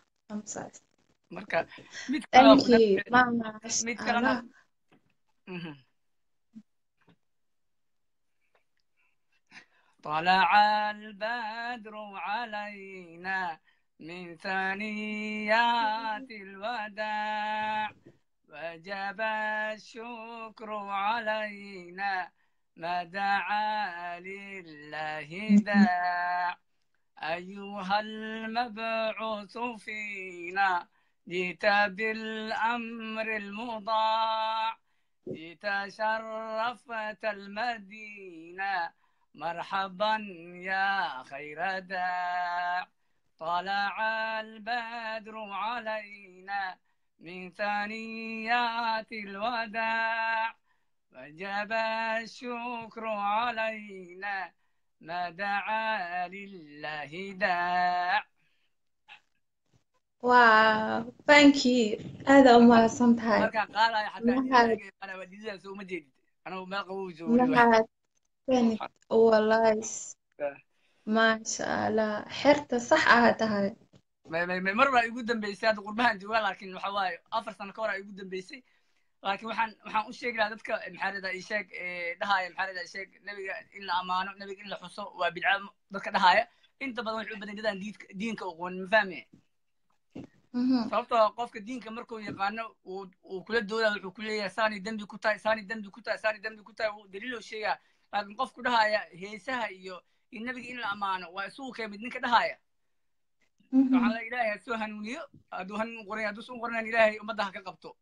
مركب. Thank you. ما شاء الله. طلع البدر علينا من ثنيات الوداع، وجب الشكر علينا ما دعا لله داع. أيها المبعوث فينا جئت بالأمر المضاع، جئت شرفت المدينة مرحبا يا خير داع. طلع البدر علينا من ثنيات الوداع، وجب الشكر علينا ما دعا لله داع. واو thank you. هذا ما صنتها أنا والله ما شاء الله حرت صح هذا. مرة يقدم بيسي هذا قربان جوا، لكن الحواي أفر سنة كورا يقدم بيسي، لكن وحن أشيك لذاتك محرد إشيك دهاي محرد إشيك نبي إلا أمانة نبي إلا حصو وبدعاء ذاتك دهاي أنت بدون عبادة جدا دينك وقون مفهمي. صرفته قفك دينك مركو يقانو وكل الدولة وكل يساني دم بكتاي ساني دم بكتاي ساني دم بكتاي ودليله شيء. لكن قف كده هي سهيو النبي إن الأمانة وسوق يمدن كده هاي. على إلهي سوهن وليه أدوهن قرية دوسون قرنا إلهي ومدها كقبته.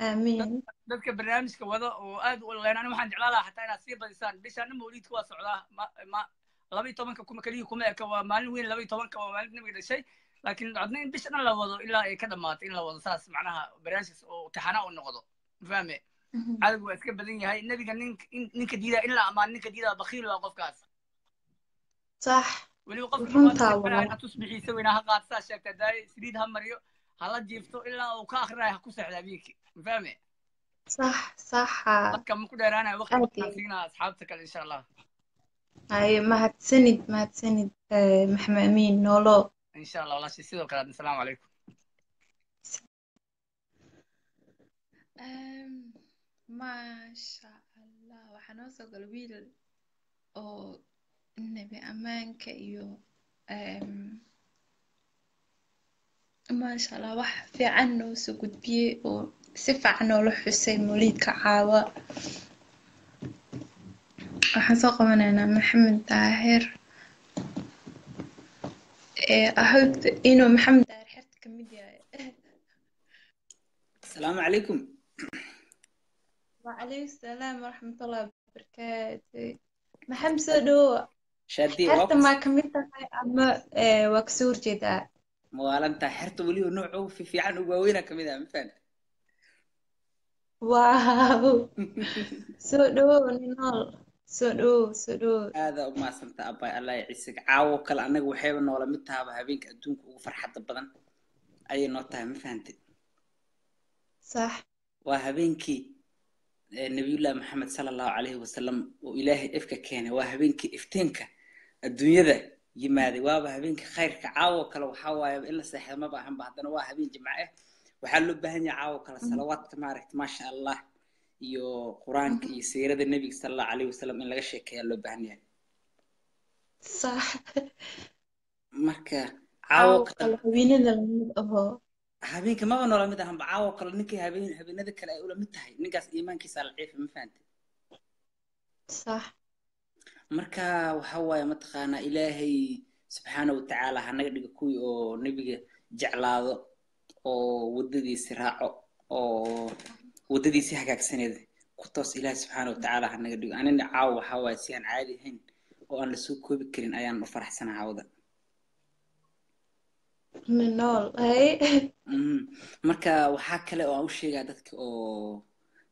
آمين. ذلك برنامج كوضع وأد والله أنا ما حد على حتى أنا صيب الإنسان بس أنا موليد كواسع له ما لبي طبعا كم كليه كم كوامال وين لبي طبعا كوامال نبي هذا الشيء، لكن عدنين بس أنا لا وضع إلا كده مات إلا وضع ساس معناها برنامج وتحناء النقضة فاهمة. عارف واسك بدين هاي النبي كان نك ديدا إلا ما نك ديدا بخيل ولا وقف كاس صح ولو وقف كاس تصبحي سوينا هقعد ساشة كداي سريد هم مريو هلا جيفتو إلا وكأخر رايح كوسع لبيك فاهمة صح صح كم كده رانا وقت نسينا أصحابتك إن شاء الله. أي ما هتسند محمامين نولو إن شاء الله. الله يسلمك كلام. السلام عليكم. ما شاء الله وحنوصل قلبيل أو النبي أمان كيو ما شاء الله وح في عنه سجود بيه وسف عنه لح حسين موليد كعاوة وحنساق من أنا محمد طاهر أحب إنه محمد طاهر حرت كميديا. السلام عليكم. وعليكم السلام ورحمة الله وبركاته. محمد سدو شادي حتى ما كملت أما وكسور جدا مغالنتا حرت ولي نوعه في عن وقوينا كمدا من فن. واو سدو هذا ما سمت أباي الله يعيسك عاو كل أنا وحيب إنه ولا متها بهابينك أدونك وفرحة بدن أي نقطة من فهمت صح وهابينكي نبي الله محمد صلى الله عليه وسلم وإلهي إفك كان وهابينك إفتنك الدنيا ذا يمادي وابا هبينك خيرك عاو كلا وحوا إلا سحر ما بحن بعدنا وهبين جماعة وحلو بهني عاو كلا صلوات مارك ما شاء الله يو قرآن يسير النبي صلى الله عليه وسلم إن لقى شيء كيلو بهني صح مركا عاو كلا هبين للمود أبا هبينك ما بنولا مده هم بعاو كلا نكى هبين نذكر أقوله متهي نقص إيمانك صار عيف مفانت صح مركا وحوى متقانا إلهي سبحانه وتعالى هنقدر كوي أو نبي جعلاض أو وددي سراعه أو وددي سحكك سند قطص إلهي سبحانه وتعالى هنقدر أنا نعاو حوى سين عادي هن وأنا لسوق كوي بكرين أيام وفرح سنة عودة من نول هاي مركا وحكله أو شيء قعدتك أو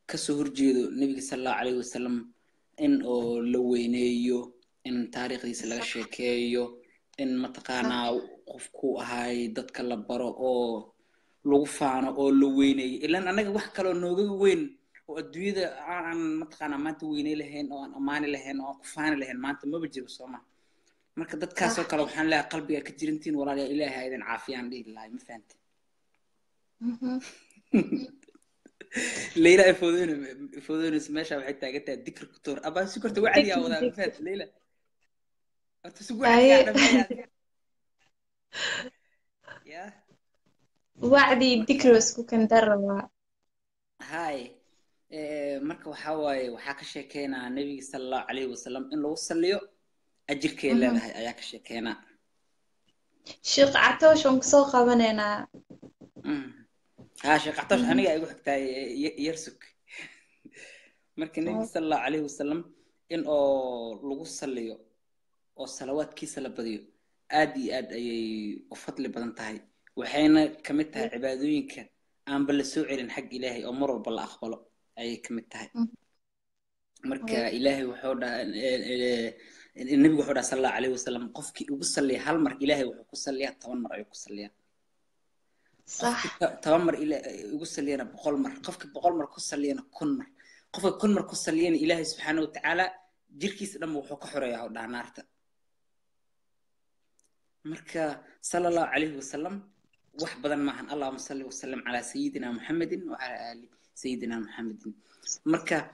كسهر جيدو النبي صلى الله عليه وسلم إن أو لوينيو إن تاريخ يسلك شكيو إن متقانا قفكو هاي دت كلا برا أو لوفانا أو لويني إلا أنا جوح كلا نوجوين وأدويد عن متقانا ما تويني لهن أو أمان لهن أو قفان لهن ما أنت ما بتجيب صوما مركز دت كاسو كلا وحن لا قلبي كتيرنتين ورا لا إله إذا عافيان لي الله مثنت ليلى يفوضون سماشة وحتى قلت الذكر كتور أبا سكرت وعلي يا ولا فات ليلى أنت سكوا علي يا وعدي الذكر وسكو كان دروا هاي مركو حواي وحاك شكينا النبي صلى الله عليه وسلم إن لو وصل ليه أجر كيلا هياك شكينا شق عتو شنك سوق بنينا شقعتاش أنا أقول حتى يرسك مركن النبي صلى الله عليه وسلم إن لغو صليو أو صلوات كيس لبديو آدي آد أي وفضل بدنتهاي وحين كمتها عبادوين كان أم بالسوعي حق إلهي أو مر بالله أخبله أي كمتها مرك إلهي وحودا النبي وحودا صلى الله عليه وسلم قفك وصلي هل مر إلهي وحوصلي الطوان مر يقصلي صح تمر إلى يقصلينا بقول مر قفك بقول مر قصلينا كن مر قفك كن مر قصلينا إلهي سبحانه وتعالى جركيس لما وحق حرية ودا نارته مركا صلى الله عليه وسلم وحبذا معهن اللهم صل وسلم على سيدنا محمد وعلى آل سيدنا محمد مركا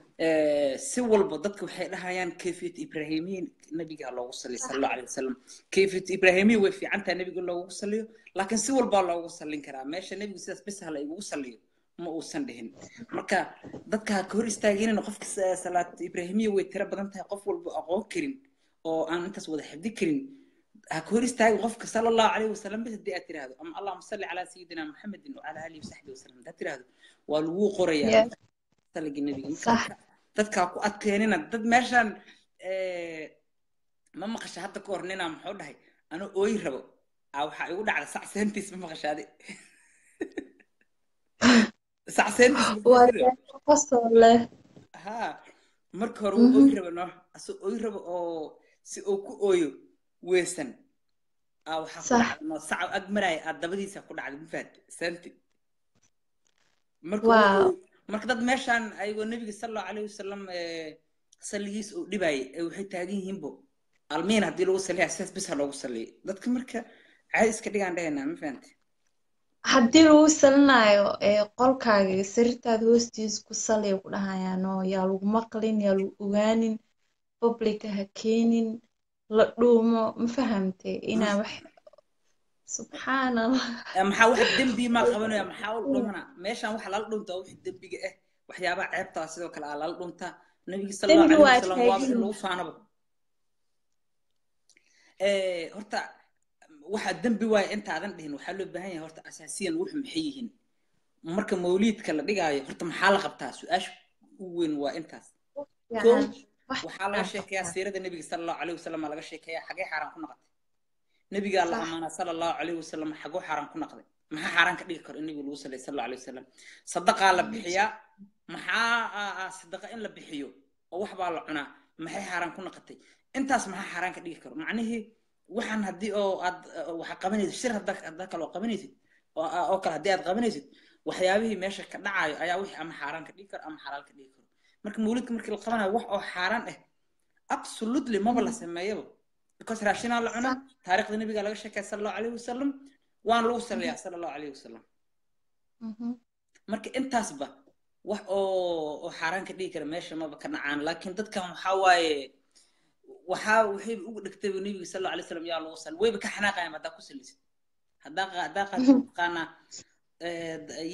سوى البضك وحيلها يعني كيفية إبراهيمين النبي قال الله صلى الله عليه وسلم كيفية إبراهيمين وفي عنتها النبي قال الله صلى لكن سوى البال الله صلى كرام ماشى النبي بس بس هلا يوصل ما وصل لهن مركا ضدك هكور استاجين إنه قفك صلاة إبراهيمية وترى بدنتها قف والعقرين أو أنا أنت سوى حبدي كرين هكور استاج قفك صلى الله عليه وسلم بس دي أترى هذا أم اللهم صل على سيدنا محمد وعلى آله وصحبه وسلم ده أترى هذا والو قرية صلى النبي صح dadka ku adkeynina dad meeshan ma maqashay hadda ka hornina maxuu dhahay anu ooy rabo waxa igu dhacay sax sentis ma maqashay sax sentis waa qosole marka hore uu ooy rabo asu ooy rabo oo si uu ku ooyo weesan waxa xaqna sax ag maray aad dabadiisa ku dhacay mafad senti marka marka dad meeshan ayuu nabiga sallallahu alayhi wasallam salligiis u dhibay waxay taagan yihiin bo almeen hadii lagu saliyaa saas bis loogu saliyo dadka marka caadi iska dhigaan dhayna ma fahanti hadii lagu salnaayo qolkaaga sirtaad hoostiis ku saliyo ku dhahayaano yaa lagu maqlin yaa lagu ogaanin public ha keenin la dhuumo ma fahamte ina wax سبحان الله. محاول الدمبي ما قبلنا محاول قمنا ماشان واحد لالدونتا واحد الدمبي إيه واحد يابع عبتها سيدو كلا لالدونتا النبي صلى الله عليه وسلم وابن الوفان أبو هرتا واحد الدمبي واي أنت عذن بهن وحلو بهن هرتا أساسيا وح محيهن مركب موليد كلا بيجا هرتا محالقة بتاعس وأش وين وأنتاس كم وحالة شكيا سيرة النبي صلى الله عليه وسلم على شكيا حاجة حرام كنا نبي قال الله صلى الله عليه وسلم حقو حرام كنا قدي ما حرام كدي كر النبي صلى الله عليه وسلم صدق على بحياء ما صدق إن لبحيو أو حبا لعنا ما حرام كنا قدي أنت اسمها حرام كدي كر معناه وحن هدي أو وحقمني الشر هداك لو قمني أو كره هدي أتقمني وحيابي ماشى كناعي أيا وح أم حرام كدي كر أم حلال كدي كر مرك مولد مرك القرآن وح أو حرام absolutely ما بلا سمايبه because rational lacuna taariikhda nabiga laga sheekay sallallahu alayhi wasallam waan loo salliyaa sallallahu alayhi wasallam marka intaasba wax oo xaraan ka dhigi kara meesha ma ka nacaan laakiin dadka waxa waaye waxa wixii ugu dhigtay nabiga sallallahu alayhi wasallam yaa loo sal weeyba ka xanaaqay ma ta ku sallisid hadaa qana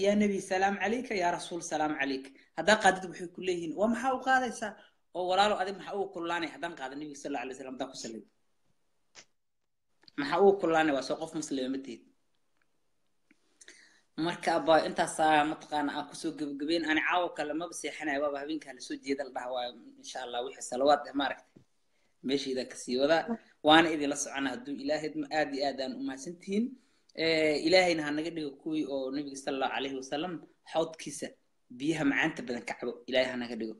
يا نبي سلام عليك يا رسول سلام عليك هذا قادت بحي كلهن وما حاو قاديسا او ولاالو ادي ما حاو كلاني هدان قاد النبي صلى الله عليه وسلم دا كسليم ما حاو كلاني وا سو قف مسلمتي marka aba intaas matqaan aan ku soo gabagabeen aan caawa kala ma bixinay baba habeenka la soo jeedal dhah waa insha Allah wixii salawaad ee maaragtay meeshida ka sii wada waan idila socon haduu ilaahay aad iyo aad aan u maasantiin إلهي نهانك ديكوي أو نبي صلى الله عليه وسلم حوض كيسة بيها معانت بدن كعبه إلهي هانك ديكو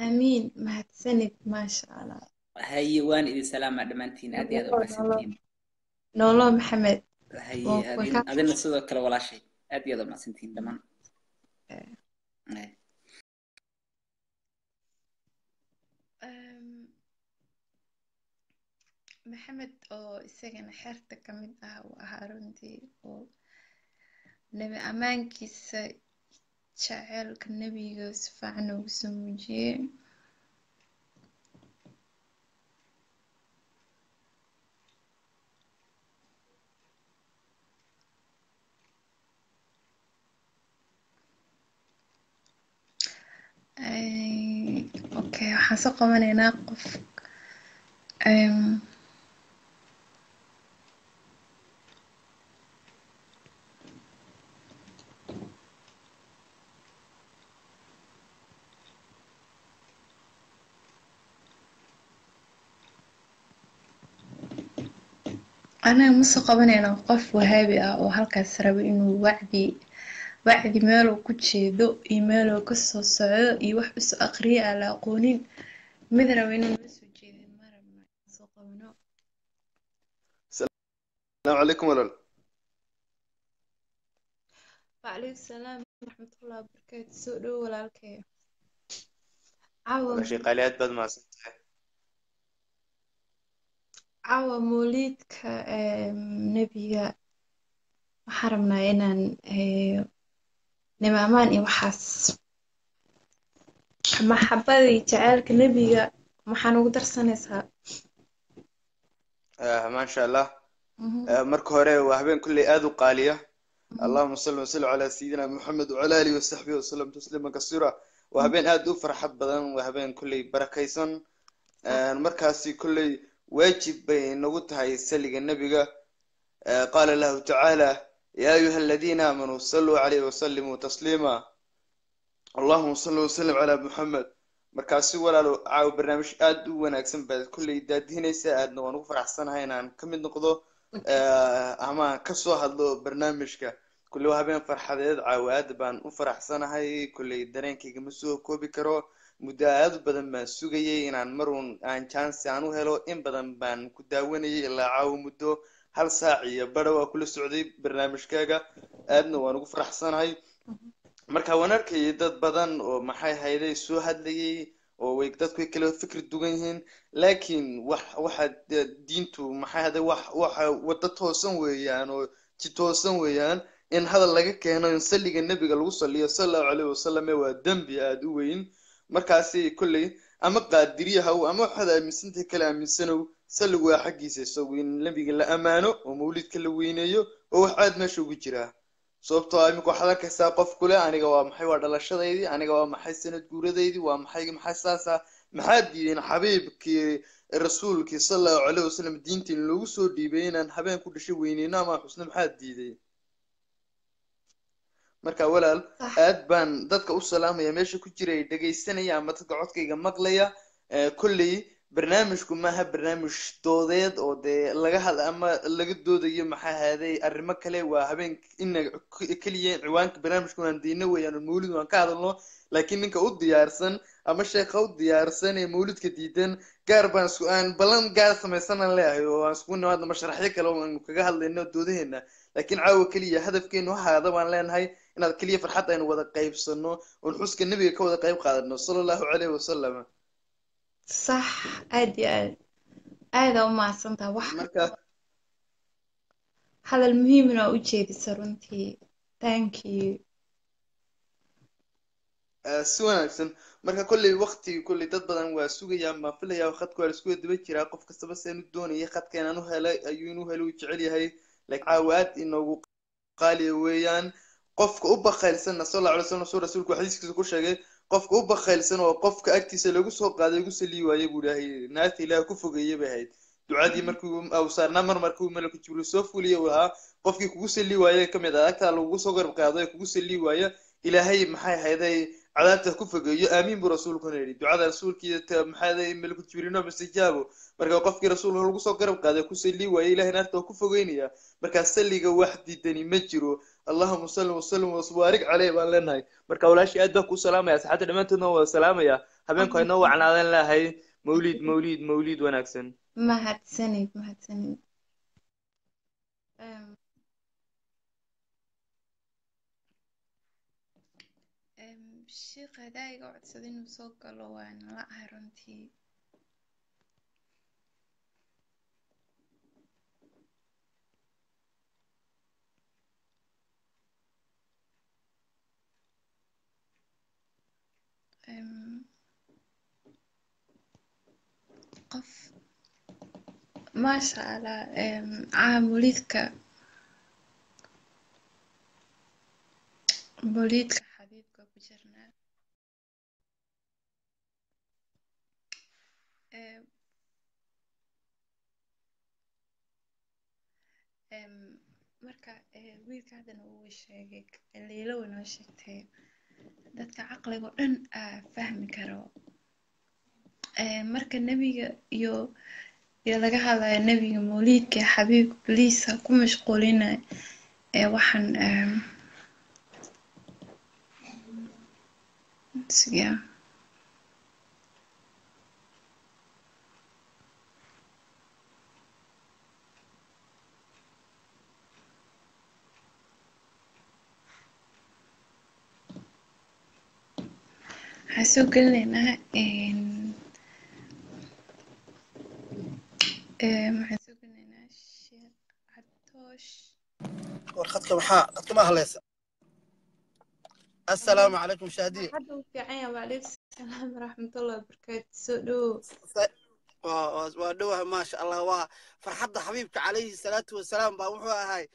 آمين ما هتسند ما شاء الله هاي وان إلي سلام أدمانتين أدي هذا وماسنتين نولو محمد هاي أدي نصدر كلا ولا شيء أدي هذا وماسنتين دمان محمد أو إسقنا حرت كمين أو هاروندي أو نبي أمان كيس شاعر كنبي يوسف عنه وسمجي أوكي حسقا من يناقف أنا مصقبة أنا قف وهابي أو هلك السرب إنه وعدي ماله كل شيء ذو إيماله قصة صعوب يوحس أقري على قونين مثل وين مسوي مرة من مصقبنا السلام عليكم ولا وعليكم السلام ورحمة الله وبركاته سؤلوا ولا الكيا عوام شيء قليات بدل ما سنتهي عوا موليدك نبيا حرمنا إنن نمامان وحاس محبتي تعالك نبيا ما حنقدر سنسها ما شاء الله مركوري وهبين كل آذو قالية اللهم صل وسلم على سيدنا محمد وعلى آله وصحبه وسلم تسليما كثيرا وهبين آذو فرحت بدن وهبين كل بركيسن مركاسي كل واجب نوتها سلق النبي قال الله تعالى يا أيها الذين آمنوا صلوا عليه وسلموا تسليما اللهم صل وسلم على محمد مركز ولا عاو برنامج آد وناكسن بعد كل يداد هنا ساعدنا ونغفر أحسن هينا كم نقضه أما كسوه هذا برنامجك كل وهابين فرحة عاو آد بان نغفر أحسن هاي كل يدرين كي مسوه كوبي كرو مداعد بدن ما سوقي إن مرون عن chance عنو هلو إن بدن بان كداوني إلا عاو مدو هل ساعي بروا كل السعودي برنامج كذا أدنى ونقف رحسن هاي مركوانر كي يدد بدن ومحي هيدا سو هدلي ويقدر كوي كله فكر دوجهن لكن واحد دينتو محي هذا واحد وتتوصن ويان وتتوصن ويان إن هذا اللي كهنا ينسلق النبي قال وصلي صلى الله عليه وسلم ودم بأدوين مركزي كله أما قادريها وأما حدا من سنة كلام من سنة سلوا حقيسة سوين لبي قلا أمانه ومولد كلوينيه وواحد ما شو بجراه صوبت عمك وحدا كساقف كله أنا جوا محيور على الشذي أنا جوا محي سنة جورة ذي ومحي محساسة محددين حبيبك الرسول كي صلى الله عليه وسلم دين تلوسو دي بينا حبين كل شيء ويننا ما حسن محددين marka walaal aad baan dadka u salaamaya meesha ku jiray dhageysanaya ama dadka codkayga maqlaya kulli barnaamijku ma aha barnaamij doodeed oo laga hal ama laga doodayo maxay haaday arrimo kale waa habeen inaga kaliya ciwaanka barnaamijku aan diina weeyaan mawlid waan ka hadalno laakiin ninka u diyaarsan ama sheekha u diyaarsan ee mawlidka diidan gaar baan su'aan balan gaar sameysana leeyahay oo aan isku nimaadna masharaxyo kale oo aan kaga hadlayno doodaheena laakiin caawa kaliya hadafkeenu waxa hada baan leenahay إن الكلية فرحت أن وذا قيب صنو ونحس كالنبي كوذا قيب قادرنا صلى الله عليه وسلم صح أدي aad u maadsantaa wax marka hadal muhiimna u jeedisay runtii thank you suwaansan marka kulli waqti kulli dad badan waa sugayaan ma filayaa waqtku hal isku daba jiraa qof kasta bas inuu doonayo qadkeen aanu helay ayuu inuu helo jecel yahay like aawad inuu qaali weeyaan qofka u baqaylsan sallallahu alayhi wasallam rasuulku hadiiskiisa ku sheegay qofka u baqaylsan oo qofka agtiisa lagu soo qaaday ugu saliyo ayay buuraahay naas ilaahay ku fogeeyay bahayd ducadii markuu aw saarna markuu malaku jibriil soo fuliyo waxa qofkii kugu saliyo waayay kamid aagta lagu soo garab qaaday kugu saliyo waayay ilaahay maxay hayday cadaabta ku fogeeyo aamiin bu rasuulku neeri ducada rasuulkiisa maxay malaku jibriilna masajaabo marka qofkii rasuulku lagu soo garab qaaday ku saliyo waayay ilaahay naarta ku fogeynaya marka saliga waxdiidani ma jiro اللهم صل وسلم وبارك عليه بالناي marka walaashi aad ku salaamaya saxada dhamaantoodna waa salaamaya habeenkayna waa canaadeen lahay mawlid wanaagsan mahadsanid شي qadayga codsadin soo galo waan la aharantii قف ما شاء الله عام وليدك حبيبك بجرنا مركا ويلك هذا هو الشيك اللي لو انه شيكتين dadka aqliga dhan ah fahmi karo marka nabiga iyo laga hadlayo nabiga mawlidka xabiibku please ku mashquulina waxan siya حسو قلنا حسو قلنا الشيخ عطوش ورخدك محا قدك ما هليس السلام عليكم مشاهدين وعليكم السلام ورحمة الله وبركاته سؤلو ودوها ما شاء الله وفرحة حبيبك عليه الصلاة والسلام باوحوها هاي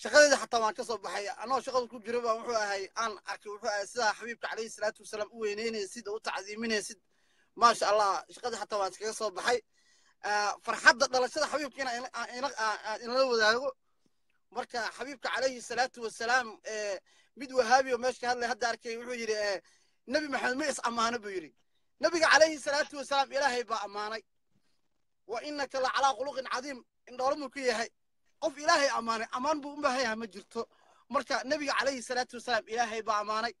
شغلة حتى ما كسب بحياة أنا شغل كل جربة وحوها هاي أنا أكيد وحوها سيدا حبيبك عليه الصلاة والسلام وينين سيد وتعزيمين سيد ما شاء الله شغلة حتى ما كسب بحياة فرحة دلشة حبيبك أنا لو ذاهو مركا حبيبك عليه الصلاة والسلام بدو هابي وماشي هذا أركي وحوجي نبي محمد يس أمانة بيري نبي عليه الصلاة والسلام إلهي بأمانة وإنك لعلى خلق عظيم إن دولمك هي qof ilaahay amaanay amaan buu u baahayaa ma jirto marka nabiga kaleey salaatu wasalaam ilaahay baa amaanay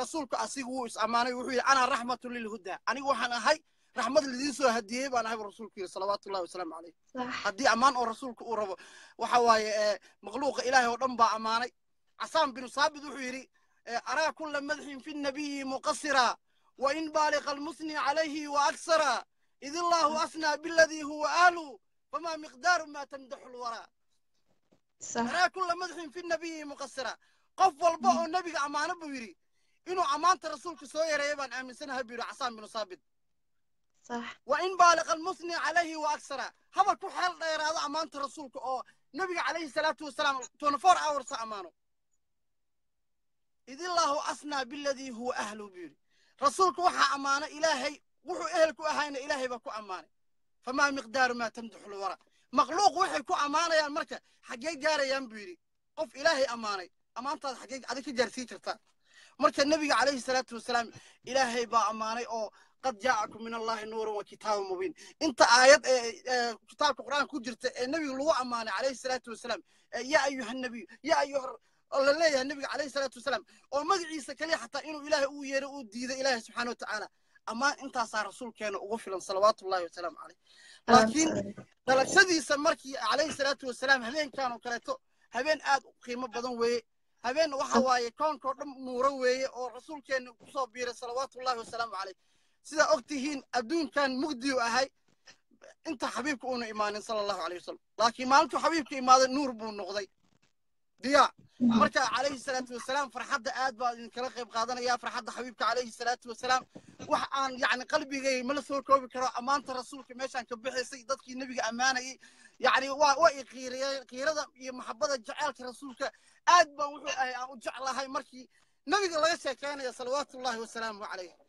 rasuulku asigu wuu is amaanay wuxuu yahay ana rahmatul lil huda ani waxaan ahay rahmad lidin soo hadiyay baan ahay rasuulkiisa sallallahu alayhi wasallam hadii amaan oo rasuulku uu rabo waxa waaye makhluuqa ilaahay oo dhan baa amaanay asaan bin saabid wuxuu yiri ara kullu madhin fi nabiy muqassira wa in baligh al musni alayhi wa aksara idillahu asna billadhi huwa ahlu fama miqdaru ma tamdahu al wara صراحة كل مدح في النبي مقصرة قف والباء النبي أمانة بيري إنه أمانة رسولك سوي ريبان أمن سنها بيرو عصام بن صابد صح وإن بالغ المثني عليه وأكسره هذا كل حال غير هذا أمانة رسولك أو النبي عليه الصلاة والسلام 24 hours أمانه إذ الله أثنى بالذي هو أهله بيري رسولك وحى أمانة إلهي وحى أهلك وأهين إلهي بكو أمانة فما مقدار ما تمدح الورى مخلوق وحي كو أمانة المركة حقيق جاري ينبيري قف إلهي أمانة أمانة حقيق عدك جارسي ترتا مركة النبي عليه الصلاة والسلام إلهي با أمانة أو قد جاءكم من الله نور وكتاب مبين انت آيات كتاب القرآن كجرت النبي لو أمانة عليه الصلاة والسلام يا أيها النبي يا أيها الله يا النبي عليه الصلاة والسلام ومدعيس كلي حتى إنه إلهي أو يرؤو ديد إلهي سبحانه وتعالى أما أنت صار رسول كان وغفلا صلوات الله وسلام عليه لكن دلشدي سمركي عليه الصلاة والسلام هبين كانوا كرتو هبين آد قيمة بدون وي هبين وحواي كان كرم مروي أو رسول كان صابير صلوات الله وسلام عليه سيدا أختهين أبدون كان مجدي وأهاي أنت حبيبك أنا إيمان صلى الله عليه وسلم لكن ما أنت حبيبك إيمان نور بون غضي ديا مركا عليه الصلاة والسلام فرحد أدبا إنكلا خيب قادنا يا فرحد حبيبك عليه الصلاة والسلام وحان يعني قلبي جاي ملثور كوب كرا أمان رسولك ماشان كبحي سيدتك النبي أمانة يعني وقير قيرة محبة جعلك رسولك أدبا وجعل هاي مركي نبي الله سكان يا صلوات الله والسلام عليه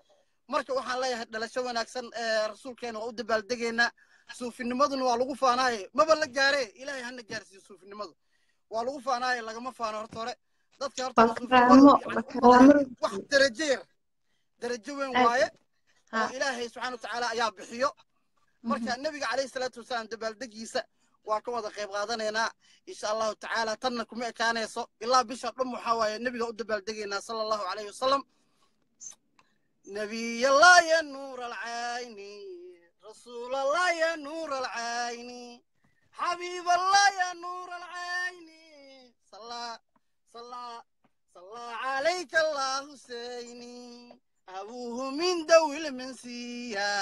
marka waxaan leeyahay dhalasho wanaagsan ee rasuulkeena u dabaal degeena suufinimadu waa lagu faanaay maba la gaaree ilaahay hana gaarsiin suufinimadu waa lagu faanaay lagama faano horta hore dadka horta wax darajo weyn waaye oo ilaahay subhanahu wa ta'ala ayaa bixiyo marka nabiga kaleey salaatu wasalaam dabaal degiisa waa ka wada qayb qaadanaynaa insha Allah ta'ala tanna kuma ekaanayso ilaa bisha dhum waxa waaye nabiga u dabaal degeena sallallahu alayhi wasallam نبي الله يا نور العين رسول الله يا نور العين حبيب الله يا نور العين صلى صلى صلى عليك الله حسيني أبوه من ذوي المنسية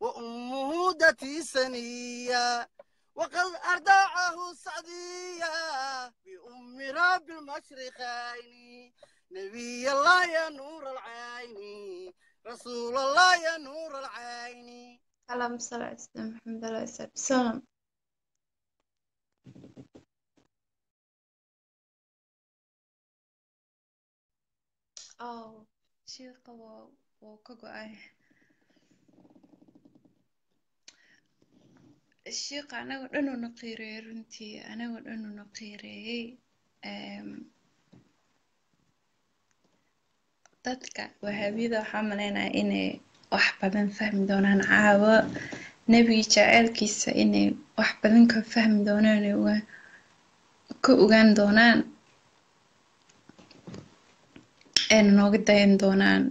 وأمه ذات سنية وقد أردعه السعدية بأم رب المشرقين نبي الله يا نور العين رسول الله يا نور العين اللهم صل على سيدنا محمد عليه الصلاة والسلام. شيخ وكوكاي الشيخ أنا أقول إنه نقيري رنتي أنا أقول إنه نقيري dadka wahabida waxa maleynaa inay wax badan fahmi doonaan caawa nabi jaceelkiisa inay wax badan ka fahmi doonaan oo ku ogaan doonaan ee nooga dayn doonaan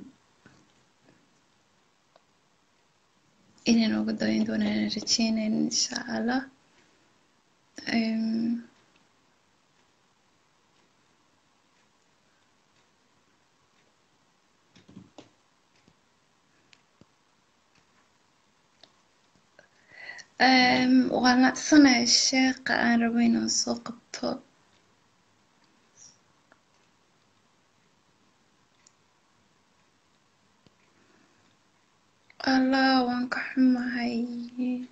inay nooga dayn doonaan rajaynaan insha Allah وانا صنع الشيخ انا ربينا نسوق الطب الله وانك حما هاي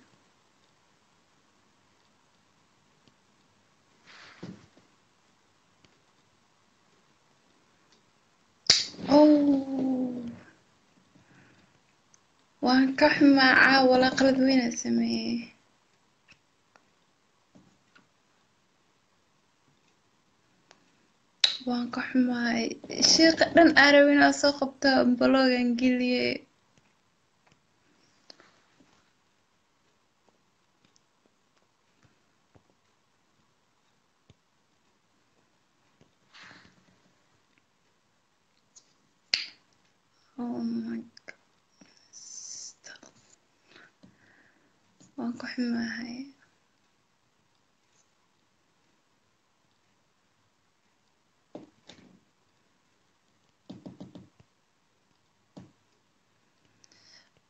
وانكح مع ولا قلب وين اسميه وانكح مع شيخ دن عربين اسوقبت بلوغ انجليزي وانكح معاي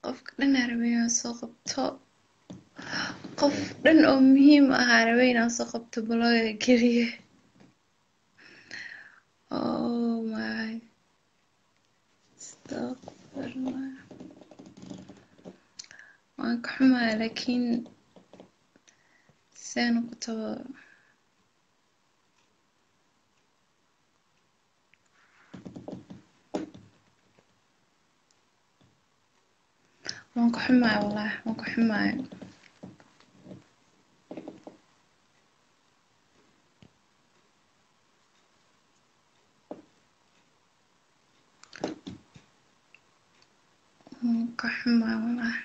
قف دن عربينا سوقبتو قف دن او مهم عربينا سوقبتو بلوغا كليه او ماي استغفر الله وانكحما لكن سنقطع وانكحما والله وانكحما وانكحما والله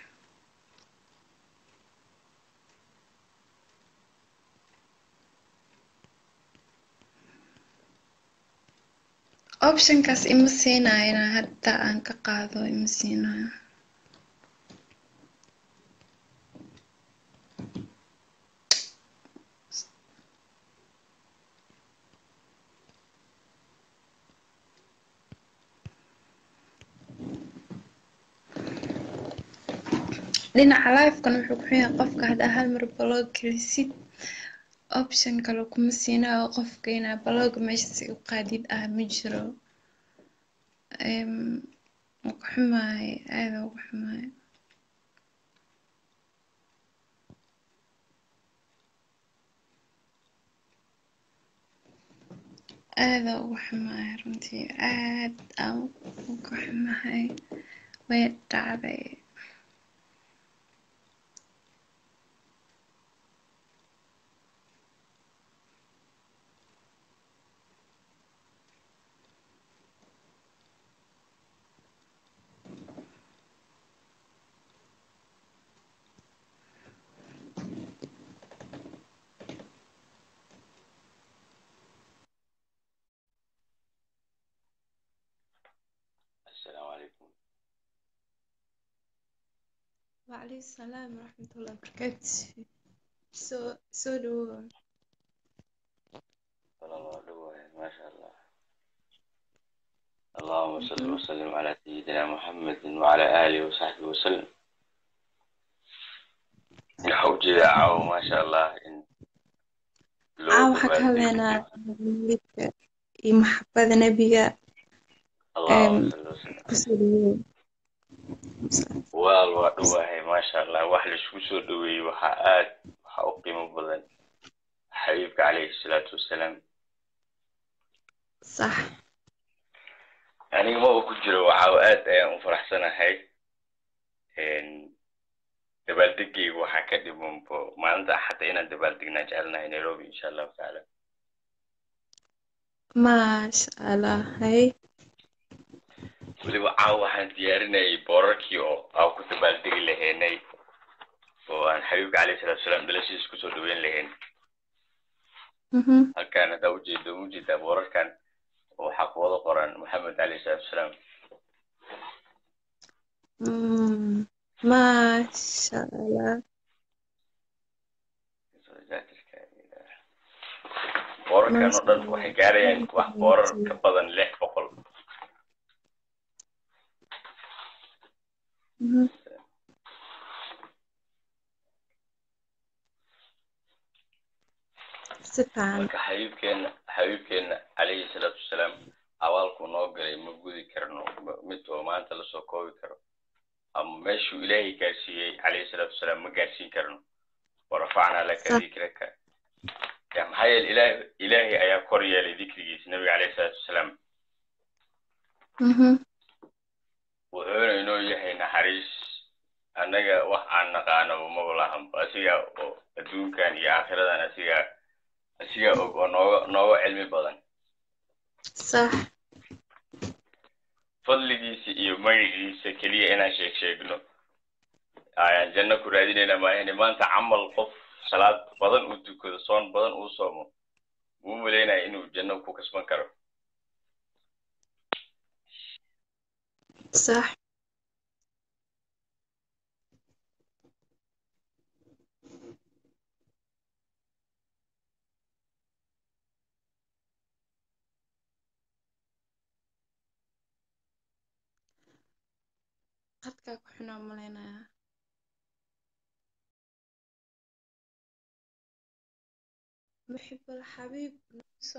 option kaas ima siinayna hadda aan ka qaado ima siinaya لنا لايف كانوا حكوميين قف كهذا هالمر بلاغ كريسيد أوبشن كلو كمسينا قف كينا بلاغ مجلس وقاديد مجرو وحماي هذا وحماي هذا وحماي رنتي عاد أو وحماي ويتعبي وعليه السلام ورحمة الله وبركاته. سودو. الله دواه ما شاء الله. اللهم صل وسلم على سيدنا محمد وعلى آله وصحبه وسلم. الحوج عاو ما شاء الله. عاو حكى لنا محبة نبيا. اللهم صل وسلم. والله دواه ما شاء الله واحد شو سودوي وحقات وحقوقي مبلغ حبيبك عليه الصلاة والسلام صح يعني ما هو كل جلو عوقات أيام فرح سنة هاي إن دبلتكي وحكي دبوم بو ما أنت حتى هنا دبلتك نجعلنا نيروبي إن شاء الله تعالى ما شاء الله هاي waliba caawa waxaan diyaarinayay boorarkii oo aan ku dabaaldegi lahaynay oo aan xabiibka calayhi salaatu wasalaam dhalashiisa kusoo dhaweyn lahayn halkaan hadda ujeedaa boorarkan oo xaqooda qoran maxamed calayhi salaatu wasalaam maasha allah boorarkan oo dhan waxay gaarayaan wax boorar ka badan 600 سبحان حبيبكنا عليه الصلاة والسلام أولكم نوجري موجودي كرنو متومان تلصقوي كرو أم مشوا إليه كرسي عليه الصلاة والسلام مكرسي كرنو ورفعنا لك ذكرك يعني هاي الإله إلهي أيا كوريا لذكرك النبي عليه الصلاة والسلام وأنا ينوي حين حريص أنك وحنا قانا ومغلهم أسيا أدون كان يأخذنا أسيا نو علمي بدن صح فضلي يومي سكلي أنا شيخ أي جنة كرادين لما هني ما تعمل قف صلاة بدن أدوك صون بدن أوصومه مو ملينا إنه جنة كوكس ما كرو صح قدك كحنا ملينا محب الحبيب نقص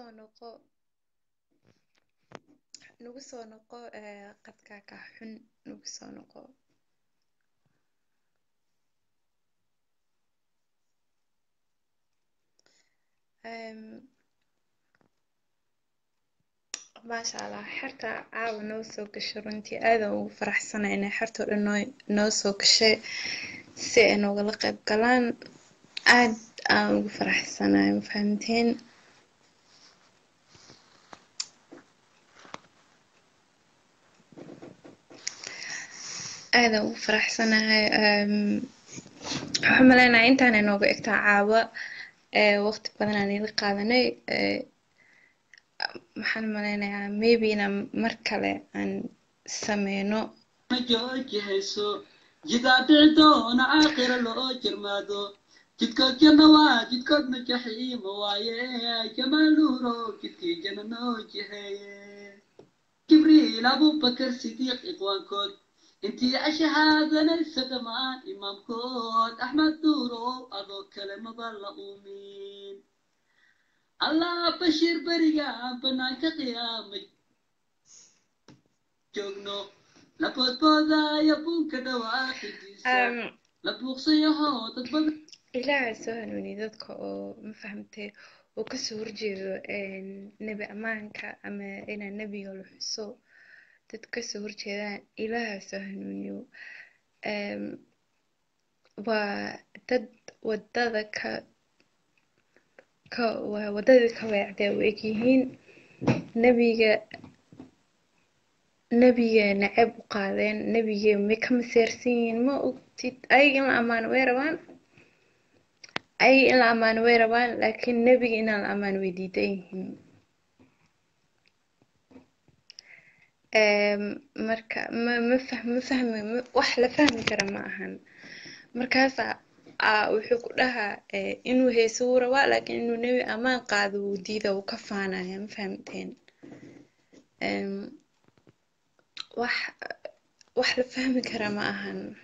قد كحن نقص ما شاء الله حتى عاو نوسوك الشرنتي هذا وفرح سنة إنه حتى إنه نوسوك الشيء سئنو غلقب كلام عاد أو فرح سنة فهمتين هذا وفرح سنة حملنا إنتنا إنه بإقطاع عوا وقت بدنا نلقانا حملنا ما بينا مركلة عن سمينو جدا تعدون عاقر الأجر ماذا جدك جنوا جدك نجحي موايا جماله رو جدك جنوا جهي كبري لابو بكر صديق إخوانك انت يا شهادنا السقمان امام كود احمد دورو ادو كلمه بالامين الله بشير بريا بنانك قيامك جوغنو لابد بودا يا بونك دواحي لابوغسي هو تطبل إلا سهل وندتك أو مفهمته وكسر جيو نبي أمانك أما إنا نبي الحسو تتكسر جيران إلا سهل ونيو ودادك وعداو إكيهين نبي نعب قادين نبي مكم سيرسين ما أكتت أي أمان ويروان أي الأمان ويربان لكن نبي إن الأمان وديدين مركا ما فهم وحلا فهم كرم معهن مركاس وحقول لها إنه هي صورة ولكن إنه نبي أمان قاعد وديدا وكفانا هم فهمتين وحلا فهم كرم معهن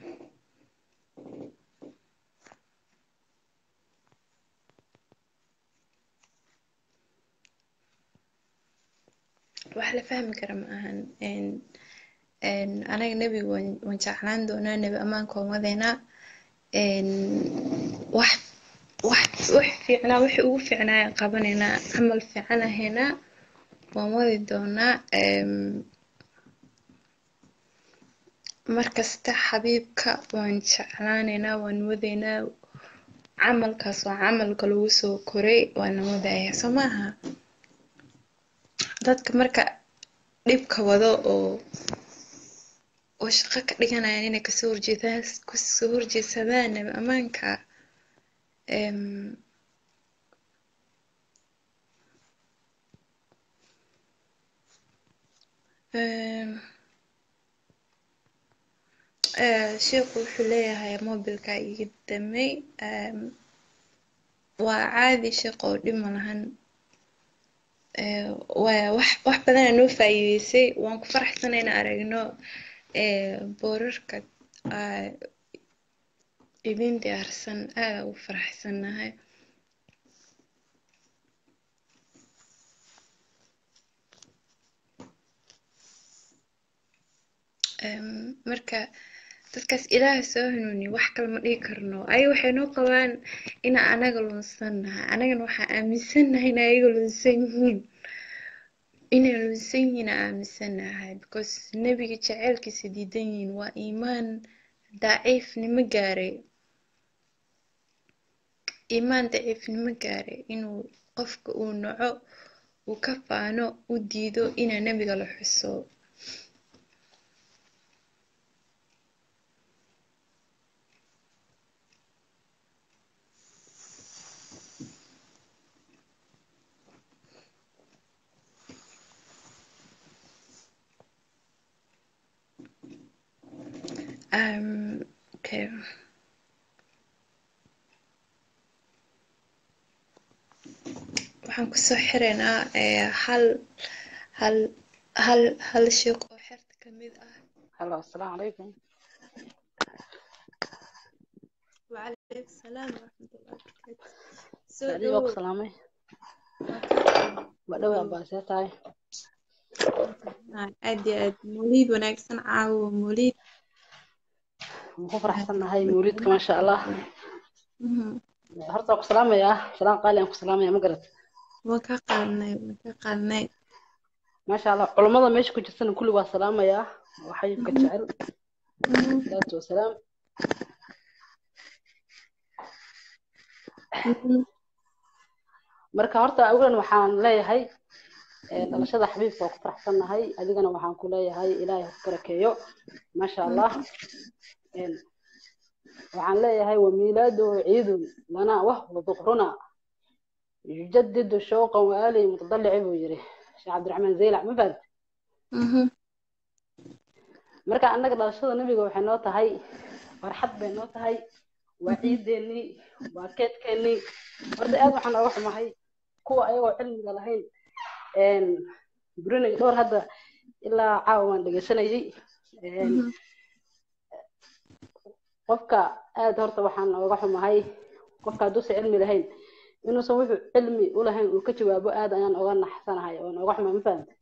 وحلا فهم كرم أهان إن أنا نبي ونشعلان دونا نبي أمانكم وذينا واحد فينا وحقو فينا قبلنا عمل فينا هنا وماذا دونا مركز تاع حبيبك ونشعلان هنا ونوذينا عمل كاس وعمل كلوس وكوري ونوذي سماها dadka marka dhibka wado oo shaqo ka dhiganayaan inay ka soo horjeedsadaan amaanka sheekhu wuxuu leeyahay mobilka iga damay waa caadi shaqo dhima lahan wax badan aan noo faa'iideysay waan ku faraxsanahay inaan aragno boorarka idin diyaarsan aad ugu faraxsanahay marka dadkaas ilaahay soo hanuuniyo wax kale ma dhigi karno ay waxay noo qabaan ina anaga lunsannahay anagana waxaan aaminsannahay in ayaga lunsanyihiin inay lunsanyihiin aaminsannahay because nebiga jaceylkiisa diidan yihiin waa iimaan daciifnimo gaaray inuu qofka uu naco uu ka faano u diido inaa nebiga la xuso Okay. waxaan kusoo xireynaa hal sheekh oo xirta ka mid ah hallo asalaamu calaykum wacalaykum asalaam waraxmatullahi wabarakaatu salaamay ma dhowaa baasee tahay aad iyo aad mawliid wanaagsan caawo mawliid مخفرحتنا هاي مولدك ما شاء الله. هرتاك سلامة يا سلام قال يا سلامة يا مقرد. وكاقلني ما شاء الله علماء ماشي كنت سنة كل واحد سلامة يا وحيك الشعر. ذات وسلام. مركا هرتا أولا وحان لي هاي. دلشة حبيب فوق فرحتنا هاي أدينا وحان كلي هاي إلهي كركيو ما شاء الله. وعن لي هاي وميلاده عيد لنا وهو ذكرنا يجدد الشوق وآلي متضلع بوجري شيخ عبد الرحمن زيلع مباد مركع أنك لاشد نبيك وحنوت هاي فرحت بينوت هاي وعيدني وكيت كني برد أنا وحنا روح ما هاي كوا أيوة علم جلهين بروني دور هذا إلا عاون دقيسنا يجي qofka aad horta waxaan uga xumahay qofka duus cilmi lahayn inuu soo wixii cilmi u lahayn uu ka jawaabo aad ayaan uga naxsanahay oo uga xumaa ma fahamtay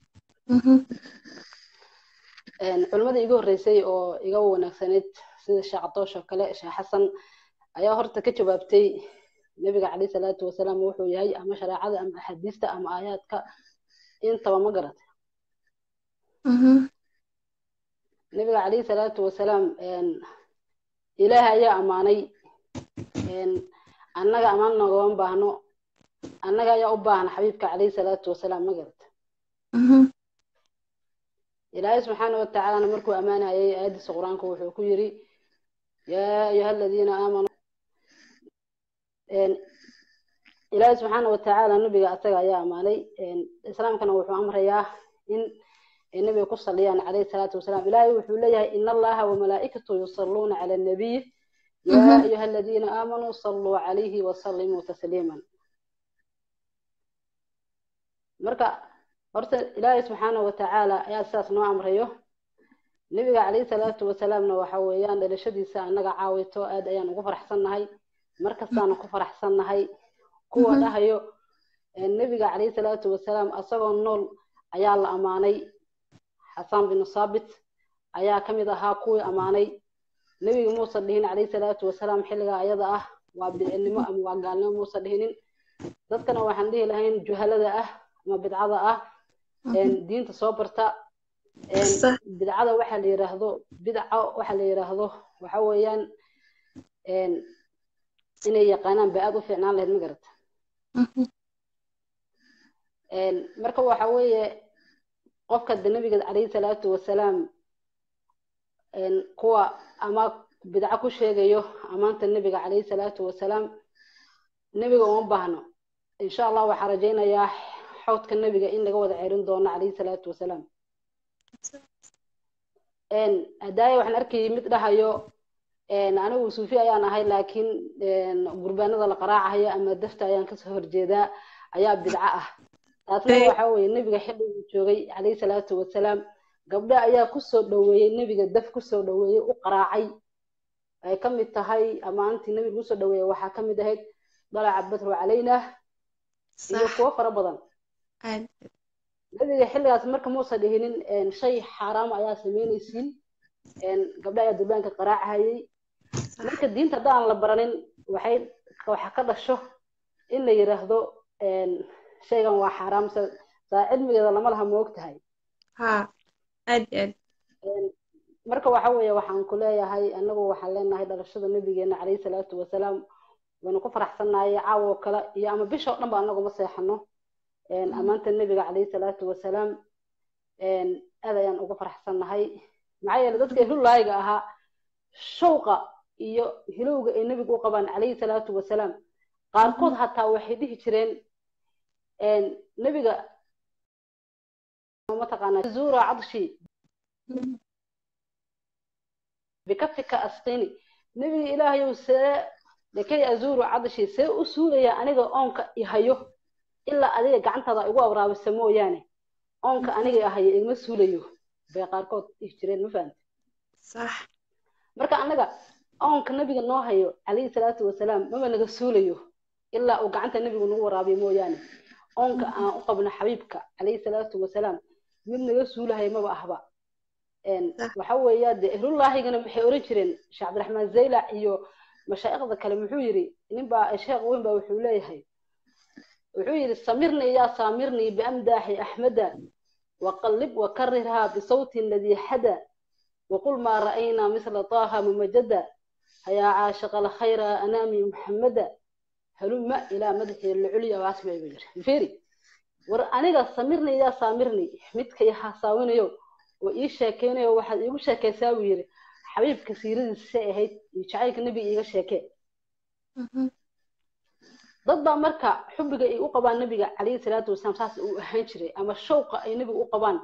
culimada igu horeysay oo iga wanaagsaneed sida Sheikh Atoosh oo kale Sheikh Xasan ayaa horta ka jawaabtay nabiga Cali salaatu wasalaam wuxuu yahay ama sharaacada ama ahadiista ama aayaadka intaba ma garatay nabiga Cali salaatu wasalaam إلهي يا أماني أنك أمان نغوان بانو أنك يا أباهن حبيبك عليه الصلاة والسلام مقرد إلهي سبحانه وتعالى نمركو أمانة يا آيدي صغرانك وحوكو يري يا أيها الذين آمنوا إلهي سبحانه وتعالى نبي أتقى يا أماني إسلام كان وحو أمر ياه النبي قص ليان عليه الصلاة والسلام لا يوحي ليه إن الله وملائكته يصلون على النبي يا أيها الذين آمنوا صلوا عليه وسلموا تسليما مركا أرسل إلهي سبحانه وتعالى يا أساس نوع أمره النبي عليه الصلاة والسلام وحويان لشدي ساعة نقع عاويتو آد أيان وقفر حسن هاي مركا ساعة وقفر حسن هاي قوة لها النبي عليه الصلاة والسلام أصبع النول أيال أماني حسان بن ثابت أيا كم إذا هاكوي أماني نبي موسى دهين عليه الصلاة والسلام حلقة أيضا وعبد العلم أم وقالنا موسى دهين ذات كنا وحنديه لهين جهلة ما بدعة دين تصابرتا بدعة واحد يرهضه بدعة واحد يرهضه وحويان إن يقانان بأذو في عنان لهذا المجرد مركب وحوي قفك النبي عليه الصلاة والسلام قوة أما بدعك شيء جيه أمانة النبي عليه الصلاة والسلام النبي ومبهنا إن شاء الله وحرجينا يا حوت النبي إن جود عيرن دون عليه الصلاة والسلام إن أداي وحنا أركي مثلها يو إن أنا وسوفيا أنا هاي لكن قربان هذا القراءة هي أما دفتها ينكسر جدا أيا بدعة أطلع وحوي النبي حلو وشوي عليه الصلاة والسلام قبل أيا كسر دوي النبي قدف كسر دوي وقراعي كم التهاي أما أنت النبي كسر دوي وحكم دهك ضل عبته علينا يقوى فربضا الذي حلو أسمرك موصل هنا شيء حرام أيا سمين يسين قبل أيا دبان كقراع هاي لك الدين تدعى لبرانين وحيد وحكذا الشهر إلا يرهدو شيئا وحرام ساعدني إذا لم لها موقت هاي ها أدي مركب وحوي وحن كلها هاي النبي وحلنا هيدا الرشد النبي جينا عليه الصلاة والسلام ونكفر حسنا هي عاو كلا يا ما بيشوط نبى النبي مسيحنه أمانة النبي عليه الصلاة والسلام هذا يعني نكفر حسنا هاي معي لذاتك هلو لايقها شوقة يهلوق النبي قبان عليه الصلاة والسلام قال قد حتى وحده ترين نبيك متقنا زورة عضشي بكفك أسقيني نبي إلهي وساء لكي أزور عضشي ساء أسوري أنيقى أنك إهيوه إلا أليقى عن تضعيقوا أبراب السمو يعني أنك أنيقى إهيوه إغمى سوليوه بيقاركوت إهترين مفانت صح مركا أنيقى أنك نبيك نوهيوه عليه الصلاة والسلام مما نقى سوليوه إلا أقى عن تنبيك نوه رابي مو يعني أنك أقبل حبيبك عليه الصلاة والسلام من رسوله هي ما بأحبه وحوي يد إهل الله يجنا بحوريشرين شعب الرحمن زي لا يو مشايخ ذا كلام حويري نبى أشياء وين بحوليه هاي حويري سامرني يا سامرني بأمداحي أحمدا وقلب وكررها بصوت الذي حدا وقل ما رأينا مثل طه ممجدا هيا عاشق الخير أنامي محمدا هلما إلى مدحي العليا واسمع بجر فيري وأنا سامرني يا سامرني حمدك يا حساوين يو وإيشاكين يو واحد يوشاك ساوير حبيب كثير السائحة يشعيك النبي إيشاك ضد مركا حبك يقبل النبي عليه الصلاة والسلام ساس وهنشري أما الشوق النبي يقبل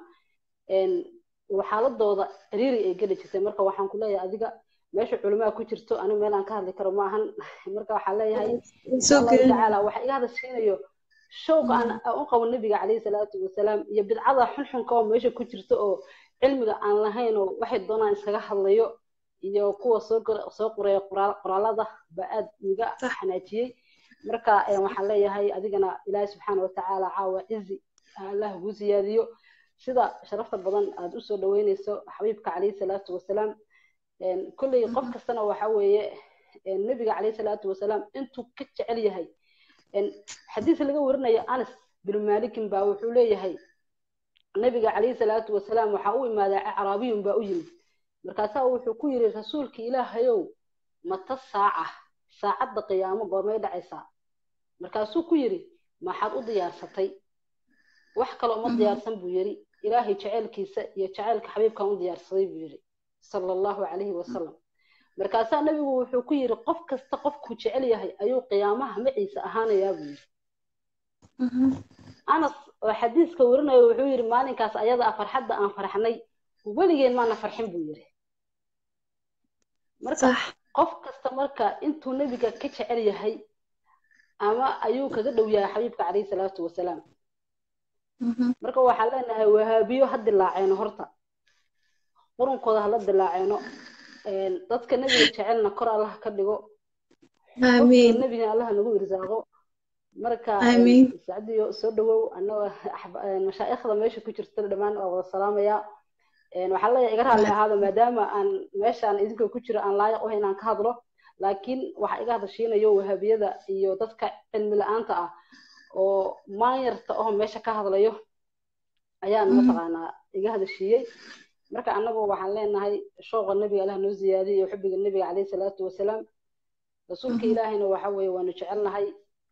وحالات ضوضاء ريري قلت سمركا وحن كلها يا أذكى ماشي علماء كتيرتو أنا مالان كهذا كرماهن مركب حلاي هاي الله تعالى وحقي هذا الشيء يو شوق أنا أقوى النبي عليه الصلاة والسلام يبدأ عضا حن كوم ماشي كتيرتو علمي عن لهين وواحد ضنا إنسان الله يو iyo kuwa soo qoray qoraalada baad iga xanaajiyay marka waxaan leeyahay adigana Ilaahay subhanahu wa ta'ala caawa izi Allah ugu siyaadiyo sida sharafta badan aad u soo dhaweynayso xabiibka Cali salaatu wasalaam kulli qof kastana waxa weeye nabiga Cali salaatu wasalaam intuu ka jecel yahay xadiis laga warinayo Anas bin Malik baa wuxuu leeyahay nabiga Cali salaatu wasalaam waxa uu imaaday Arabiyun baa u yimid markaasa wuxuu ku yiri rasuulka Ilaahayow mata saacada qiyaamo goormay dhacaysa markaasuu ku yiri maxaad u diyaarsatay wax kale uma diyaarsan buu yiri Ilaahay jaceelkiisa iyo jaceelka xabiibkan u diyaarsaday buu yiri sallallahu alayhi wa sallam markaasa nabigu wuxuu ku yiri qof kasta qofku jecel yahay ayuu qiyaamaha maciisa ahaanaya buu yiri Anas hadiiska warinayo wuxuu yiri maalinkaas ayada farxadda aan farxnay waligeen ma farxin buu yiri marka qof kasta marka intuu nabiga ka jecel yahay ama ayuu kaga dhow yahay xabiibka Cali salaatu wasalaam marka waxa leenahay wahaabiyo had dilaaceen horta qurankooda hal dilaaceeno dadka nabiga jecelna kor Allah ka dhigo aamiin nabiga Allah nagu irsaaqo marka saadiyo soo dhawow annaga mashaayixda meesha ku jirta dhamaan oo salaamaya waxaan leeyahay iga raali ahaado maadaama aan meeshan idinka ku jiro aan laayiq u ahay inaan ka hadlo laakiin waxa iga hadashiinayo wahabiyada iyo dadka cilmi la'aanta ah oo maayirta oo meesha ka hadlayo ayaan ma taqaanaa iga hadashiyay marka annagu waxaan leenahay shooqa nabiga Allah noo ziyaadiyo xubbiga nabiga Cali salaatu wasalaam rasuulka Ilaahayna waxa weeye waanu jecelnahay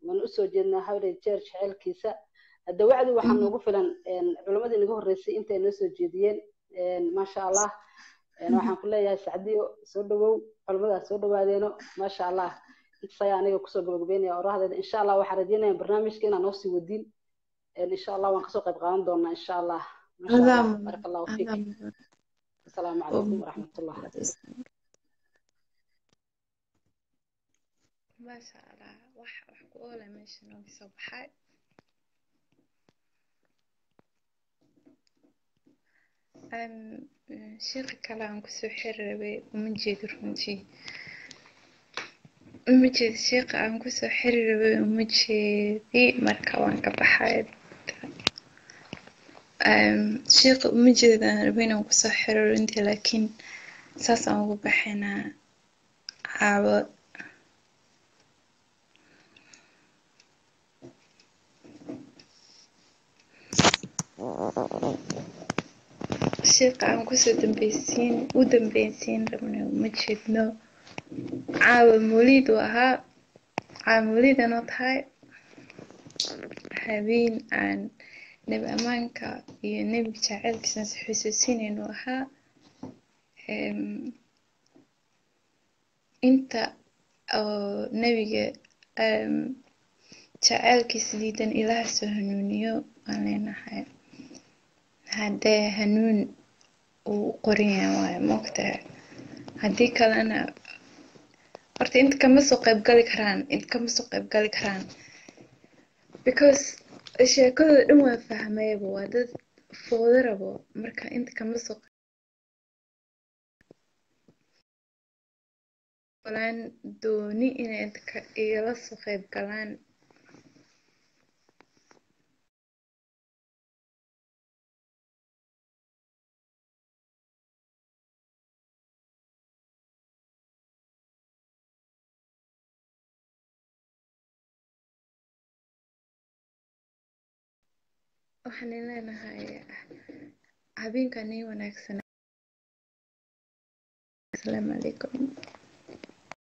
waanu soo jeednaa hawrey jeer jecelkiisa adawacdu waxaan ugu filan culimada inaga horeysay intay noo soo jeediyeen ما شاء الله نحن كلنا سعديو سودو علماء سودو بعدينه ما شاء الله الصيانية وكسر جبيني أوراها إن شاء الله وحردينا برنامج كنا نفسي ودين إن شاء الله ونقصق بقان دورنا إن شاء الله بارك الله فيك السلام عليكم ورحمة الله ما شاء الله وح أقوله من شنو صباحات شيخ كلامك سحر ربي ومجد شيخ أنك سحر ربي ومجدي مركوان كبحاد شيخ ومجد ربينا أنك سحر أنت لكن ساسا أنك بحنا عبد شيخ عنكو سدنبيسين ودنبيسين ربنا ومجدنا عام وليد وها عام وليد نطهاي هابين عن نبي أمانكا ينبي تعالك سنس حسوسين وها انت او نبي تعالك سديدا إله سهنونيو علينا حيال هذا هنون وقرية واي مقتدر هديك أنا أنت كم سوق بقالك هران أنت كم سوق بقالك هران because أشياء كل ما فهمه يبغى ده فودر أبغى مركا أنت كم سوق قلنا دوني إن أنت كيلا سوق بقالن waxaan leenahay habeenka niyada wanaagsan. Assalaamu alaykum.